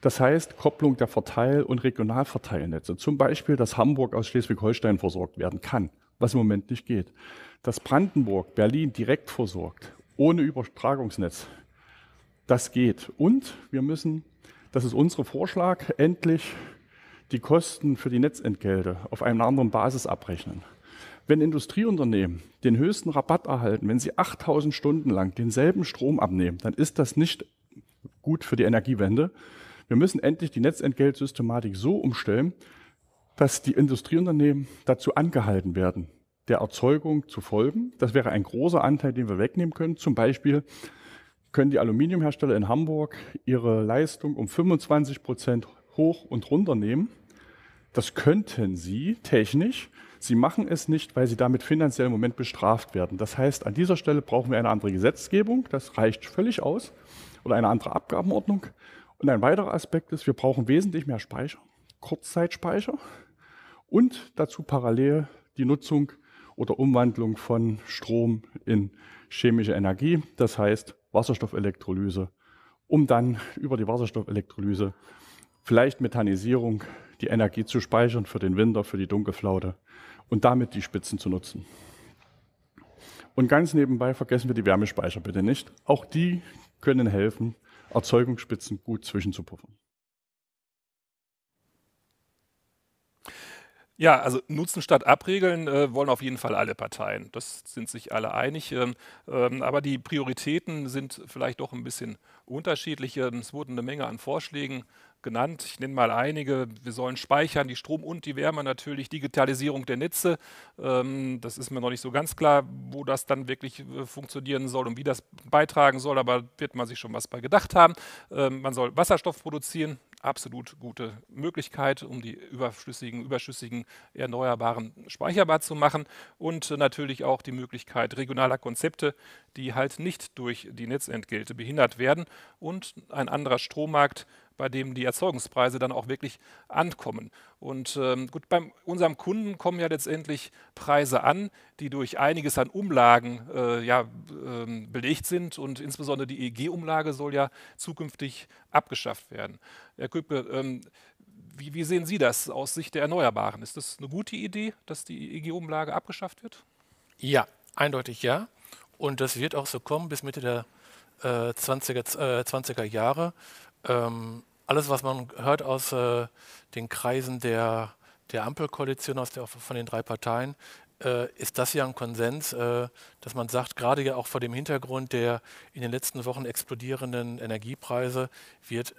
Das heißt, Kopplung der Verteil- und Regionalverteilnetze. Zum Beispiel, dass Hamburg aus Schleswig-Holstein versorgt werden kann, was im Moment nicht geht. Dass Brandenburg, Berlin direkt versorgt, ohne Übertragungsnetz. Das geht. Und wir müssen, das ist unser Vorschlag, endlich die Kosten für die Netzentgelte auf einer anderen Basis abrechnen. Wenn Industrieunternehmen den höchsten Rabatt erhalten, wenn sie 8000 Stunden lang denselben Strom abnehmen, dann ist das nicht gut für die Energiewende. Wir müssen endlich die Netzentgeltsystematik so umstellen, dass die Industrieunternehmen dazu angehalten werden, der Erzeugung zu folgen. Das wäre ein großer Anteil, den wir wegnehmen können. Zum Beispiel können die Aluminiumhersteller in Hamburg ihre Leistung um 25% hoch und runter nehmen. Das könnten sie technisch. Sie machen es nicht, weil sie damit finanziell im Moment bestraft werden. Das heißt, an dieser Stelle brauchen wir eine andere Gesetzgebung. Das reicht völlig aus. Oder eine andere Abgabenordnung. Und ein weiterer Aspekt ist, wir brauchen wesentlich mehr Speicher, Kurzzeitspeicher und dazu parallel die Nutzung oder Umwandlung von Strom in chemische Energie, das heißt Wasserstoffelektrolyse, um dann über die Wasserstoffelektrolyse vielleicht Methanisierung, die Energie zu speichern für den Winter, für die Dunkelflaute und damit die Spitzen zu nutzen. Und ganz nebenbei vergessen wir die Wärmespeicher bitte nicht. Auch die können helfen, Erzeugungsspitzen gut zwischenzupuffern. Ja, also Nutzen statt Abregeln wollen auf jeden Fall alle Parteien. Das sind sich alle einig. Aber die Prioritäten sind vielleicht doch ein bisschen unterschiedlich. Es wurden eine Menge an Vorschlägen genannt. Ich nenne mal einige. Wir sollen speichern, die Strom und die Wärme natürlich, Digitalisierung der Netze. Das ist mir noch nicht so ganz klar, wo das dann wirklich funktionieren soll und wie das beitragen soll. Aber wird man sich schon was bei gedacht haben. Man soll Wasserstoff produzieren. Absolut gute Möglichkeit, um die überschüssigen Erneuerbaren speicherbar zu machen und natürlich auch die Möglichkeit regionaler Konzepte, die halt nicht durch die Netzentgelte behindert werden und ein anderer Strommarkt, bei dem die Erzeugungspreise dann auch wirklich ankommen. Und gut, bei unserem Kunden kommen ja letztendlich Preise an, die durch einiges an Umlagen belegt sind und insbesondere die EEG-Umlage soll ja zukünftig abgeschafft werden. Herr Köpke, wie sehen Sie das aus Sicht der Erneuerbaren? Ist das eine gute Idee, dass die EEG-Umlage abgeschafft wird? Ja, eindeutig ja. Und das wird auch so kommen bis Mitte der 20er Jahre. Alles, was man hört aus den Kreisen der Ampelkoalition, von den drei Parteien, ist das ja ein Konsens, dass man sagt, gerade ja auch vor dem Hintergrund der in den letzten Wochen explodierenden Energiepreise wird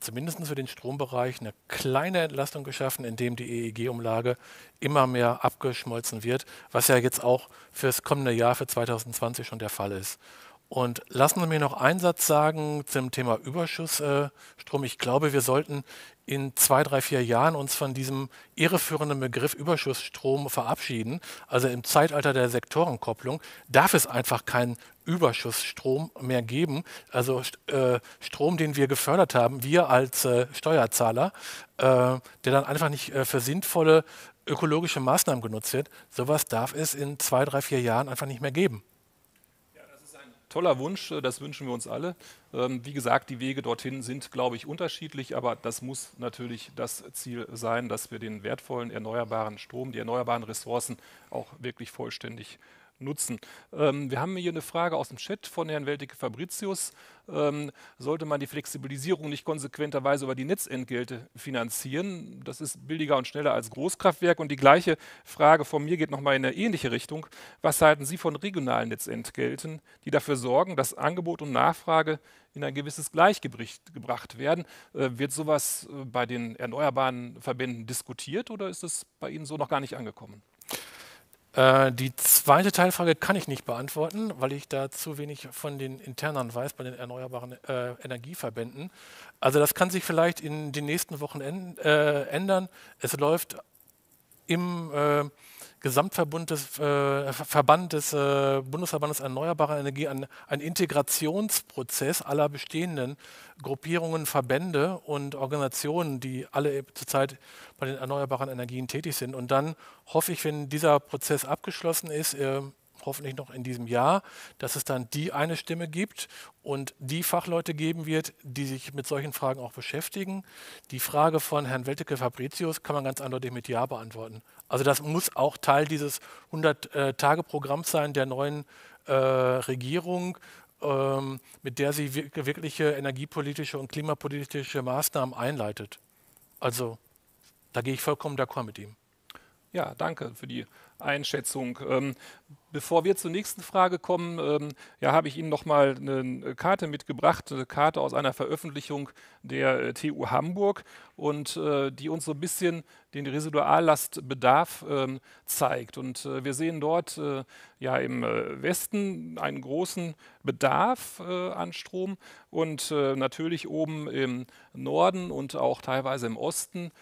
zumindest für den Strombereich eine kleine Entlastung geschaffen, indem die EEG-Umlage immer mehr abgeschmolzen wird, was ja jetzt auch für das kommende Jahr, für 2020 schon der Fall ist. Und lassen Sie mir noch einen Satz sagen zum Thema Überschussstrom. Ich glaube, wir sollten in 2, 3, 4 Jahren uns von diesem irreführenden Begriff Überschussstrom verabschieden. Also im Zeitalter der Sektorenkopplung darf es einfach keinen Überschussstrom mehr geben. Also Strom, den wir gefördert haben, wir als Steuerzahler, der dann einfach nicht für sinnvolle ökologische Maßnahmen genutzt wird. Sowas darf es in 2, 3, 4 Jahren einfach nicht mehr geben. Toller Wunsch, das wünschen wir uns alle. Wie gesagt, die Wege dorthin sind, glaube ich, unterschiedlich, aber das muss natürlich das Ziel sein, dass wir den wertvollen erneuerbaren Strom, die erneuerbaren Ressourcen auch wirklich vollständig nutzen. Wir haben hier eine Frage aus dem Chat von Herrn Welticke-Fabricius. Sollte man die Flexibilisierung nicht konsequenterweise über die Netzentgelte finanzieren? Das ist billiger und schneller als Großkraftwerk. Und die gleiche Frage von mir geht nochmal in eine ähnliche Richtung. Was halten Sie von regionalen Netzentgelten, die dafür sorgen, dass Angebot und Nachfrage in ein gewisses Gleichgewicht gebracht werden? Wird sowas bei den erneuerbaren Verbänden diskutiert oder ist es bei Ihnen so noch gar nicht angekommen? Die zweite Teilfrage kann ich nicht beantworten, weil ich da zu wenig von den Internen weiß bei den erneuerbaren Energieverbänden. Also das kann sich vielleicht in den nächsten Wochen ändern. Es läuft im Gesamtverbund des Bundesverbandes Erneuerbare Energie ein Integrationsprozess aller bestehenden Gruppierungen, Verbände und Organisationen, die alle zurzeit bei den erneuerbaren Energien tätig sind. Und dann hoffe ich, wenn dieser Prozess abgeschlossen ist, hoffentlich noch in diesem Jahr, dass es dann die eine Stimme gibt und die Fachleute geben wird, die sich mit solchen Fragen auch beschäftigen. Die Frage von Herrn Welticke-Fabricius kann man ganz eindeutig mit Ja beantworten. Also das muss auch Teil dieses 100-Tage-Programms sein der neuen Regierung, mit der sie wirkliche energiepolitische und klimapolitische Maßnahmen einleitet. Also da gehe ich vollkommen d'accord mit ihm. Ja, danke für die Einschätzung. Bevor wir zur nächsten Frage kommen, habe ich Ihnen noch mal eine Karte mitgebracht, eine Karte aus einer Veröffentlichung der TU Hamburg und die uns so ein bisschen den Residuallastbedarf zeigt. Und wir sehen dort im Westen einen großen Bedarf an Strom und natürlich oben im Norden und auch teilweise im Osten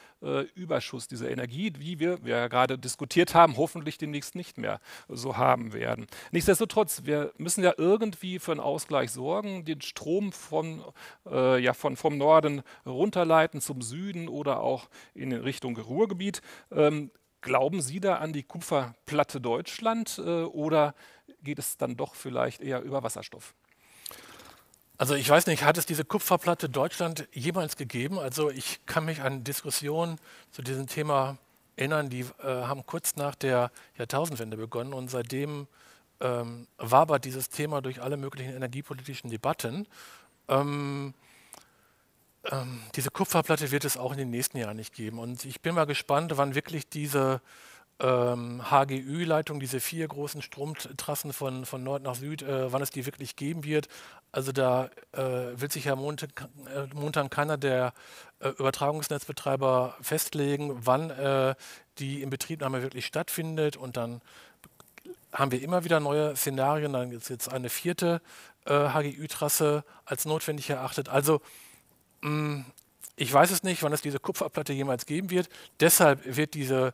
Überschuss dieser Energie, wie wir ja gerade diskutiert haben, hoffentlich demnächst nicht mehr so haben werden. Nichtsdestotrotz, wir müssen ja irgendwie für einen Ausgleich sorgen, den Strom vom Norden runterleiten zum Süden oder auch in Richtung Ruhrgebiet. Glauben Sie da an die Kupferplatte Deutschland oder geht es dann doch vielleicht eher über Wasserstoff? Also ich weiß nicht, hat es diese Kupferplatte Deutschland jemals gegeben? Also ich kann mich an Diskussionen zu diesem Thema erinnern, die haben kurz nach der Jahrtausendwende begonnen und seitdem wabert dieses Thema durch alle möglichen energiepolitischen Debatten. Diese Kupferplatte wird es auch in den nächsten Jahren nicht geben. Und ich bin mal gespannt, wann wirklich diese HGÜ-Leitung, diese 4 großen Stromtrassen von Nord nach Süd, wann es die wirklich geben wird. Also da will sich ja momentan keiner der Übertragungsnetzbetreiber festlegen, wann die Inbetriebnahme wirklich stattfindet. Und dann haben wir immer wieder neue Szenarien. Dann ist jetzt eine 4. HGÜ-Trasse als notwendig erachtet. Also ich weiß es nicht, wann es diese Kupferplatte jemals geben wird. Deshalb wird diese,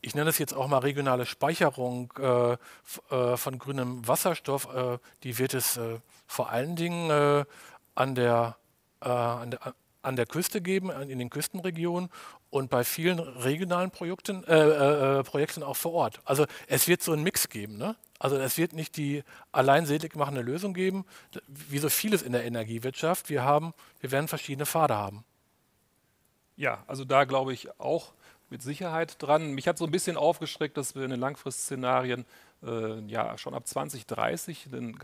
ich nenne das jetzt auch mal regionale Speicherung von grünem Wasserstoff, die wird es vor allen Dingen an der Küste geben, in den Küstenregionen und bei vielen regionalen Projekten auch vor Ort. Also es wird so einen Mix geben, ne? Also es wird nicht die allein selig machende Lösung geben, wie so vieles in der Energiewirtschaft. Wir werden verschiedene Pfade haben. Ja, also da glaube ich auch mit Sicherheit dran. Mich hat so ein bisschen aufgeschreckt, dass wir in den Langfristszenarien ja schon ab 2030 den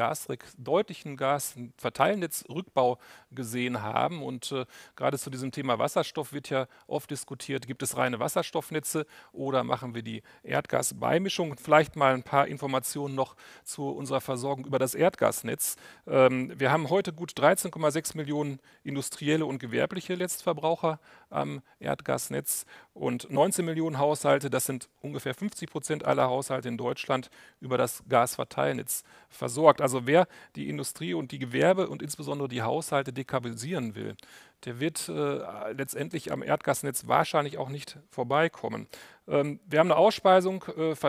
deutlichen Gasverteilnetzrückbau gesehen haben. Und gerade zu diesem Thema Wasserstoff wird ja oft diskutiert, gibt es reine Wasserstoffnetze oder machen wir die Erdgasbeimischung? Vielleicht mal ein paar Informationen noch zu unserer Versorgung über das Erdgasnetz. Wir haben heute gut 13,6 Millionen industrielle und gewerbliche Letztverbraucher am Erdgasnetz und 19 Millionen Haushalte, das sind ungefähr 50% aller Haushalte in Deutschland, über das Gasverteilnetz versorgt. Also wer die Industrie und die Gewerbe und insbesondere die Haushalte dekarbonisieren will, der wird letztendlich am Erdgasnetz wahrscheinlich auch nicht vorbeikommen. Wir haben eine Ausspeisung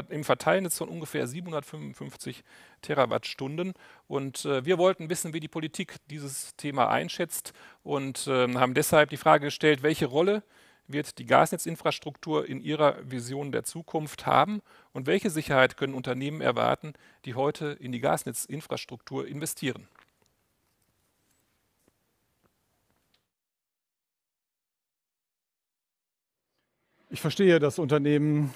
im Verteilnetz von ungefähr 755 Terawattstunden und wir wollten wissen, wie die Politik dieses Thema einschätzt und haben deshalb die Frage gestellt, welche Rolle wird die Gasnetzinfrastruktur in ihrer Vision der Zukunft haben und welche Sicherheit können Unternehmen erwarten, die heute in die Gasnetzinfrastruktur investieren? Ich verstehe, dass Unternehmen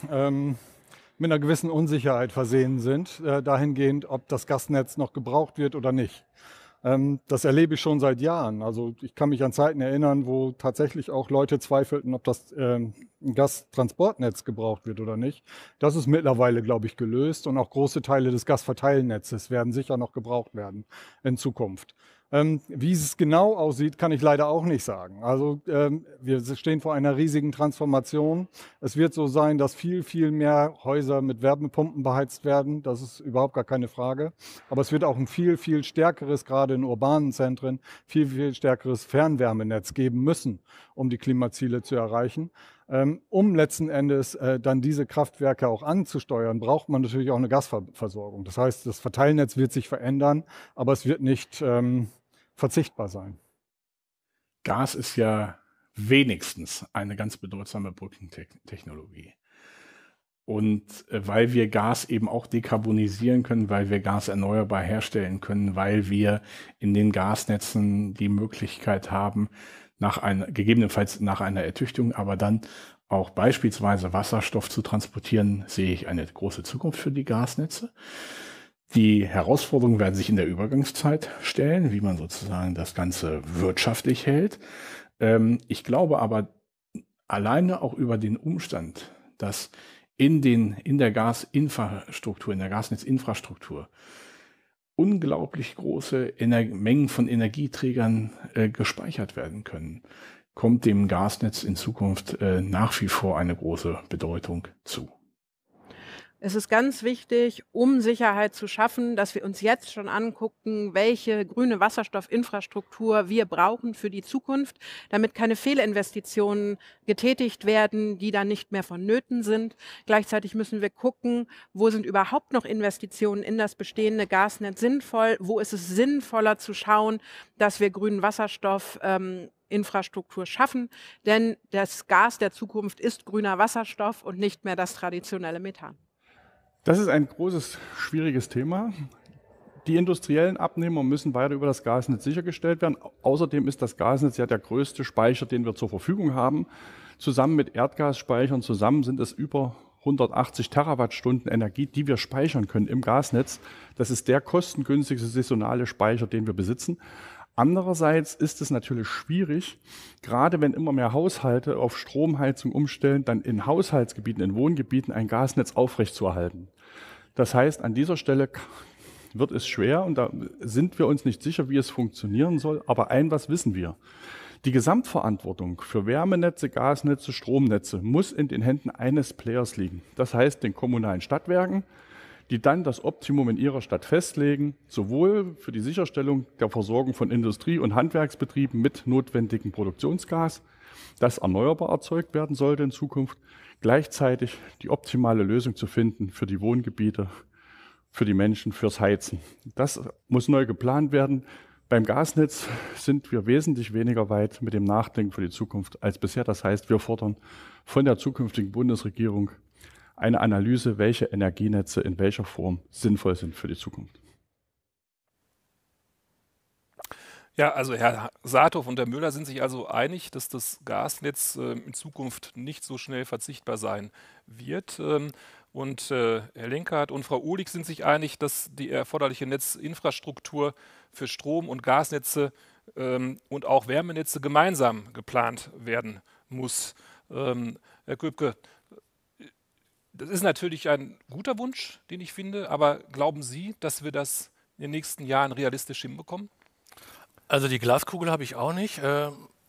mit einer gewissen Unsicherheit versehen sind, dahingehend, ob das Gasnetz noch gebraucht wird oder nicht. Das erlebe ich schon seit Jahren. Also ich kann mich an Zeiten erinnern, wo tatsächlich auch Leute zweifelten, ob das Gastransportnetz gebraucht wird oder nicht. Das ist mittlerweile, glaube ich, gelöst und auch große Teile des Gasverteilnetzes werden sicher noch gebraucht werden in Zukunft. Wie es genau aussieht, kann ich leider auch nicht sagen. Also wir stehen vor einer riesigen Transformation. Es wird so sein, dass viel, viel mehr Häuser mit Wärmepumpen beheizt werden. Das ist überhaupt gar keine Frage. Aber es wird auch ein viel, viel stärkeres, gerade in urbanen Zentren, viel, viel stärkeres Fernwärmenetz geben müssen, um die Klimaziele zu erreichen. Um letzten Endes dann diese Kraftwerke auch anzusteuern, braucht man natürlich auch eine Gasversorgung. Das heißt, das Verteilnetz wird sich verändern, aber es wird nicht verzichtbar sein. Gas ist ja wenigstens eine ganz bedeutsame Brückentechnologie. Und weil wir Gas eben auch dekarbonisieren können, weil wir Gas erneuerbar herstellen können, weil wir in den Gasnetzen die Möglichkeit haben, gegebenenfalls nach einer Ertüchtigung, aber dann auch beispielsweise Wasserstoff zu transportieren, sehe ich eine große Zukunft für die Gasnetze. Die Herausforderungen werden sich in der Übergangszeit stellen, wie man sozusagen das Ganze wirtschaftlich hält. Ich glaube aber alleine auch über den Umstand, dass in der Gasinfrastruktur, in der Gasnetzinfrastruktur unglaublich große Mengen von Energieträgern gespeichert werden können, kommt dem Gasnetz in Zukunft nach wie vor eine große Bedeutung zu. Es ist ganz wichtig, um Sicherheit zu schaffen, dass wir uns jetzt schon angucken, welche grüne Wasserstoffinfrastruktur wir brauchen für die Zukunft, damit keine Fehlinvestitionen getätigt werden, die dann nicht mehr vonnöten sind. Gleichzeitig müssen wir gucken, wo sind überhaupt noch Investitionen in das bestehende Gasnetz sinnvoll, wo ist es sinnvoller zu schauen, dass wir grünen Wasserstoff Infrastruktur schaffen, denn das Gas der Zukunft ist grüner Wasserstoff und nicht mehr das traditionelle Methan. Das ist ein großes, schwieriges Thema. Die industriellen Abnehmer müssen weiter über das Gasnetz sichergestellt werden. Außerdem ist das Gasnetz ja der größte Speicher, den wir zur Verfügung haben. Zusammen mit Erdgasspeichern, zusammen sind es über 180 Terawattstunden Energie, die wir speichern können im Gasnetz. Das ist der kostengünstigste saisonale Speicher, den wir besitzen. Andererseits ist es natürlich schwierig, gerade wenn immer mehr Haushalte auf Stromheizung umstellen, dann in Haushaltsgebieten, in Wohngebieten ein Gasnetz aufrechtzuerhalten. Das heißt, an dieser Stelle wird es schwer und da sind wir uns nicht sicher, wie es funktionieren soll, aber was wissen wir. Die Gesamtverantwortung für Wärmenetze, Gasnetze, Stromnetze muss in den Händen eines Players liegen. Das heißt, den kommunalen Stadtwerken, die dann das Optimum in ihrer Stadt festlegen, sowohl für die Sicherstellung der Versorgung von Industrie- und Handwerksbetrieben mit notwendigem Produktionsgas, das erneuerbar erzeugt werden sollte in Zukunft, gleichzeitig die optimale Lösung zu finden für die Wohngebiete, für die Menschen, fürs Heizen. Das muss neu geplant werden. Beim Gasnetz sind wir wesentlich weniger weit mit dem Nachdenken für die Zukunft als bisher. Das heißt, wir fordern von der zukünftigen Bundesregierung eine Analyse, welche Energienetze in welcher Form sinnvoll sind für die Zukunft. Ja, also Herr Saathoff und Herr Müller sind sich also einig, dass das Gasnetz in Zukunft nicht so schnell verzichtbar sein wird. Und Herr Lenkert und Frau Uhlich sind sich einig, dass die erforderliche Netzinfrastruktur für Strom- und Gasnetze und auch Wärmenetze gemeinsam geplant werden muss. Herr Köpke, das ist natürlich ein guter Wunsch, den ich finde, aber glauben Sie, dass wir das in den nächsten Jahren realistisch hinbekommen? Also die Glaskugel habe ich auch nicht,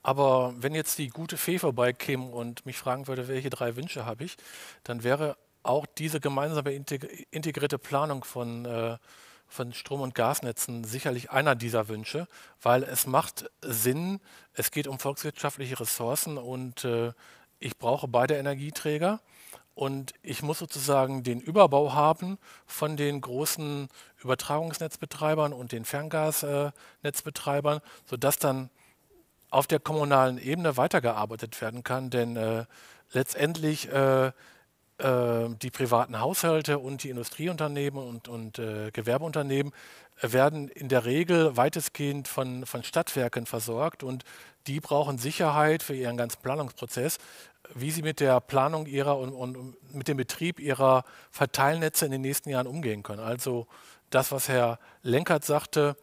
aber wenn jetzt die gute Fee vorbeikäme und mich fragen würde, welche drei Wünsche habe ich, dann wäre auch diese gemeinsame integrierte Planung von Strom- und Gasnetzen sicherlich einer dieser Wünsche, weil es macht Sinn, es geht um volkswirtschaftliche Ressourcen und ich brauche beide Energieträger und ich muss sozusagen den Überbau haben von den großen Übertragungsnetzbetreibern und den Ferngasnetzbetreibern, sodass dann auf der kommunalen Ebene weitergearbeitet werden kann, denn letztendlich die privaten Haushalte und die Industrieunternehmen und Gewerbeunternehmen werden in der Regel weitestgehend von Stadtwerken versorgt und die brauchen Sicherheit für ihren ganzen Planungsprozess, wie sie mit der Planung ihrer und mit dem Betrieb ihrer Verteilnetze in den nächsten Jahren umgehen können. Also das, was Herr Lenkert sagte,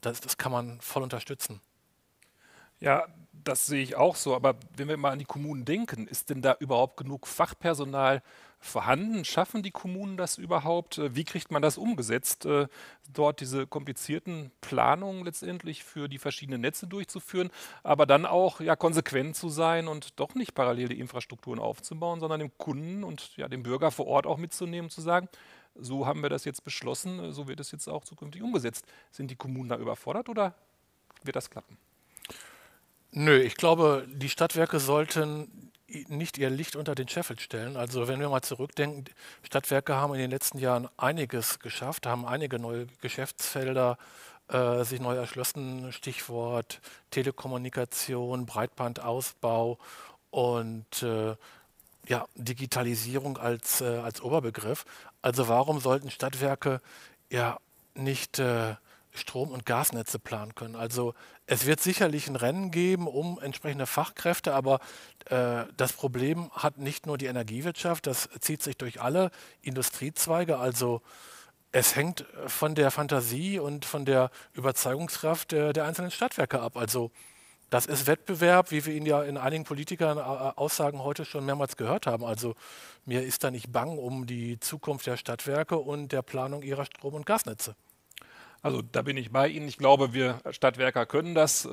das kann man voll unterstützen. Ja, das sehe ich auch so, aber wenn wir mal an die Kommunen denken, ist denn da überhaupt genug Fachpersonal vorhanden? Schaffen die Kommunen das überhaupt? Wie kriegt man das umgesetzt, dort diese komplizierten Planungen letztendlich für die verschiedenen Netze durchzuführen, aber dann auch ja, konsequent zu sein und doch nicht parallel die Infrastrukturen aufzubauen, sondern dem Kunden und ja, dem Bürger vor Ort auch mitzunehmen und zu sagen, so haben wir das jetzt beschlossen, so wird es jetzt auch zukünftig umgesetzt. Sind die Kommunen da überfordert oder wird das klappen? Nö, ich glaube, die Stadtwerke sollten nicht ihr Licht unter den Scheffel stellen. Also wenn wir mal zurückdenken, Stadtwerke haben in den letzten Jahren einiges geschafft, haben einige neue Geschäftsfelder sich neu erschlossen, Stichwort Telekommunikation, Breitbandausbau und ja, Digitalisierung als Oberbegriff. Also warum sollten Stadtwerke ja nicht Strom- und Gasnetze planen können. Also es wird sicherlich ein Rennen geben um entsprechende Fachkräfte, aber das Problem hat nicht nur die Energiewirtschaft, das zieht sich durch alle Industriezweige. Also es hängt von der Fantasie und von der Überzeugungskraft der einzelnen Stadtwerke ab. Also das ist Wettbewerb, wie wir ihn ja in einigen Politikern-Aussagen heute schon mehrmals gehört haben. Also mir ist da nicht bang um die Zukunft der Stadtwerke und der Planung ihrer Strom- und Gasnetze. Also da bin ich bei Ihnen. Ich glaube, wir Stadtwerker können das.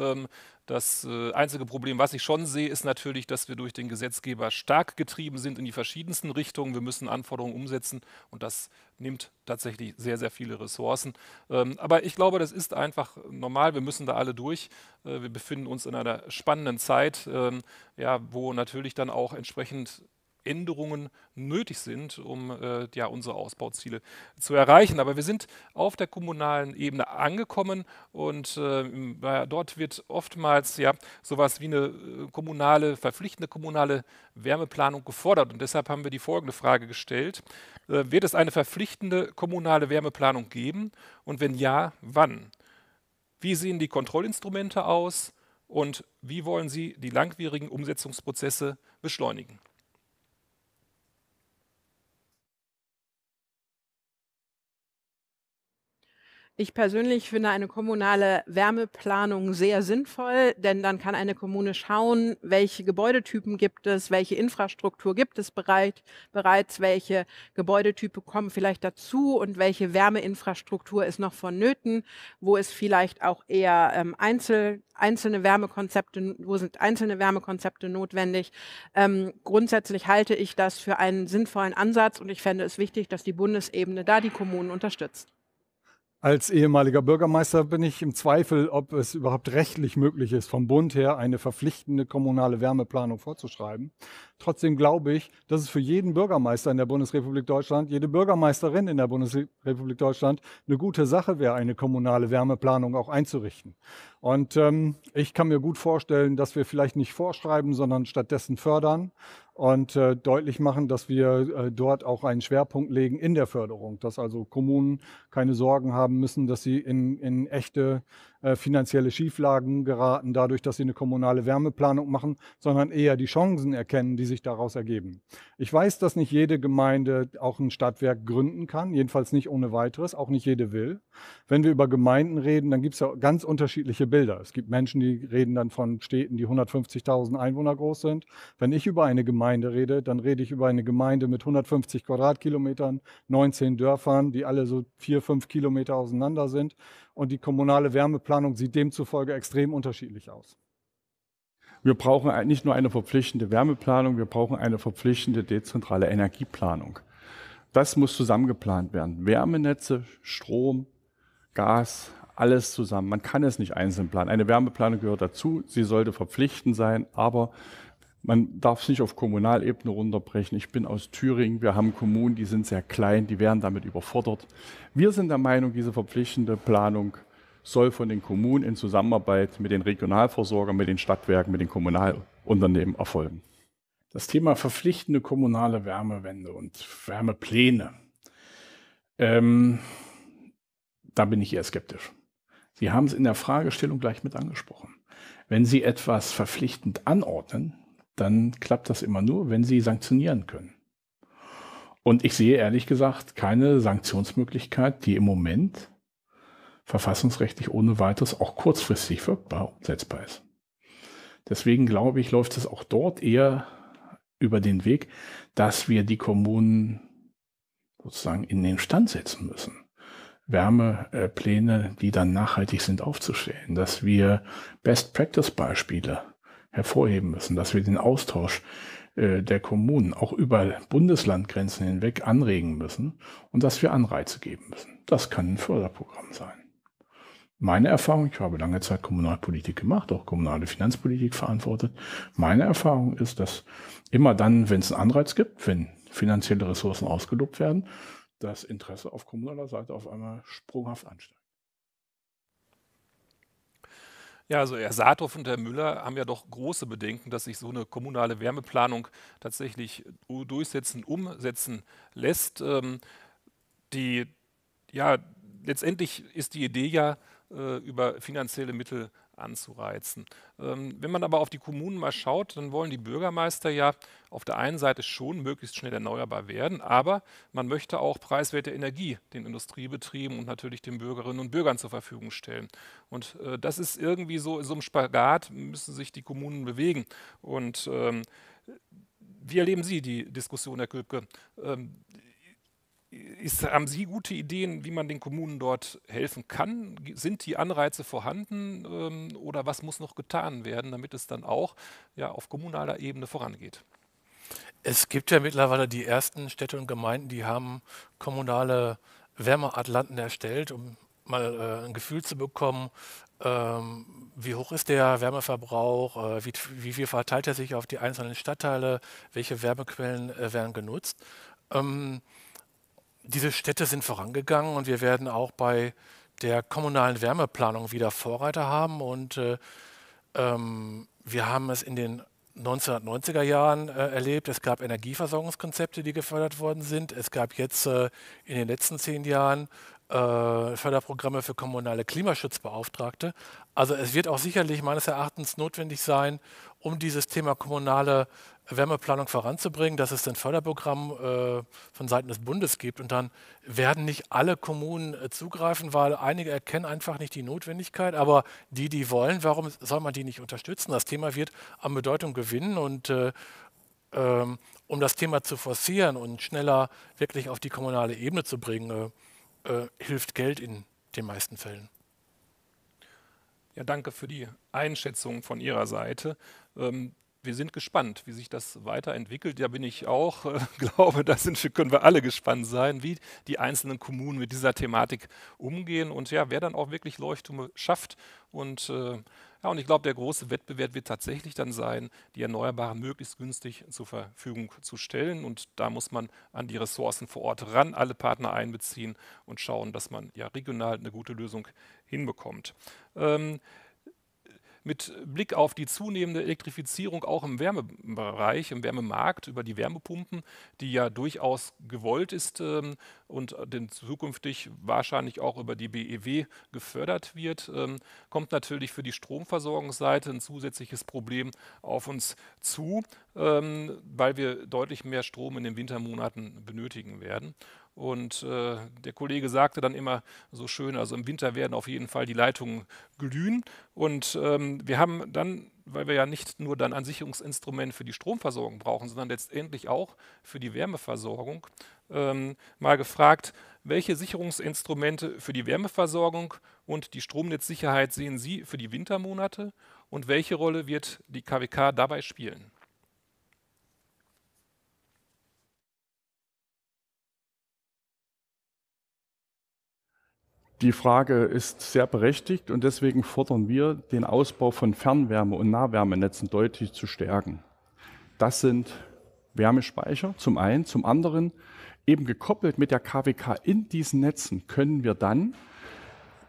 Das einzige Problem, was ich schon sehe, ist natürlich, dass wir durch den Gesetzgeber stark getrieben sind in die verschiedensten Richtungen. Wir müssen Anforderungen umsetzen und das nimmt tatsächlich sehr, sehr viele Ressourcen. Aber ich glaube, das ist einfach normal. Wir müssen da alle durch. Wir befinden uns in einer spannenden Zeit, ja, wo natürlich dann auch entsprechend Änderungen nötig sind, um ja, unsere Ausbauziele zu erreichen. Aber wir sind auf der kommunalen Ebene angekommen und dort wird oftmals ja, sowas wie eine kommunale, verpflichtende kommunale Wärmeplanung gefordert. Und deshalb haben wir die folgende Frage gestellt. Wird es eine verpflichtende kommunale Wärmeplanung geben? Und wenn ja, wann? Wie sehen die Kontrollinstrumente aus? Und wie wollen Sie die langwierigen Umsetzungsprozesse beschleunigen? Ich persönlich finde eine kommunale Wärmeplanung sehr sinnvoll, denn dann kann eine Kommune schauen, welche Gebäudetypen gibt es, welche Infrastruktur gibt es bereits, welche Gebäudetypen kommen vielleicht dazu und welche Wärmeinfrastruktur ist noch vonnöten, wo es vielleicht auch eher einzelne Wärmekonzepte notwendig. Grundsätzlich halte ich das für einen sinnvollen Ansatz und ich fände es wichtig, dass die Bundesebene da die Kommunen unterstützt. Als ehemaliger Bürgermeister bin ich im Zweifel, ob es überhaupt rechtlich möglich ist, vom Bund her eine verpflichtende kommunale Wärmeplanung vorzuschreiben. Trotzdem glaube ich, dass es für jeden Bürgermeister in der Bundesrepublik Deutschland, jede Bürgermeisterin in der Bundesrepublik Deutschland eine gute Sache wäre, eine kommunale Wärmeplanung auch einzurichten. Und ich kann mir gut vorstellen, dass wir vielleicht nicht vorschreiben, sondern stattdessen fördern und deutlich machen, dass wir dort auch einen Schwerpunkt legen in der Förderung, dass also Kommunen keine Sorgen haben müssen, dass sie in echte finanzielle Schieflagen geraten, dadurch, dass sie eine kommunale Wärmeplanung machen, sondern eher die Chancen erkennen, die sich daraus ergeben. Ich weiß, dass nicht jede Gemeinde auch ein Stadtwerk gründen kann, jedenfalls nicht ohne weiteres, auch nicht jede will. Wenn wir über Gemeinden reden, dann gibt es ja ganz unterschiedliche Bilder. Es gibt Menschen, die reden dann von Städten, die 150.000 Einwohner groß sind. Wenn ich über eine Gemeinde rede, dann rede ich über eine Gemeinde mit 150 Quadratkilometern, 19 Dörfern, die alle so 4-5 Kilometer auseinander sind. Und die kommunale Wärmeplanung sieht demzufolge extrem unterschiedlich aus. Wir brauchen nicht nur eine verpflichtende Wärmeplanung, wir brauchen eine verpflichtende dezentrale Energieplanung. Das muss zusammengeplant werden. Wärmenetze, Strom, Gas, alles zusammen. Man kann es nicht einzeln planen. Eine Wärmeplanung gehört dazu, sie sollte verpflichtend sein, aber man darf es nicht auf Kommunalebene runterbrechen. Ich bin aus Thüringen, wir haben Kommunen, die sind sehr klein, die werden damit überfordert. Wir sind der Meinung, diese verpflichtende Planung soll von den Kommunen in Zusammenarbeit mit den Regionalversorgern, mit den Stadtwerken, mit den Kommunalunternehmen erfolgen. Das Thema verpflichtende kommunale Wärmewende und Wärmepläne, da bin ich eher skeptisch. Sie haben es in der Fragestellung gleich mit angesprochen. Wenn Sie etwas verpflichtend anordnen, dann klappt das immer nur, wenn Sie sanktionieren können. Und ich sehe ehrlich gesagt keine Sanktionsmöglichkeit, die im Moment verfassungsrechtlich ohne weiteres auch kurzfristig wirkbar umsetzbar ist. Deswegen glaube ich, läuft es auch dort eher über den Weg, dass wir die Kommunen sozusagen in den Stand setzen müssen. Wärmepläne, die dann nachhaltig sind, aufzustellen. Dass wir Best-Practice-Beispiele hervorheben müssen, dass wir den Austausch der Kommunen auch über Bundeslandgrenzen hinweg anregen müssen und dass wir Anreize geben müssen. Das kann ein Förderprogramm sein. Meine Erfahrung, ich habe lange Zeit Kommunalpolitik gemacht, auch kommunale Finanzpolitik verantwortet. Meine Erfahrung ist, dass immer dann, wenn es einen Anreiz gibt, wenn finanzielle Ressourcen ausgelobt werden, das Interesse auf kommunaler Seite auf einmal sprunghaft ansteigt. Ja, also Herr Saathoff und Herr Müller haben ja doch große Bedenken, dass sich so eine kommunale Wärmeplanung tatsächlich umsetzen lässt. Letztendlich ist die Idee ja, über finanzielle Mittel anzureizen. Wenn man aber auf die Kommunen mal schaut, dann wollen die Bürgermeister ja auf der einen Seite schon möglichst schnell erneuerbar werden, aber man möchte auch preiswerte Energie den Industriebetrieben und natürlich den Bürgerinnen und Bürgern zur Verfügung stellen. Und das ist irgendwie so in so einem Spagat, müssen sich die Kommunen bewegen. Und wie erleben Sie die Diskussion, Herr Köpke? Haben Sie gute Ideen, wie man den Kommunen dort helfen kann? Sind die Anreize vorhanden oder was muss noch getan werden, damit es dann auch auf kommunaler Ebene vorangeht? Es gibt ja mittlerweile die ersten Städte und Gemeinden, die haben kommunale Wärmeatlanten erstellt, um mal ein Gefühl zu bekommen, wie hoch ist der Wärmeverbrauch, wie viel verteilt er sich auf die einzelnen Stadtteile, welche Wärmequellen werden genutzt. Diese Städte sind vorangegangen und wir werden auch bei der kommunalen Wärmeplanung wieder Vorreiter haben. Und wir haben es in den 1990er Jahren erlebt. Es gab Energieversorgungskonzepte, die gefördert worden sind. Es gab jetzt in den letzten 10 Jahren Förderprogramme für kommunale Klimaschutzbeauftragte. Also es wird auch sicherlich meines Erachtens notwendig sein, um dieses Thema kommunale Wärmeplanung voranzubringen, dass es ein Förderprogramm von Seiten des Bundes gibt. Und dann werden nicht alle Kommunen zugreifen, weil einige erkennen einfach nicht die Notwendigkeit. Aber die, die wollen, warum soll man die nicht unterstützen? Das Thema wird an Bedeutung gewinnen. Und um das Thema zu forcieren und schneller wirklich auf die kommunale Ebene zu bringen, hilft Geld in den meisten Fällen. Ja, danke für die Einschätzung von Ihrer Seite. Wir sind gespannt, wie sich das weiterentwickelt. Da bin ich auch, glaube, da können wir alle gespannt sein, wie die einzelnen Kommunen mit dieser Thematik umgehen und ja, wer dann auch wirklich Leuchttürme schafft. Und ich glaube, der große Wettbewerb wird tatsächlich dann sein, die Erneuerbaren möglichst günstig zur Verfügung zu stellen. Und da muss man an die Ressourcen vor Ort ran, alle Partner einbeziehen und schauen, dass man ja regional eine gute Lösung hinbekommt. Mit Blick auf die zunehmende Elektrifizierung auch im Wärmebereich, im Wärmemarkt über die Wärmepumpen, die ja durchaus gewollt ist und zukünftig wahrscheinlich auch über die BEW gefördert wird, kommt natürlich für die Stromversorgungsseite ein zusätzliches Problem auf uns zu, weil wir deutlich mehr Strom in den Wintermonaten benötigen werden. Und der Kollege sagte dann immer so schön, also im Winter werden auf jeden Fall die Leitungen glühen. Und wir haben dann, weil wir ja nicht nur dann ein Sicherungsinstrument für die Stromversorgung brauchen, sondern letztendlich auch für die Wärmeversorgung, mal gefragt, welche Sicherungsinstrumente für die Wärmeversorgung und die Stromnetzsicherheit sehen Sie für die Wintermonate und welche Rolle wird die KWK dabei spielen? Die Frage ist sehr berechtigt und deswegen fordern wir, den Ausbau von Fernwärme- und Nahwärmenetzen deutlich zu stärken. Das sind Wärmespeicher zum einen, zum anderen eben gekoppelt mit der KWK in diesen Netzen können wir dann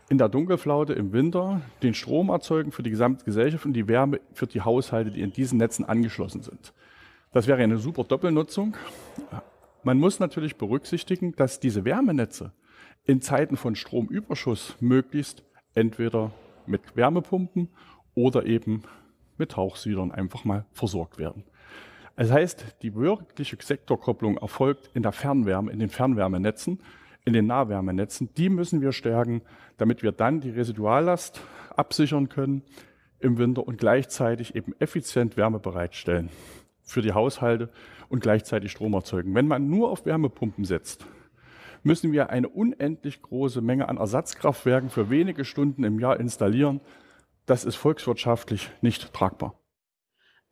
in der Dunkelflaute im Winter den Strom erzeugen für die gesamte Gesellschaft und die Wärme für die Haushalte, die in diesen Netzen angeschlossen sind. Das wäre eine super Doppelnutzung. Man muss natürlich berücksichtigen, dass diese Wärmenetze in Zeiten von Stromüberschuss möglichst entweder mit Wärmepumpen oder eben mit Tauchsiedlern einfach mal versorgt werden. Das heißt, die wirkliche Sektorkopplung erfolgt in der Fernwärme, in den Fernwärmenetzen, in den Nahwärmenetzen. Die müssen wir stärken, damit wir dann die Residuallast absichern können im Winter und gleichzeitig eben effizient Wärme bereitstellen für die Haushalte und gleichzeitig Strom erzeugen. Wenn man nur auf Wärmepumpen setzt, müssen wir eine unendlich große Menge an Ersatzkraftwerken für wenige Stunden im Jahr installieren. Das ist volkswirtschaftlich nicht tragbar.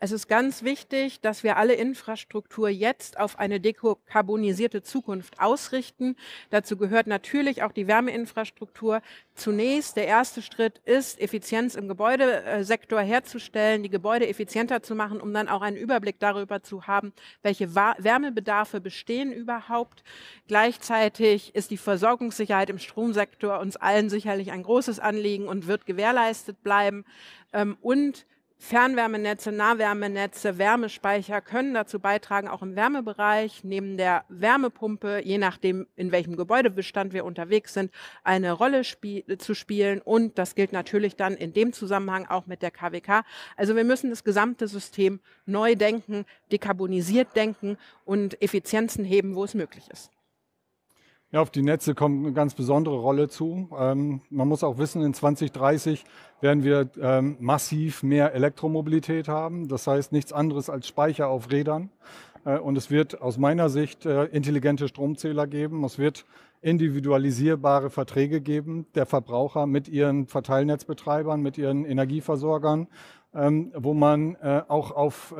Es ist ganz wichtig, dass wir alle Infrastruktur jetzt auf eine dekarbonisierte Zukunft ausrichten. Dazu gehört natürlich auch die Wärmeinfrastruktur. Zunächst, der erste Schritt ist, Effizienz im Gebäudesektor herzustellen, die Gebäude effizienter zu machen, um dann auch einen Überblick darüber zu haben, welche Wärmebedarfe bestehen überhaupt. Gleichzeitig ist die Versorgungssicherheit im Stromsektor uns allen sicherlich ein großes Anliegen und wird gewährleistet bleiben. Und Fernwärmenetze, Nahwärmenetze, Wärmespeicher können dazu beitragen, auch im Wärmebereich, neben der Wärmepumpe, je nachdem, in welchem Gebäudebestand wir unterwegs sind, eine Rolle zu spielen. Und das gilt natürlich dann in dem Zusammenhang auch mit der KWK. Also wir müssen das gesamte System neu denken, dekarbonisiert denken und Effizienzen heben, wo es möglich ist. Ja, auf die Netze kommt eine ganz besondere Rolle zu. Man muss auch wissen, in 2030 werden wir massiv mehr Elektromobilität haben. Das heißt nichts anderes als Speicher auf Rädern. Und es wird aus meiner Sicht intelligente Stromzähler geben. Es wird individualisierbare Verträge geben, der Verbraucher mit ihren Verteilnetzbetreibern, mit ihren Energieversorgern, wo man auch auf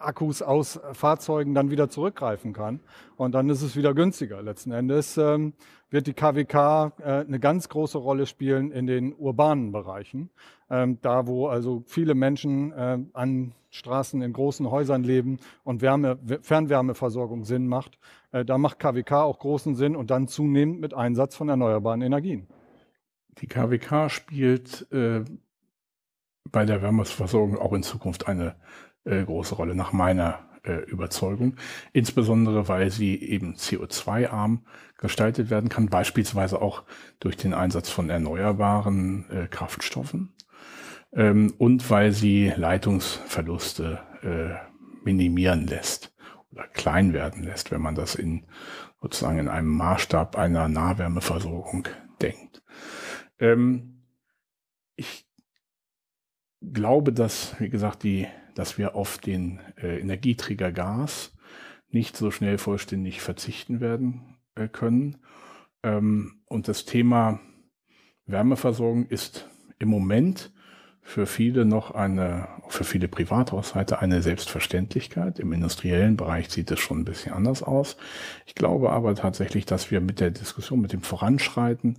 Akkus aus Fahrzeugen dann wieder zurückgreifen kann. Und dann ist es wieder günstiger. Letzten Endes wird die KWK eine ganz große Rolle spielen in den urbanen Bereichen. Da, wo also viele Menschen an Straßen in großen Häusern leben und Fernwärmeversorgung Sinn macht, da macht KWK auch großen Sinn und dann zunehmend mit Einsatz von erneuerbaren Energien. Die KWK spielt bei der Wärmeversorgung auch in Zukunft eine große Rolle, nach meiner Überzeugung. Insbesondere, weil sie eben CO2-arm gestaltet werden kann, beispielsweise auch durch den Einsatz von erneuerbaren Kraftstoffen und weil sie Leitungsverluste minimieren lässt oder klein werden lässt, wenn man das in sozusagen in einem Maßstab einer Nahwärmeversorgung denkt. Ich glaube, dass, wie gesagt, dass wir auf den Energieträger Gas nicht so schnell vollständig verzichten werden können. Und das Thema Wärmeversorgung ist im Moment für viele noch für viele Privathaushalte eine Selbstverständlichkeit. Im industriellen Bereich sieht es schon ein bisschen anders aus. Ich glaube aber tatsächlich, dass wir mit der Diskussion, mit dem Voranschreiten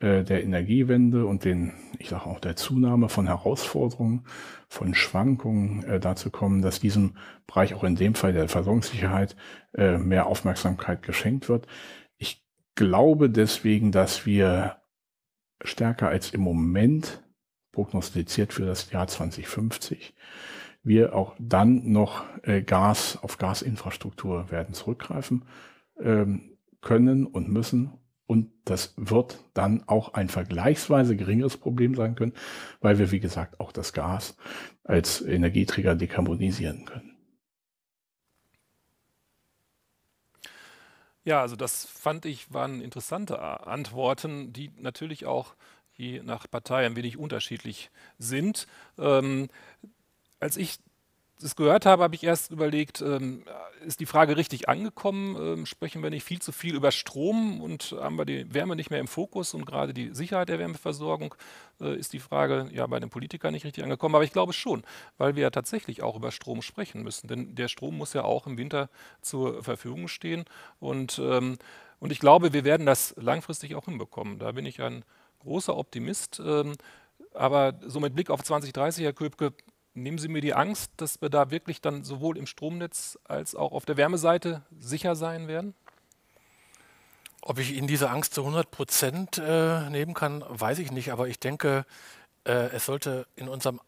der Energiewende und der Zunahme von Herausforderungen, von Schwankungen dazu kommen, dass diesem Bereich auch in dem Fall der Versorgungssicherheit mehr Aufmerksamkeit geschenkt wird. Ich glaube deswegen, dass wir stärker als im Moment prognostiziert für das Jahr 2050, wir auch dann noch auf Gasinfrastruktur werden zurückgreifen können und müssen. Und das wird dann auch ein vergleichsweise geringeres Problem sein können, weil wir, wie gesagt, auch das Gas als Energieträger dekarbonisieren können. Ja, also das waren interessante Antworten, die natürlich auch je nach Partei ein wenig unterschiedlich sind. Als ich das gehört habe, habe ich erst überlegt, ist die Frage richtig angekommen? Sprechen wir nicht viel zu viel über Strom und haben wir die Wärme nicht mehr im Fokus und gerade die Sicherheit der Wärmeversorgung? Ist die Frage ja bei den Politikern nicht richtig angekommen, aber ich glaube schon, weil wir ja tatsächlich auch über Strom sprechen müssen, denn der Strom muss ja auch im Winter zur Verfügung stehen und ich glaube, wir werden das langfristig auch hinbekommen. Da bin ich ein großer Optimist, aber so mit Blick auf 2030, Herr Köpke, nehmen Sie mir die Angst, dass wir da wirklich dann sowohl im Stromnetz als auch auf der Wärmeseite sicher sein werden? Ob ich Ihnen diese Angst zu 100% nehmen kann, weiß ich nicht, aber ich denke, es sollte in unser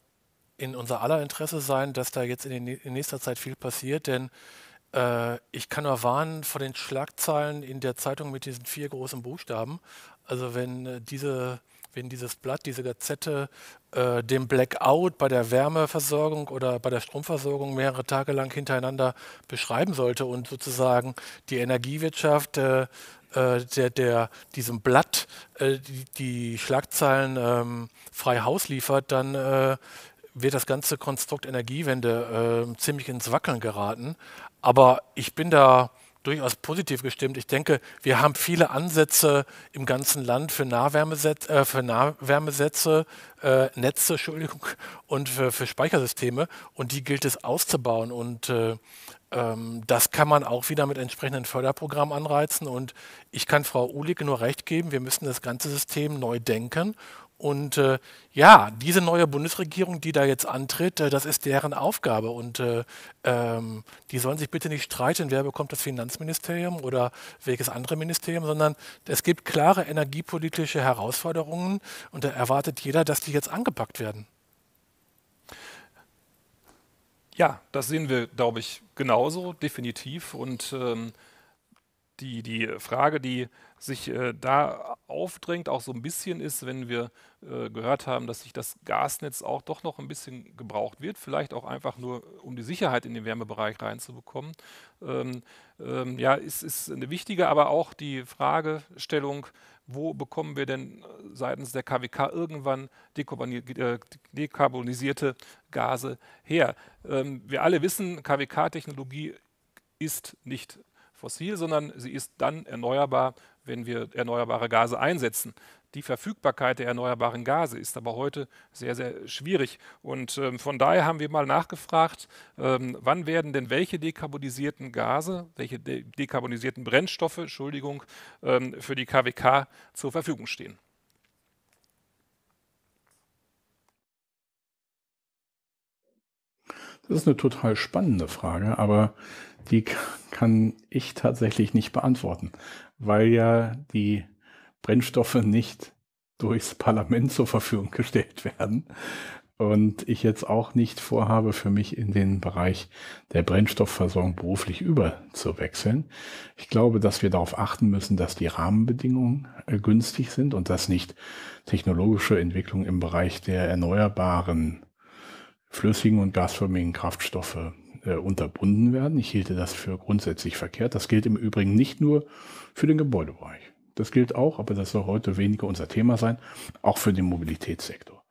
aller Interesse sein, dass da jetzt in nächster Zeit viel passiert, denn ich kann nur warnen vor den Schlagzeilen in der Zeitung mit diesen 4 großen Buchstaben. Also wenn dieses Blatt, diese Gazette dem Blackout bei der Wärmeversorgung oder bei der Stromversorgung mehrere Tage lang hintereinander beschreiben sollte und sozusagen die Energiewirtschaft diesem Blatt die Schlagzeilen frei Haus liefert, dann wird das ganze Konstrukt Energiewende ziemlich ins Wackeln geraten. Aber ich bin da durchaus positiv gestimmt. Ich denke, wir haben viele Ansätze im ganzen Land für Netze und für Speichersysteme und die gilt es auszubauen und das kann man auch wieder mit entsprechenden Förderprogrammen anreizen und ich kann Frau Uhlich nur recht geben, wir müssen das ganze System neu denken und ja, diese neue Bundesregierung, die da jetzt antritt, das ist deren Aufgabe und die sollen sich bitte nicht streiten, wer bekommt das Finanzministerium oder welches andere Ministerium, sondern es gibt klare energiepolitische Herausforderungen und da erwartet jeder, dass die jetzt angepackt werden. Ja, das sehen wir, glaube ich, genauso, definitiv. Und die Frage, die sich da aufdrängt, auch so ein bisschen ist, wenn wir gehört haben, dass sich das Gasnetz auch doch noch ein bisschen gebraucht wird, vielleicht auch einfach nur, um die Sicherheit in den Wärmebereich reinzubekommen. Ja, es ist eine wichtige, aber auch die Fragestellung, wo bekommen wir denn seitens der KWK irgendwann dekarbonisierte Gase her? Wir alle wissen, KWK-Technologie ist nicht fossil, sondern sie ist dann erneuerbar, wenn wir erneuerbare Gase einsetzen. Die Verfügbarkeit der erneuerbaren Gase ist aber heute sehr, sehr schwierig. Und von daher haben wir mal nachgefragt, wann werden denn welche dekarbonisierten Gase, welche dekarbonisierten Brennstoffe, Entschuldigung, für die KWK zur Verfügung stehen. Das ist eine total spannende Frage, aber die kann ich tatsächlich nicht beantworten, weil ja die Brennstoffe nicht durchs Parlament zur Verfügung gestellt werden und ich jetzt auch nicht vorhabe, für mich in den Bereich der Brennstoffversorgung beruflich überzuwechseln. Ich glaube, dass wir darauf achten müssen, dass die Rahmenbedingungen günstig sind und dass nicht technologische Entwicklungen im Bereich der erneuerbaren, flüssigen und gasförmigen Kraftstoffe unterbunden werden. Ich hielte das für grundsätzlich verkehrt. Das gilt im Übrigen nicht nur für den Gebäudebereich. Das gilt auch, aber das soll heute weniger unser Thema sein, auch für den Mobilitätssektor.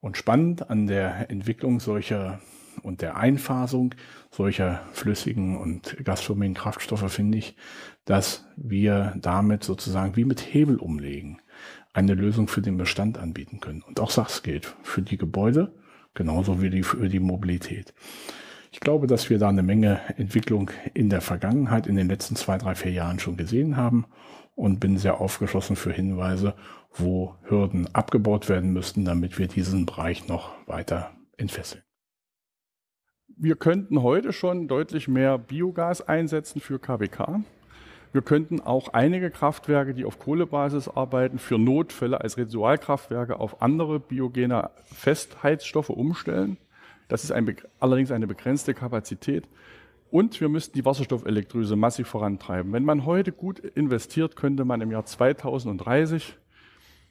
Und spannend an der Entwicklung solcher und der Einfasung solcher flüssigen und gasförmigen Kraftstoffe finde ich, dass wir damit sozusagen wie mit Hebel umlegen eine Lösung für den Bestand anbieten können. Und auch das gilt für die Gebäude, genauso wie für die Mobilität. Ich glaube, dass wir da eine Menge Entwicklung in der Vergangenheit, in den letzten 2, 3, 4 Jahren schon gesehen haben und bin sehr aufgeschlossen für Hinweise, wo Hürden abgebaut werden müssten, damit wir diesen Bereich noch weiter entfesseln. Wir könnten heute schon deutlich mehr Biogas einsetzen für KWK. Wir könnten auch einige Kraftwerke, die auf Kohlebasis arbeiten, für Notfälle als Residualkraftwerke auf andere biogene Festheizstoffe umstellen. Das ist allerdings eine begrenzte Kapazität. Und wir müssten die Wasserstoffelektrolyse massiv vorantreiben. Wenn man heute gut investiert, könnte man im Jahr 2030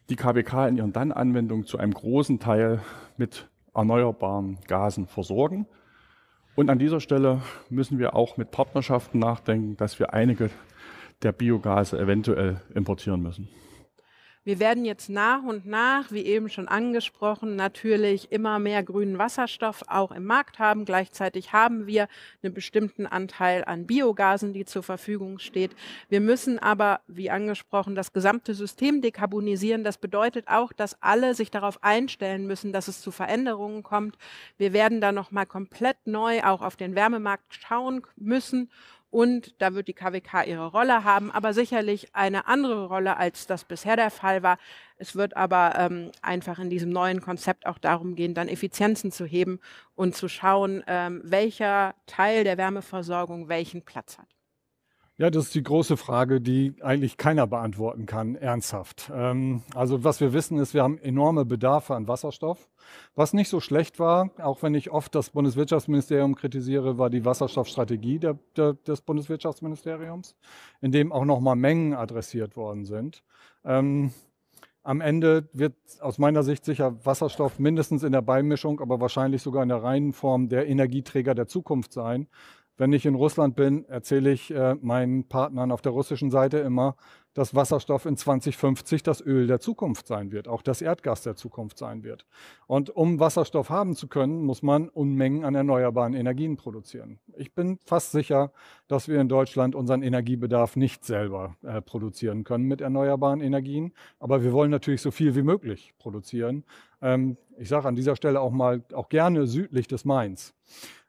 die KWK in ihren Dann-Anwendungen zu einem großen Teil mit erneuerbaren Gasen versorgen. Und an dieser Stelle müssen wir auch mit Partnerschaften nachdenken, dass wir einige der Biogase eventuell importieren müssen. Wir werden jetzt nach und nach, wie eben schon angesprochen, natürlich immer mehr grünen Wasserstoff auch im Markt haben. Gleichzeitig haben wir einen bestimmten Anteil an Biogasen, die zur Verfügung steht. Wir müssen aber, wie angesprochen, das gesamte System dekarbonisieren. Das bedeutet auch, dass alle sich darauf einstellen müssen, dass es zu Veränderungen kommt. Wir werden da nochmal komplett neu auch auf den Wärmemarkt schauen müssen. Und da wird die KWK ihre Rolle haben, aber sicherlich eine andere Rolle, als das bisher der Fall war. Es wird aber einfach in diesem neuen Konzept auch darum gehen, dann Effizienzen zu heben und zu schauen, welcher Teil der Wärmeversorgung welchen Platz hat. Ja, das ist die große Frage, die eigentlich keiner beantworten kann, ernsthaft. Also was wir wissen ist, wir haben enorme Bedarfe an Wasserstoff. Was nicht so schlecht war, auch wenn ich oft das Bundeswirtschaftsministerium kritisiere, war die Wasserstoffstrategie des Bundeswirtschaftsministeriums, in dem auch nochmal Mengen adressiert worden sind. Am Ende wird aus meiner Sicht sicher Wasserstoff mindestens in der Beimischung, aber wahrscheinlich sogar in der reinen Form der Energieträger der Zukunft sein. Wenn ich in Russland bin, erzähle ich meinen Partnern auf der russischen Seite immer, dass Wasserstoff in 2050 das Öl der Zukunft sein wird, auch das Erdgas der Zukunft sein wird. Und um Wasserstoff haben zu können, muss man Unmengen an erneuerbaren Energien produzieren. Ich bin fast sicher, dass wir in Deutschland unseren Energiebedarf nicht selber produzieren können mit erneuerbaren Energien. Aber wir wollen natürlich so viel wie möglich produzieren. Ich sage an dieser Stelle auch gerne südlich des Mains.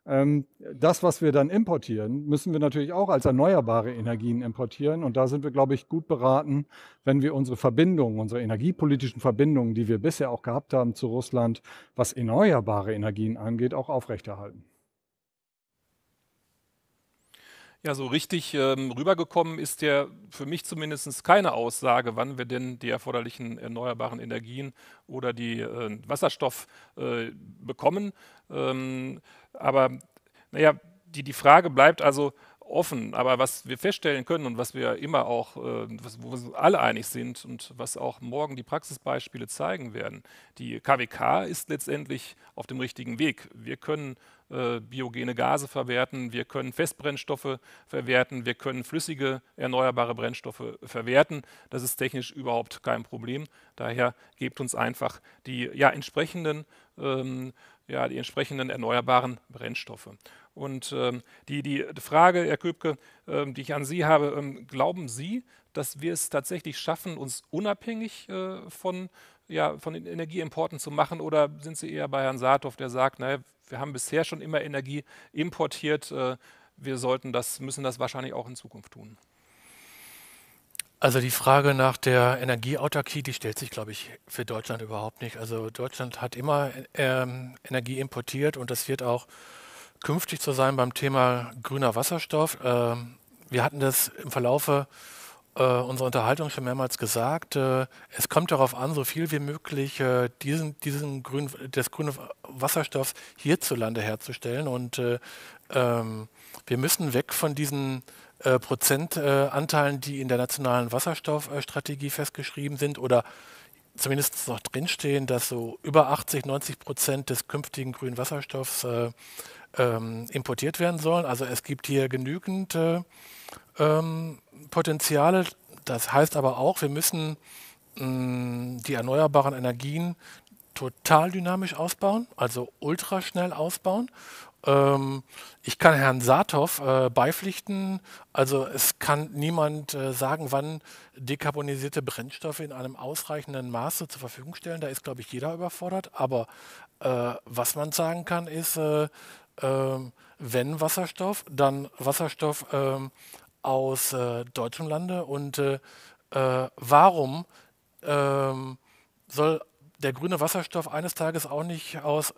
Das, was wir dann importieren, müssen wir natürlich auch als erneuerbare Energien importieren. Und da sind wir, glaube ich, gut beraten, wenn wir unsere Verbindungen, unsere energiepolitischen Verbindungen, die wir bisher auch gehabt haben zu Russland, was erneuerbare Energien angeht, auch aufrechterhalten. Ja, so richtig rübergekommen ist ja für mich zumindest keine Aussage, wann wir denn die erforderlichen erneuerbaren Energien oder die Wasserstoff bekommen. Aber naja, die Frage bleibt also offen. Aber was wir feststellen können und was wir immer auch, wo wir alle einig sind und was auch morgen die Praxisbeispiele zeigen werden, die KWK ist letztendlich auf dem richtigen Weg. Wir können biogene Gase verwerten, wir können Festbrennstoffe verwerten, wir können flüssige erneuerbare Brennstoffe verwerten. Das ist technisch überhaupt kein Problem. Daher gebt uns einfach die entsprechenden erneuerbaren Brennstoffe. Und die Frage, Herr Köpke, die ich an Sie habe, glauben Sie, dass wir es tatsächlich schaffen, uns unabhängig von den Energieimporten zu machen? Oder sind Sie eher bei Herrn Saathoff, der sagt, naja, wir haben bisher schon immer Energie importiert, wir müssen das wahrscheinlich auch in Zukunft tun? Also die Frage nach der Energieautarkie, die stellt sich, glaube ich, für Deutschland überhaupt nicht. Also Deutschland hat immer Energie importiert und das wird auch künftig so sein beim Thema grüner Wasserstoff. Wir hatten das im Verlaufe unsere Unterhaltung schon mehrmals gesagt, es kommt darauf an, so viel wie möglich des grünen Wasserstoffs hierzulande herzustellen. Und wir müssen weg von diesen Prozentanteilen, die in der nationalen Wasserstoffstrategie festgeschrieben sind oder zumindest noch drinstehen, dass so über 80–90% des künftigen grünen Wasserstoffs importiert werden sollen. Also es gibt hier genügend Potenziale. Das heißt aber auch, wir müssen die erneuerbaren Energien total dynamisch ausbauen, also ultraschnell ausbauen. Ich kann Herrn Saathoff beipflichten, also es kann niemand sagen, wann dekarbonisierte Brennstoffe in einem ausreichenden Maße zur Verfügung stellen. Da ist, glaube ich, jeder überfordert. Aber was man sagen kann, ist, wenn Wasserstoff, dann Wasserstoff aus deutschem Lande. Und warum soll der grüne Wasserstoff eines Tages auch nicht aus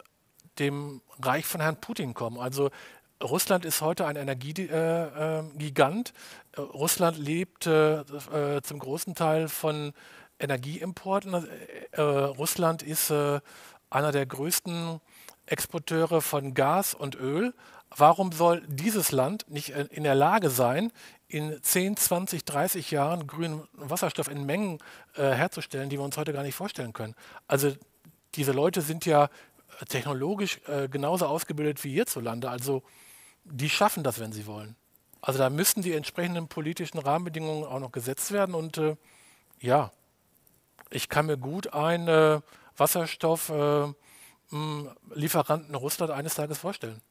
dem Reich von Herrn Putin kommen? Also Russland ist heute ein Energiegigant. Russland lebt zum großen Teil von Energieimporten. Russland ist einer der größten Exporteure von Gas und Öl. Warum soll dieses Land nicht in der Lage sein, in 10, 20, 30 Jahren grünen Wasserstoff in Mengen herzustellen, die wir uns heute gar nicht vorstellen können? Also diese Leute sind ja technologisch genauso ausgebildet wie hierzulande. Also die schaffen das, wenn sie wollen. Also da müssten die entsprechenden politischen Rahmenbedingungen auch noch gesetzt werden. Und ja, ich kann mir gut einen Wasserstofflieferanten Russland eines Tages vorstellen.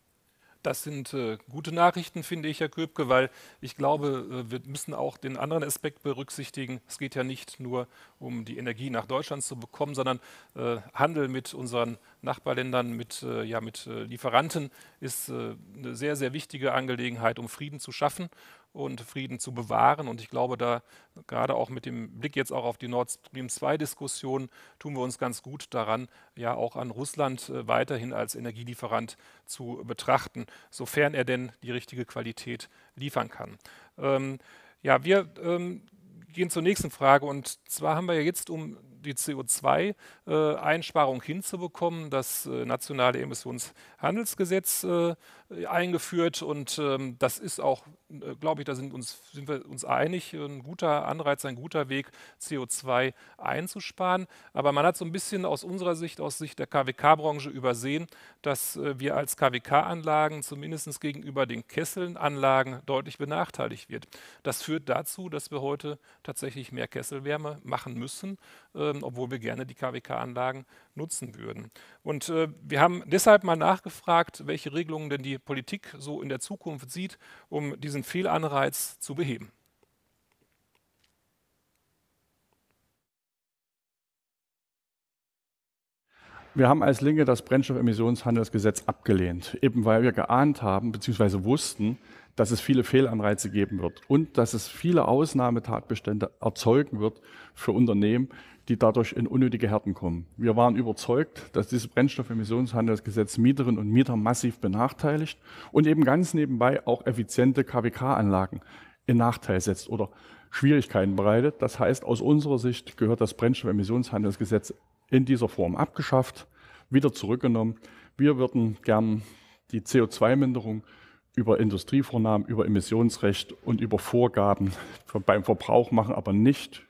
Das sind gute Nachrichten, finde ich, Herr Köpke, weil ich glaube, wir müssen auch den anderen Aspekt berücksichtigen. Es geht ja nicht nur um die Energie nach Deutschland zu bekommen, sondern Handel mit unseren Nachbarländern, mit Lieferanten ist eine sehr, sehr wichtige Angelegenheit, um Frieden zu schaffen und Frieden zu bewahren. Und ich glaube, da gerade auch mit dem Blick jetzt auch auf die Nord Stream 2-Diskussion tun wir uns ganz gut daran, ja auch an Russland weiterhin als Energielieferant zu betrachten, sofern er denn die richtige Qualität liefern kann. Ja, wir gehen zur nächsten Frage, und zwar haben wir ja jetzt, um die CO2-Einsparung hinzubekommen, das nationale Emissionshandelsgesetz eingeführt, und das ist auch, glaube ich, da sind wir uns einig, ein guter Anreiz, ein guter Weg, CO2 einzusparen. Aber man hat so ein bisschen aus unserer Sicht, aus Sicht der KWK-Branche übersehen, dass wir als KWK-Anlagen zumindest gegenüber den Kesselanlagen deutlich benachteiligt wird. Das führt dazu, dass wir heute tatsächlich mehr Kesselwärme machen müssen, obwohl wir gerne die KWK-Anlagen nutzen würden. Und wir haben deshalb mal nachgefragt, welche Regelungen denn die Politik so in der Zukunft sieht, um diesen Fehlanreiz zu beheben. Wir haben als Linke das Brennstoffemissionshandelsgesetz abgelehnt, eben weil wir geahnt haben bzw. wussten, dass es viele Fehlanreize geben wird und dass es viele Ausnahmetatbestände erzeugen wird für Unternehmen, die dadurch in unnötige Härten kommen. Wir waren überzeugt, dass dieses Brennstoffemissionshandelsgesetz Mieterinnen und Mieter massiv benachteiligt und eben ganz nebenbei auch effiziente KWK-Anlagen in Nachteil setzt oder Schwierigkeiten bereitet. Das heißt, aus unserer Sicht gehört das Brennstoffemissionshandelsgesetz in dieser Form abgeschafft, wieder zurückgenommen. Wir würden gern die CO2-Minderung über Industrievornahmen, über Emissionsrecht und über Vorgaben beim Verbrauch machen, aber nicht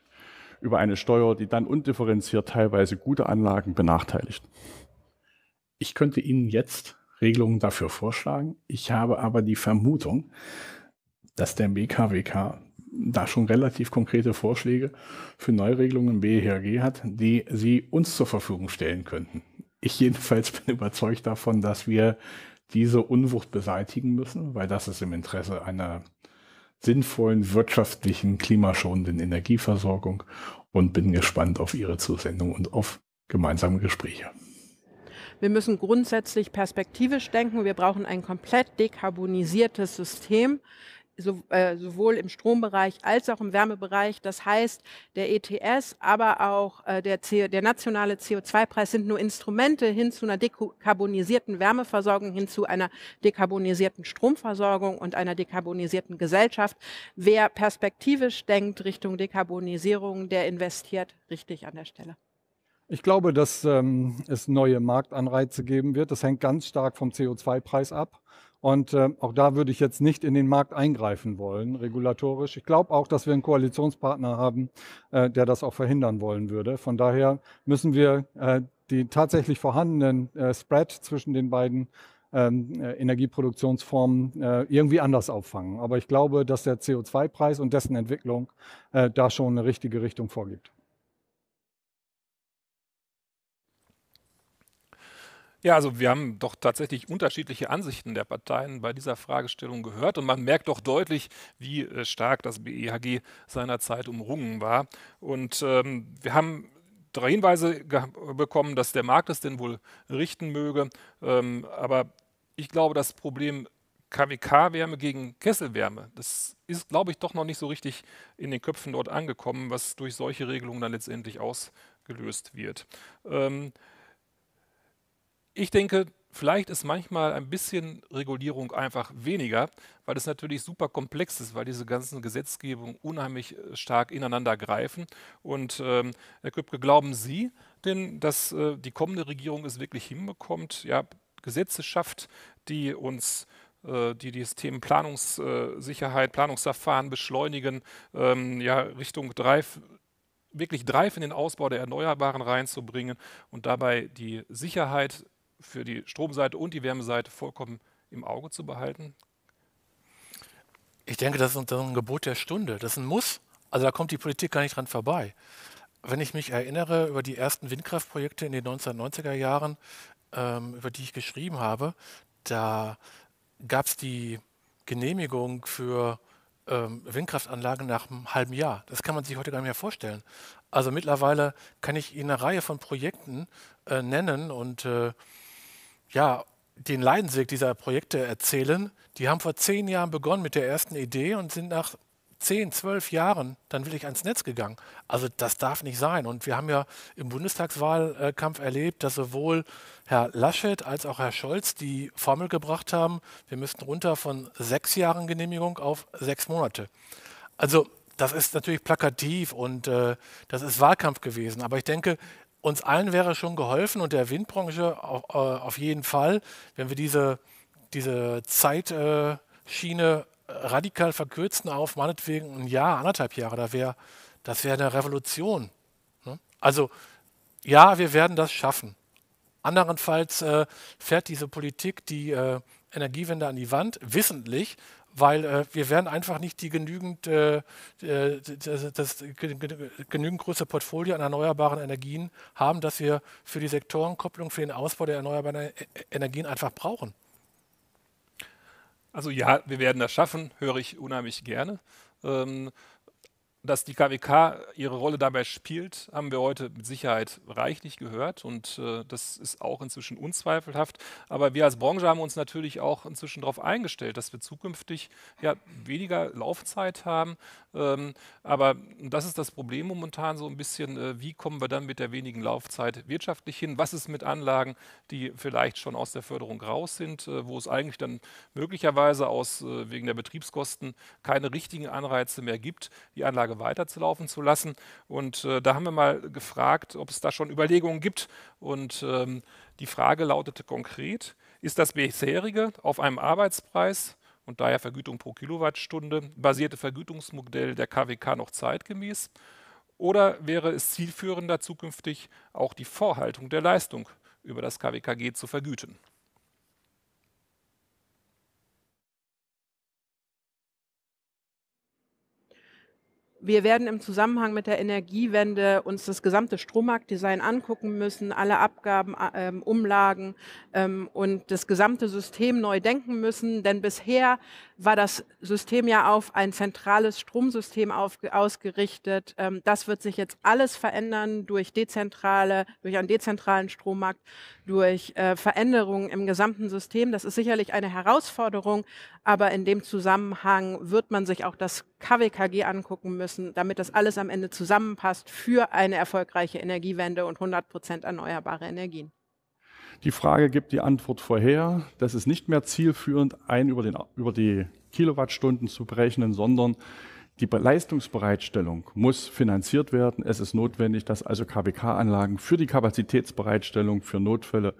über eine Steuer, die dann undifferenziert teilweise gute Anlagen benachteiligt. Ich könnte Ihnen jetzt Regelungen dafür vorschlagen. Ich habe aber die Vermutung, dass der BKWK da schon relativ konkrete Vorschläge für Neuregelungen im BEG hat, die Sie uns zur Verfügung stellen könnten. Ich jedenfalls bin überzeugt davon, dass wir diese Unwucht beseitigen müssen, weil das ist im Interesse einer sinnvollen, wirtschaftlichen, klimaschonenden Energieversorgung, und bin gespannt auf Ihre Zusendung und auf gemeinsame Gespräche. Wir müssen grundsätzlich perspektivisch denken. Wir brauchen ein komplett dekarbonisiertes System, sowohl im Strombereich als auch im Wärmebereich. Das heißt, der ETS, aber auch der nationale CO2-Preis sind nur Instrumente hin zu einer dekarbonisierten Wärmeversorgung, hin zu einer dekarbonisierten Stromversorgung und einer dekarbonisierten Gesellschaft. Wer perspektivisch denkt Richtung Dekarbonisierung, der investiert richtig an der Stelle. Ich glaube, dass es neue Marktanreize geben wird. Das hängt ganz stark vom CO2-Preis ab. Und auch da würde ich jetzt nicht in den Markt eingreifen wollen, regulatorisch. Ich glaube auch, dass wir einen Koalitionspartner haben, der das auch verhindern wollen würde. Von daher müssen wir die tatsächlich vorhandenen Spread zwischen den beiden Energieproduktionsformen irgendwie anders auffangen. Aber ich glaube, dass der CO2-Preis und dessen Entwicklung da schon eine richtige Richtung vorgibt. Ja, also wir haben doch tatsächlich unterschiedliche Ansichten der Parteien bei dieser Fragestellung gehört und man merkt doch deutlich, wie stark das BEHG seinerzeit umrungen war. Und wir haben drei Hinweise bekommen, dass der Markt es denn wohl richten möge. Aber ich glaube, das Problem KWK-Wärme gegen Kesselwärme, das ist, glaube ich, doch noch nicht so richtig in den Köpfen dort angekommen, was durch solche Regelungen dann letztendlich ausgelöst wird. Ich denke, vielleicht ist manchmal ein bisschen Regulierung einfach weniger, weil es natürlich super komplex ist, weil diese ganzen Gesetzgebungen unheimlich stark ineinander greifen. Und Herr Köpke, glauben Sie denn, dass die kommende Regierung es wirklich hinbekommt, ja, Gesetze schafft, die uns die Systeme Planungssicherheit, Planungsverfahren beschleunigen, ja, Richtung wirklich Drive in den Ausbau der Erneuerbaren reinzubringen und dabei die Sicherheit für die Stromseite und die Wärmeseite vollkommen im Auge zu behalten? Ich denke, das ist ein Gebot der Stunde. Das ist ein Muss. Also da kommt die Politik gar nicht dran vorbei. Wenn ich mich erinnere über die ersten Windkraftprojekte in den 1990er Jahren, über die ich geschrieben habe, da gab es die Genehmigung für Windkraftanlagen nach einem halben Jahr. Das kann man sich heute gar nicht mehr vorstellen. Also mittlerweile kann ich Ihnen eine Reihe von Projekten nennen und ja, den Leidensweg dieser Projekte erzählen. Die haben vor 10 Jahren begonnen mit der ersten Idee und sind nach 10, 12 Jahren dann wirklich ans Netz gegangen. Also das darf nicht sein. Und wir haben ja im Bundestagswahlkampf erlebt, dass sowohl Herr Laschet als auch Herr Scholz die Formel gebracht haben, wir müssten runter von 6 Jahren Genehmigung auf 6 Monate. Also das ist natürlich plakativ und das ist Wahlkampf gewesen. Aber ich denke, uns allen wäre schon geholfen und der Windbranche auf jeden Fall, wenn wir diese Zeitschiene radikal verkürzen auf meinetwegen 1 Jahr, 1,5 Jahre, das wäre eine Revolution. Also ja, wir werden das schaffen. Anderenfalls fährt diese Politik die Energiewende an die Wand, wissentlich, weil wir werden einfach nicht die genügend große Portfolio an erneuerbaren Energien haben, dass wir für die Sektorenkopplung, für den Ausbau der erneuerbaren Energien einfach brauchen. Also ja, wir werden das schaffen, höre ich unheimlich gerne. Dass die KWK ihre Rolle dabei spielt, haben wir heute mit Sicherheit reichlich gehört und das ist auch inzwischen unzweifelhaft. Aber wir als Branche haben uns natürlich auch inzwischen darauf eingestellt, dass wir zukünftig ja, weniger Laufzeit haben. Aber das ist das Problem momentan so ein bisschen, wie kommen wir dann mit der wenigen Laufzeit wirtschaftlich hin? Was ist mit Anlagen, die vielleicht schon aus der Förderung raus sind, wo es eigentlich dann möglicherweise wegen der Betriebskosten keine richtigen Anreize mehr gibt, die Anlage weiterzulaufen zu lassen. Und da haben wir mal gefragt, ob es da schon Überlegungen gibt. Und die Frage lautete konkret, ist das bisherige auf einem Arbeitspreis und daher Vergütung pro Kilowattstunde basierte Vergütungsmodell der KWK noch zeitgemäß? Oder wäre es zielführender, zukünftig auch die Vorhaltung der Leistung über das KWKG zu vergüten? Wir werden im Zusammenhang mit der Energiewende uns das gesamte Strommarktdesign angucken müssen, alle Abgaben, Umlagen und das gesamte System neu denken müssen. Denn bisher war das System ja auf ein zentrales Stromsystem ausgerichtet. Das wird sich jetzt alles verändern durch einen dezentralen Strommarkt, durch Veränderungen im gesamten System. Das ist sicherlich eine Herausforderung, aber in dem Zusammenhang wird man sich auch das KWKG angucken müssen, damit das alles am Ende zusammenpasst für eine erfolgreiche Energiewende und 100% erneuerbare Energien. Die Frage gibt die Antwort vorher. Das ist nicht mehr zielführend, über die Kilowattstunden zu berechnen, sondern Die Leistungsbereitstellung muss finanziert werden. Es ist notwendig, dass also KWK-Anlagen für die Kapazitätsbereitstellung für Notfälle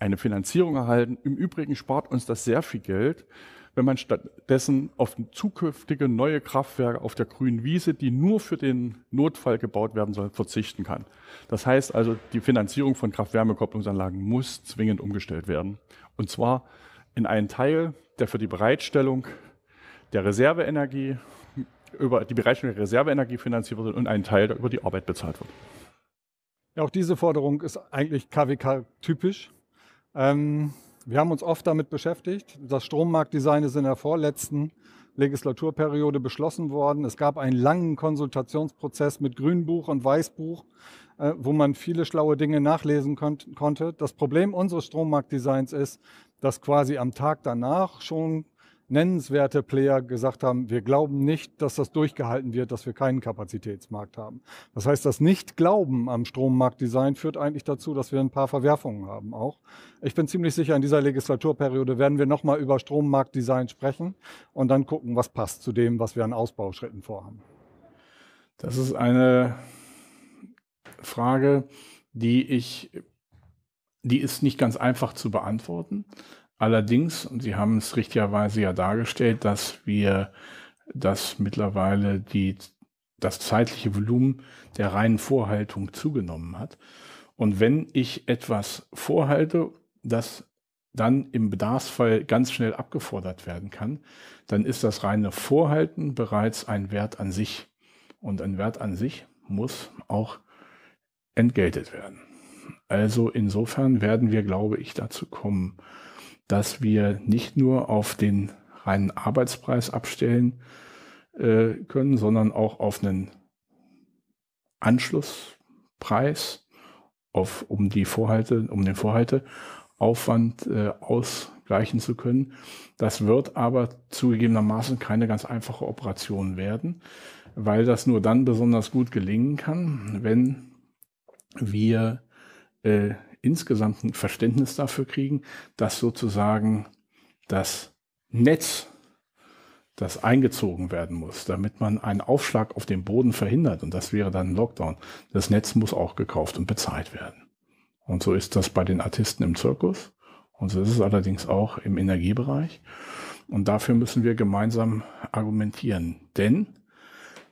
eine Finanzierung erhalten. Im Übrigen spart uns das sehr viel Geld, wenn man stattdessen auf zukünftige neue Kraftwerke auf der grünen Wiese, die nur für den Notfall gebaut werden sollen, verzichten kann. Das heißt also, die Finanzierung von Kraft-Wärme-Kopplungsanlagen muss zwingend umgestellt werden. Und zwar in einen Teil, der für die Bereitstellung der Reserveenergie finanziert wird und einen Teil, der über die Arbeit bezahlt wird. Ja, auch diese Forderung ist eigentlich KWK-typisch. Wir haben uns oft damit beschäftigt. Das Strommarktdesign ist in der vorletzten Legislaturperiode beschlossen worden. Es gab einen langen Konsultationsprozess mit Grünbuch und Weißbuch, wo man viele schlaue Dinge nachlesen konnte. Das Problem unseres Strommarktdesigns ist, dass quasi am Tag danach schon nennenswerte Player gesagt haben, wir glauben nicht, dass das durchgehalten wird, dass wir keinen Kapazitätsmarkt haben. Das heißt, das Nicht-Glauben am Strommarktdesign führt eigentlich dazu, dass wir ein paar Verwerfungen haben auch. Ich bin ziemlich sicher, in dieser Legislaturperiode werden wir nochmal über Strommarktdesign sprechen und dann gucken, was passt zu dem, was wir an Ausbauschritten vorhaben. Das ist eine Frage, die ist nicht ganz einfach zu beantworten. Allerdings, und Sie haben es richtigerweise ja dargestellt, dass wir das mittlerweile das zeitliche Volumen der reinen Vorhaltung zugenommen hat. Und wenn ich etwas vorhalte, das dann im Bedarfsfall ganz schnell abgefordert werden kann, dann ist das reine Vorhalten bereits ein Wert an sich. Und ein Wert an sich muss auch entgeltet werden. Also insofern werden wir, glaube ich, dazu kommen, dass wir nicht nur auf den reinen Arbeitspreis abstellen können, sondern auch auf einen Anschlusspreis, um den Vorhalteaufwand ausgleichen zu können. Das wird aber zugegebenermaßen keine ganz einfache Operation werden, weil das nur dann besonders gut gelingen kann, wenn wir insgesamt ein Verständnis dafür kriegen, dass sozusagen das Netz, das eingezogen werden muss, damit man einen Aufschlag auf den Boden verhindert, und das wäre dann ein Lockdown. Das Netz muss auch gekauft und bezahlt werden. Und so ist das bei den Artisten im Zirkus und so ist es allerdings auch im Energiebereich. Und dafür müssen wir gemeinsam argumentieren, denn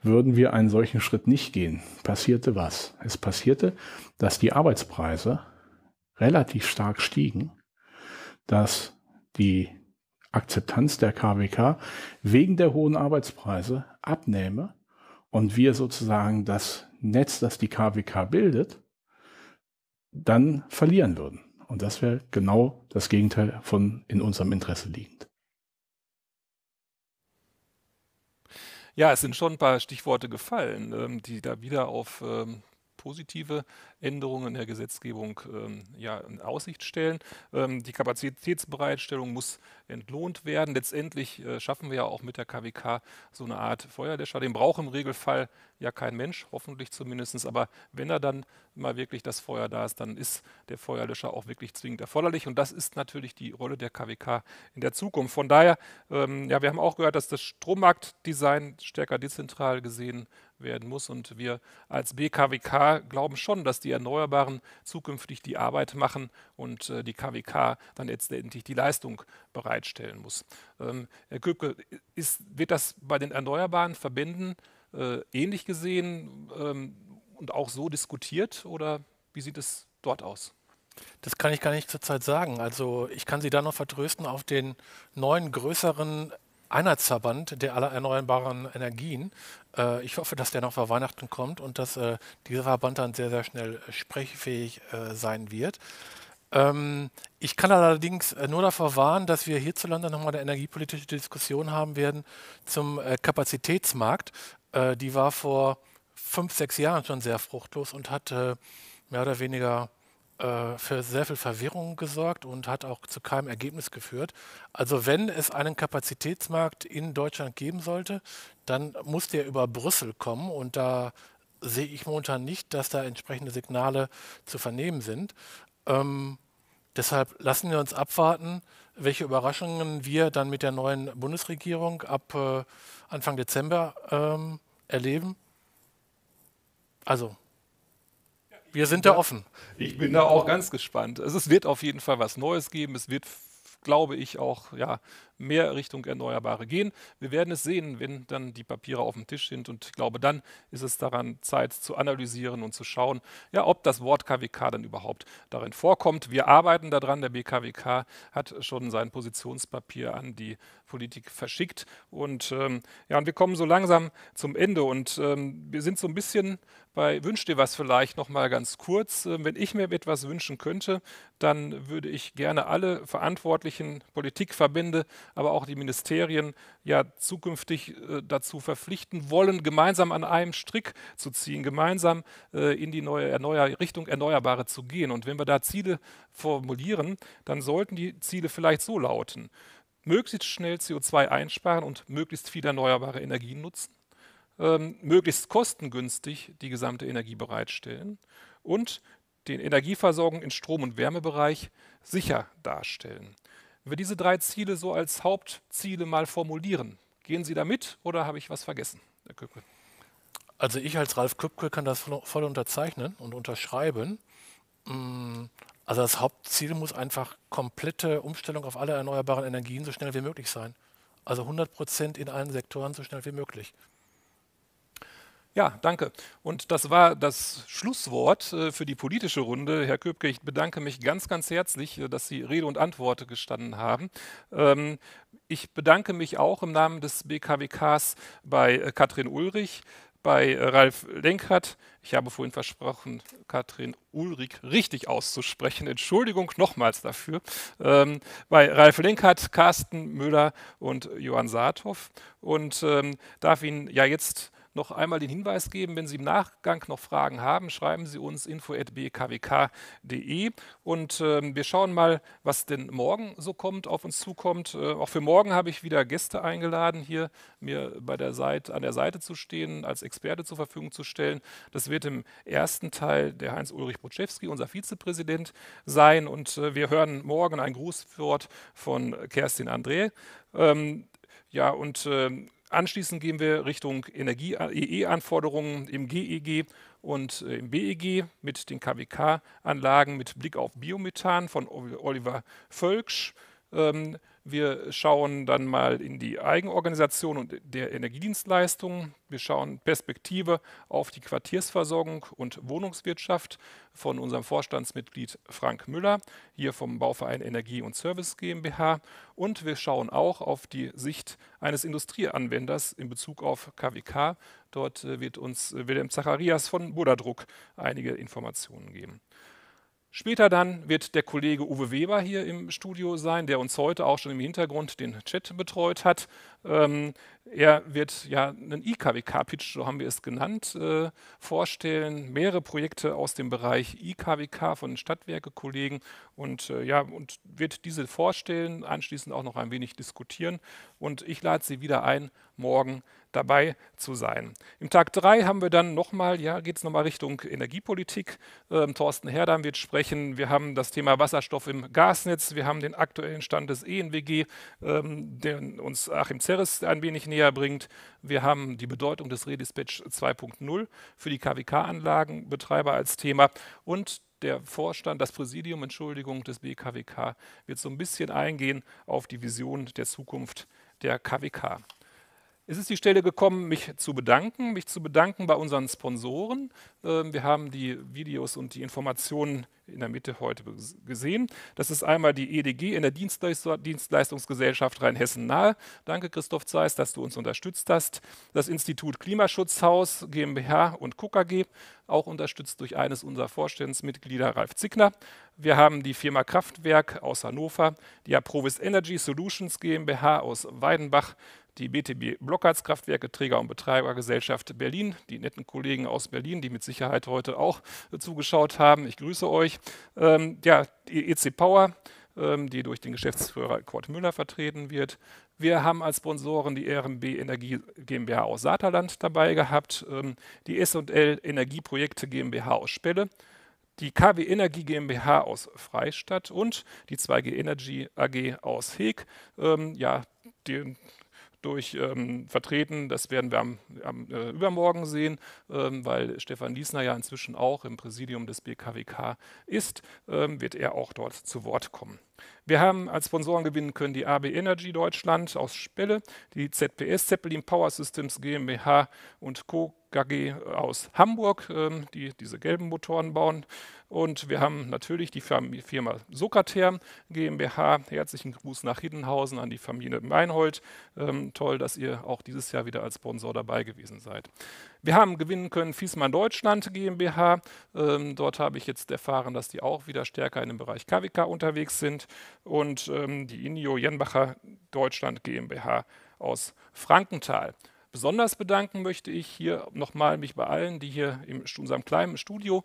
würden wir einen solchen Schritt nicht gehen, passierte was? Es passierte, dass die Arbeitspreise relativ stark stiegen, dass die Akzeptanz der KWK wegen der hohen Arbeitspreise abnehme und wir sozusagen das Netz, das die KWK bildet, dann verlieren würden. Und das wäre genau das Gegenteil von in unserem Interesse liegend. Ja, es sind schon ein paar Stichworte gefallen, die da wieder auf positive Änderungen in der Gesetzgebung in Aussicht stellen. Die Kapazitätsbereitstellung muss entlohnt werden. Letztendlich schaffen wir ja auch mit der KWK so eine Art Feuerlöscher. Den braucht im Regelfall ja kein Mensch, hoffentlich zumindest. Aber wenn er dann mal wirklich das Feuer da ist, dann ist der Feuerlöscher auch wirklich zwingend erforderlich. Und das ist natürlich die Rolle der KWK in der Zukunft. Von daher, wir haben auch gehört, dass das Strommarktdesign stärker dezentral gesehen werden muss. Und wir als BKWK glauben schon, dass die Erneuerbaren zukünftig die Arbeit machen und die KWK dann letztendlich die Leistung bereitstellen muss. Herr Köpke, wird das bei den erneuerbaren Verbänden ähnlich gesehen und auch so diskutiert, oder wie sieht es dort aus? Das kann ich gar nicht zurzeit sagen. Also ich kann Sie da noch vertrösten auf den neuen, größeren Einheitsverband der aller erneuerbaren Energien. Ich hoffe, dass der noch vor Weihnachten kommt und dass dieser Verband dann sehr, sehr schnell sprechfähig sein wird. Ich kann allerdings nur davor warnen, dass wir hierzulande nochmal eine energiepolitische Diskussion haben werden zum Kapazitätsmarkt. Die war vor 5, 6 Jahren schon sehr fruchtlos und hat mehr oder weniger für sehr viel Verwirrung gesorgt und hat auch zu keinem Ergebnis geführt. Also wenn es einen Kapazitätsmarkt in Deutschland geben sollte, dann muss der über Brüssel kommen, und da sehe ich momentan nicht, dass da entsprechende Signale zu vernehmen sind. Deshalb lassen wir uns abwarten, welche Überraschungen wir dann mit der neuen Bundesregierung ab Anfang Dezember erleben. Also, wir sind da offen. Ich bin da auch ganz gespannt. Es wird auf jeden Fall was Neues geben. Es wird, glaube ich, auch mehr Richtung Erneuerbare gehen. Wir werden es sehen, wenn dann die Papiere auf dem Tisch sind. Und ich glaube, dann ist es daran, Zeit zu analysieren und zu schauen, ob das Wort KWK dann überhaupt darin vorkommt. Wir arbeiten daran. Der BKWK hat schon sein Positionspapier an die Politik verschickt. Und und wir kommen so langsam zum Ende. Und wir sind so ein bisschen bei Wünsch dir was vielleicht noch mal ganz kurz. Wenn ich mir etwas wünschen könnte, dann würde ich gerne alle verantwortlichen Politikverbände, aber auch die Ministerien zukünftig dazu verpflichten wollen, gemeinsam an einem Strick zu ziehen, gemeinsam in die neue Richtung Erneuerbare zu gehen. Und wenn wir da Ziele formulieren, dann sollten die Ziele vielleicht so lauten: möglichst schnell CO2 einsparen und möglichst viel erneuerbare Energien nutzen, möglichst kostengünstig die gesamte Energie bereitstellen und den Energieversorgung im Strom- und Wärmebereich sicher darstellen. Wenn wir diese drei Ziele so als Hauptziele mal formulieren, gehen Sie da mit oder habe ich was vergessen, Herr Köpke? Also ich als Ralf Köpke kann das voll unterzeichnen und unterschreiben. Also das Hauptziel muss einfach komplette Umstellung auf alle erneuerbaren Energien so schnell wie möglich sein. Also 100% in allen Sektoren so schnell wie möglich. Ja, danke. Und das war das Schlusswort für die politische Runde. Herr Köpke, ich bedanke mich ganz, ganz herzlich, dass Sie Rede und Antwort gestanden haben. Ich bedanke mich auch im Namen des BKWKs bei Katrin Uhlich, bei Ralf Lenkert. Ich habe vorhin versprochen, Katrin Uhlich richtig auszusprechen. Entschuldigung nochmals dafür. Bei Ralf Lenkert, Carsten Müller und Johann Saathoff. Und darf Ihnen jetzt noch einmal den Hinweis geben, wenn Sie im Nachgang noch Fragen haben, schreiben Sie uns info@bkwk.de und wir schauen mal, was denn morgen so kommt, auf uns zukommt. Auch für morgen habe ich wieder Gäste eingeladen, hier mir an der Seite zu stehen, als Experte zur Verfügung zu stellen. Das wird im ersten Teil der Heinz-Ulrich Boczewski, unser Vizepräsident, sein und wir hören morgen ein Grußwort von Kerstin André. Anschließend gehen wir Richtung EE-Anforderungen im GEG und im BEG mit den KWK-Anlagen mit Blick auf Biomethan von Oliver Völksch. Wir schauen dann mal in die Eigenorganisation und der Energiedienstleistungen. Wir schauen Perspektive auf die Quartiersversorgung und Wohnungswirtschaft von unserem Vorstandsmitglied Frank Müller, hier vom Bauverein Energie und Service GmbH. Und wir schauen auch auf die Sicht eines Industrieanwenders in Bezug auf KWK. Dort wird uns Wilhelm Zacharias von Budadruck einige Informationen geben. Später dann wird der Kollege Uwe Weber hier im Studio sein, der uns heute auch schon im Hintergrund den Chat betreut hat. Er wird einen IKWK-Pitch, so haben wir es genannt, vorstellen. Mehrere Projekte aus dem Bereich IKWK von den Stadtwerke-Kollegen und wird diese vorstellen, anschließend auch noch ein wenig diskutieren. Und ich lade Sie wieder ein, morgen dabei zu sein. Im Tag 3 haben wir dann nochmal, geht es nochmal Richtung Energiepolitik. Thorsten Herdan wird sprechen. Wir haben das Thema Wasserstoff im Gasnetz. Wir haben den aktuellen Stand des ENWG, den uns Achim Zerres ein wenig näher bringt. Wir haben die Bedeutung des Redispatch 2.0 für die KWK-Anlagenbetreiber als Thema und der Vorstand, das Präsidium, Entschuldigung, des BKWK wird so ein bisschen eingehen auf die Vision der Zukunft der KWK. Es ist die Stelle gekommen, mich zu bedanken bei unseren Sponsoren. Wir haben die Videos und die Informationen in der Mitte heute gesehen. Das ist einmal die EDG, Energiedienstleistungsgesellschaft Rheinhessen-Nahe. Danke, Christoph Zeiss, dass du uns unterstützt hast. Das Institut Klimaschutzhaus GmbH und KWKG, auch unterstützt durch eines unserer Vorstandsmitglieder, Ralf Zickner. Wir haben die Firma Kraftwerk aus Hannover, die Aprovis Energy Solutions GmbH aus Weidenbach, die BTB Blockheizkraftwerke, Träger- und Betreibergesellschaft Berlin, die netten Kollegen aus Berlin, die mit Sicherheit heute auch zugeschaut haben. Ich grüße euch. Die EC Power, die durch den Geschäftsführer Kurt Müller vertreten wird. Wir haben als Sponsoren die RMB Energie GmbH aus Saterland dabei gehabt, die S&L Energieprojekte GmbH aus Spelle, die KW Energie GmbH aus Freistadt und die 2G Energy AG aus Heeg. Vertreten, das werden wir am übermorgen sehen, weil Stefan Liesner ja inzwischen auch im Präsidium des BKWK ist, wird er auch dort zu Wort kommen. Wir haben als Sponsoren gewinnen können die AB Energy Deutschland aus Spelle, die ZPS Zeppelin Power Systems GmbH und KWKG aus Hamburg, die diese gelben Motoren bauen. Und wir haben natürlich die Firma Sokatherm GmbH. Herzlichen Gruß nach Hiddenhausen an die Familie Meinhold. Toll, dass ihr auch dieses Jahr wieder als Sponsor dabei gewesen seid. Wir haben gewinnen können Viessmann Deutschland GmbH. Dort habe ich jetzt erfahren, dass die auch wieder stärker in dem Bereich KWK unterwegs sind. Und die INNIO Jenbacher Deutschland GmbH aus Frankenthal. Besonders bedanken möchte ich hier nochmal mich bei allen, die hier in unserem kleinen Studio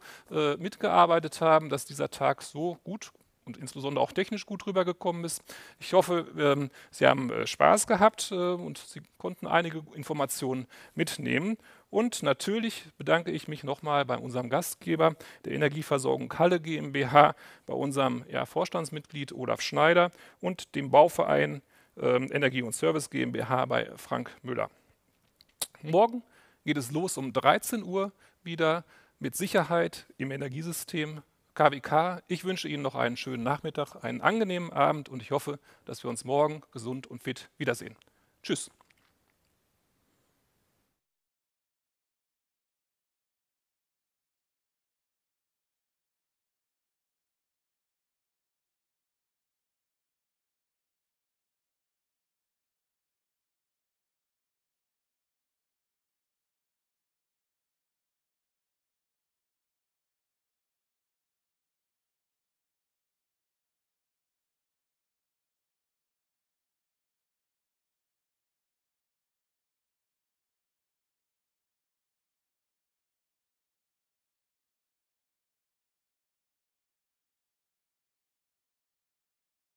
mitgearbeitet haben, dass dieser Tag so gut und insbesondere auch technisch gut rübergekommen ist. Ich hoffe, Sie haben Spaß gehabt und Sie konnten einige Informationen mitnehmen. Und natürlich bedanke ich mich nochmal bei unserem Gastgeber, der Energieversorgung Halle GmbH, bei unserem Vorstandsmitglied Olaf Schneider und dem Bauverein Energie und Service GmbH bei Frank Müller. Morgen geht es los um 13 Uhr wieder mit Sicherheit im Energiesystem KWK. Ich wünsche Ihnen noch einen schönen Nachmittag, einen angenehmen Abend und ich hoffe, dass wir uns morgen gesund und fit wiedersehen. Tschüss.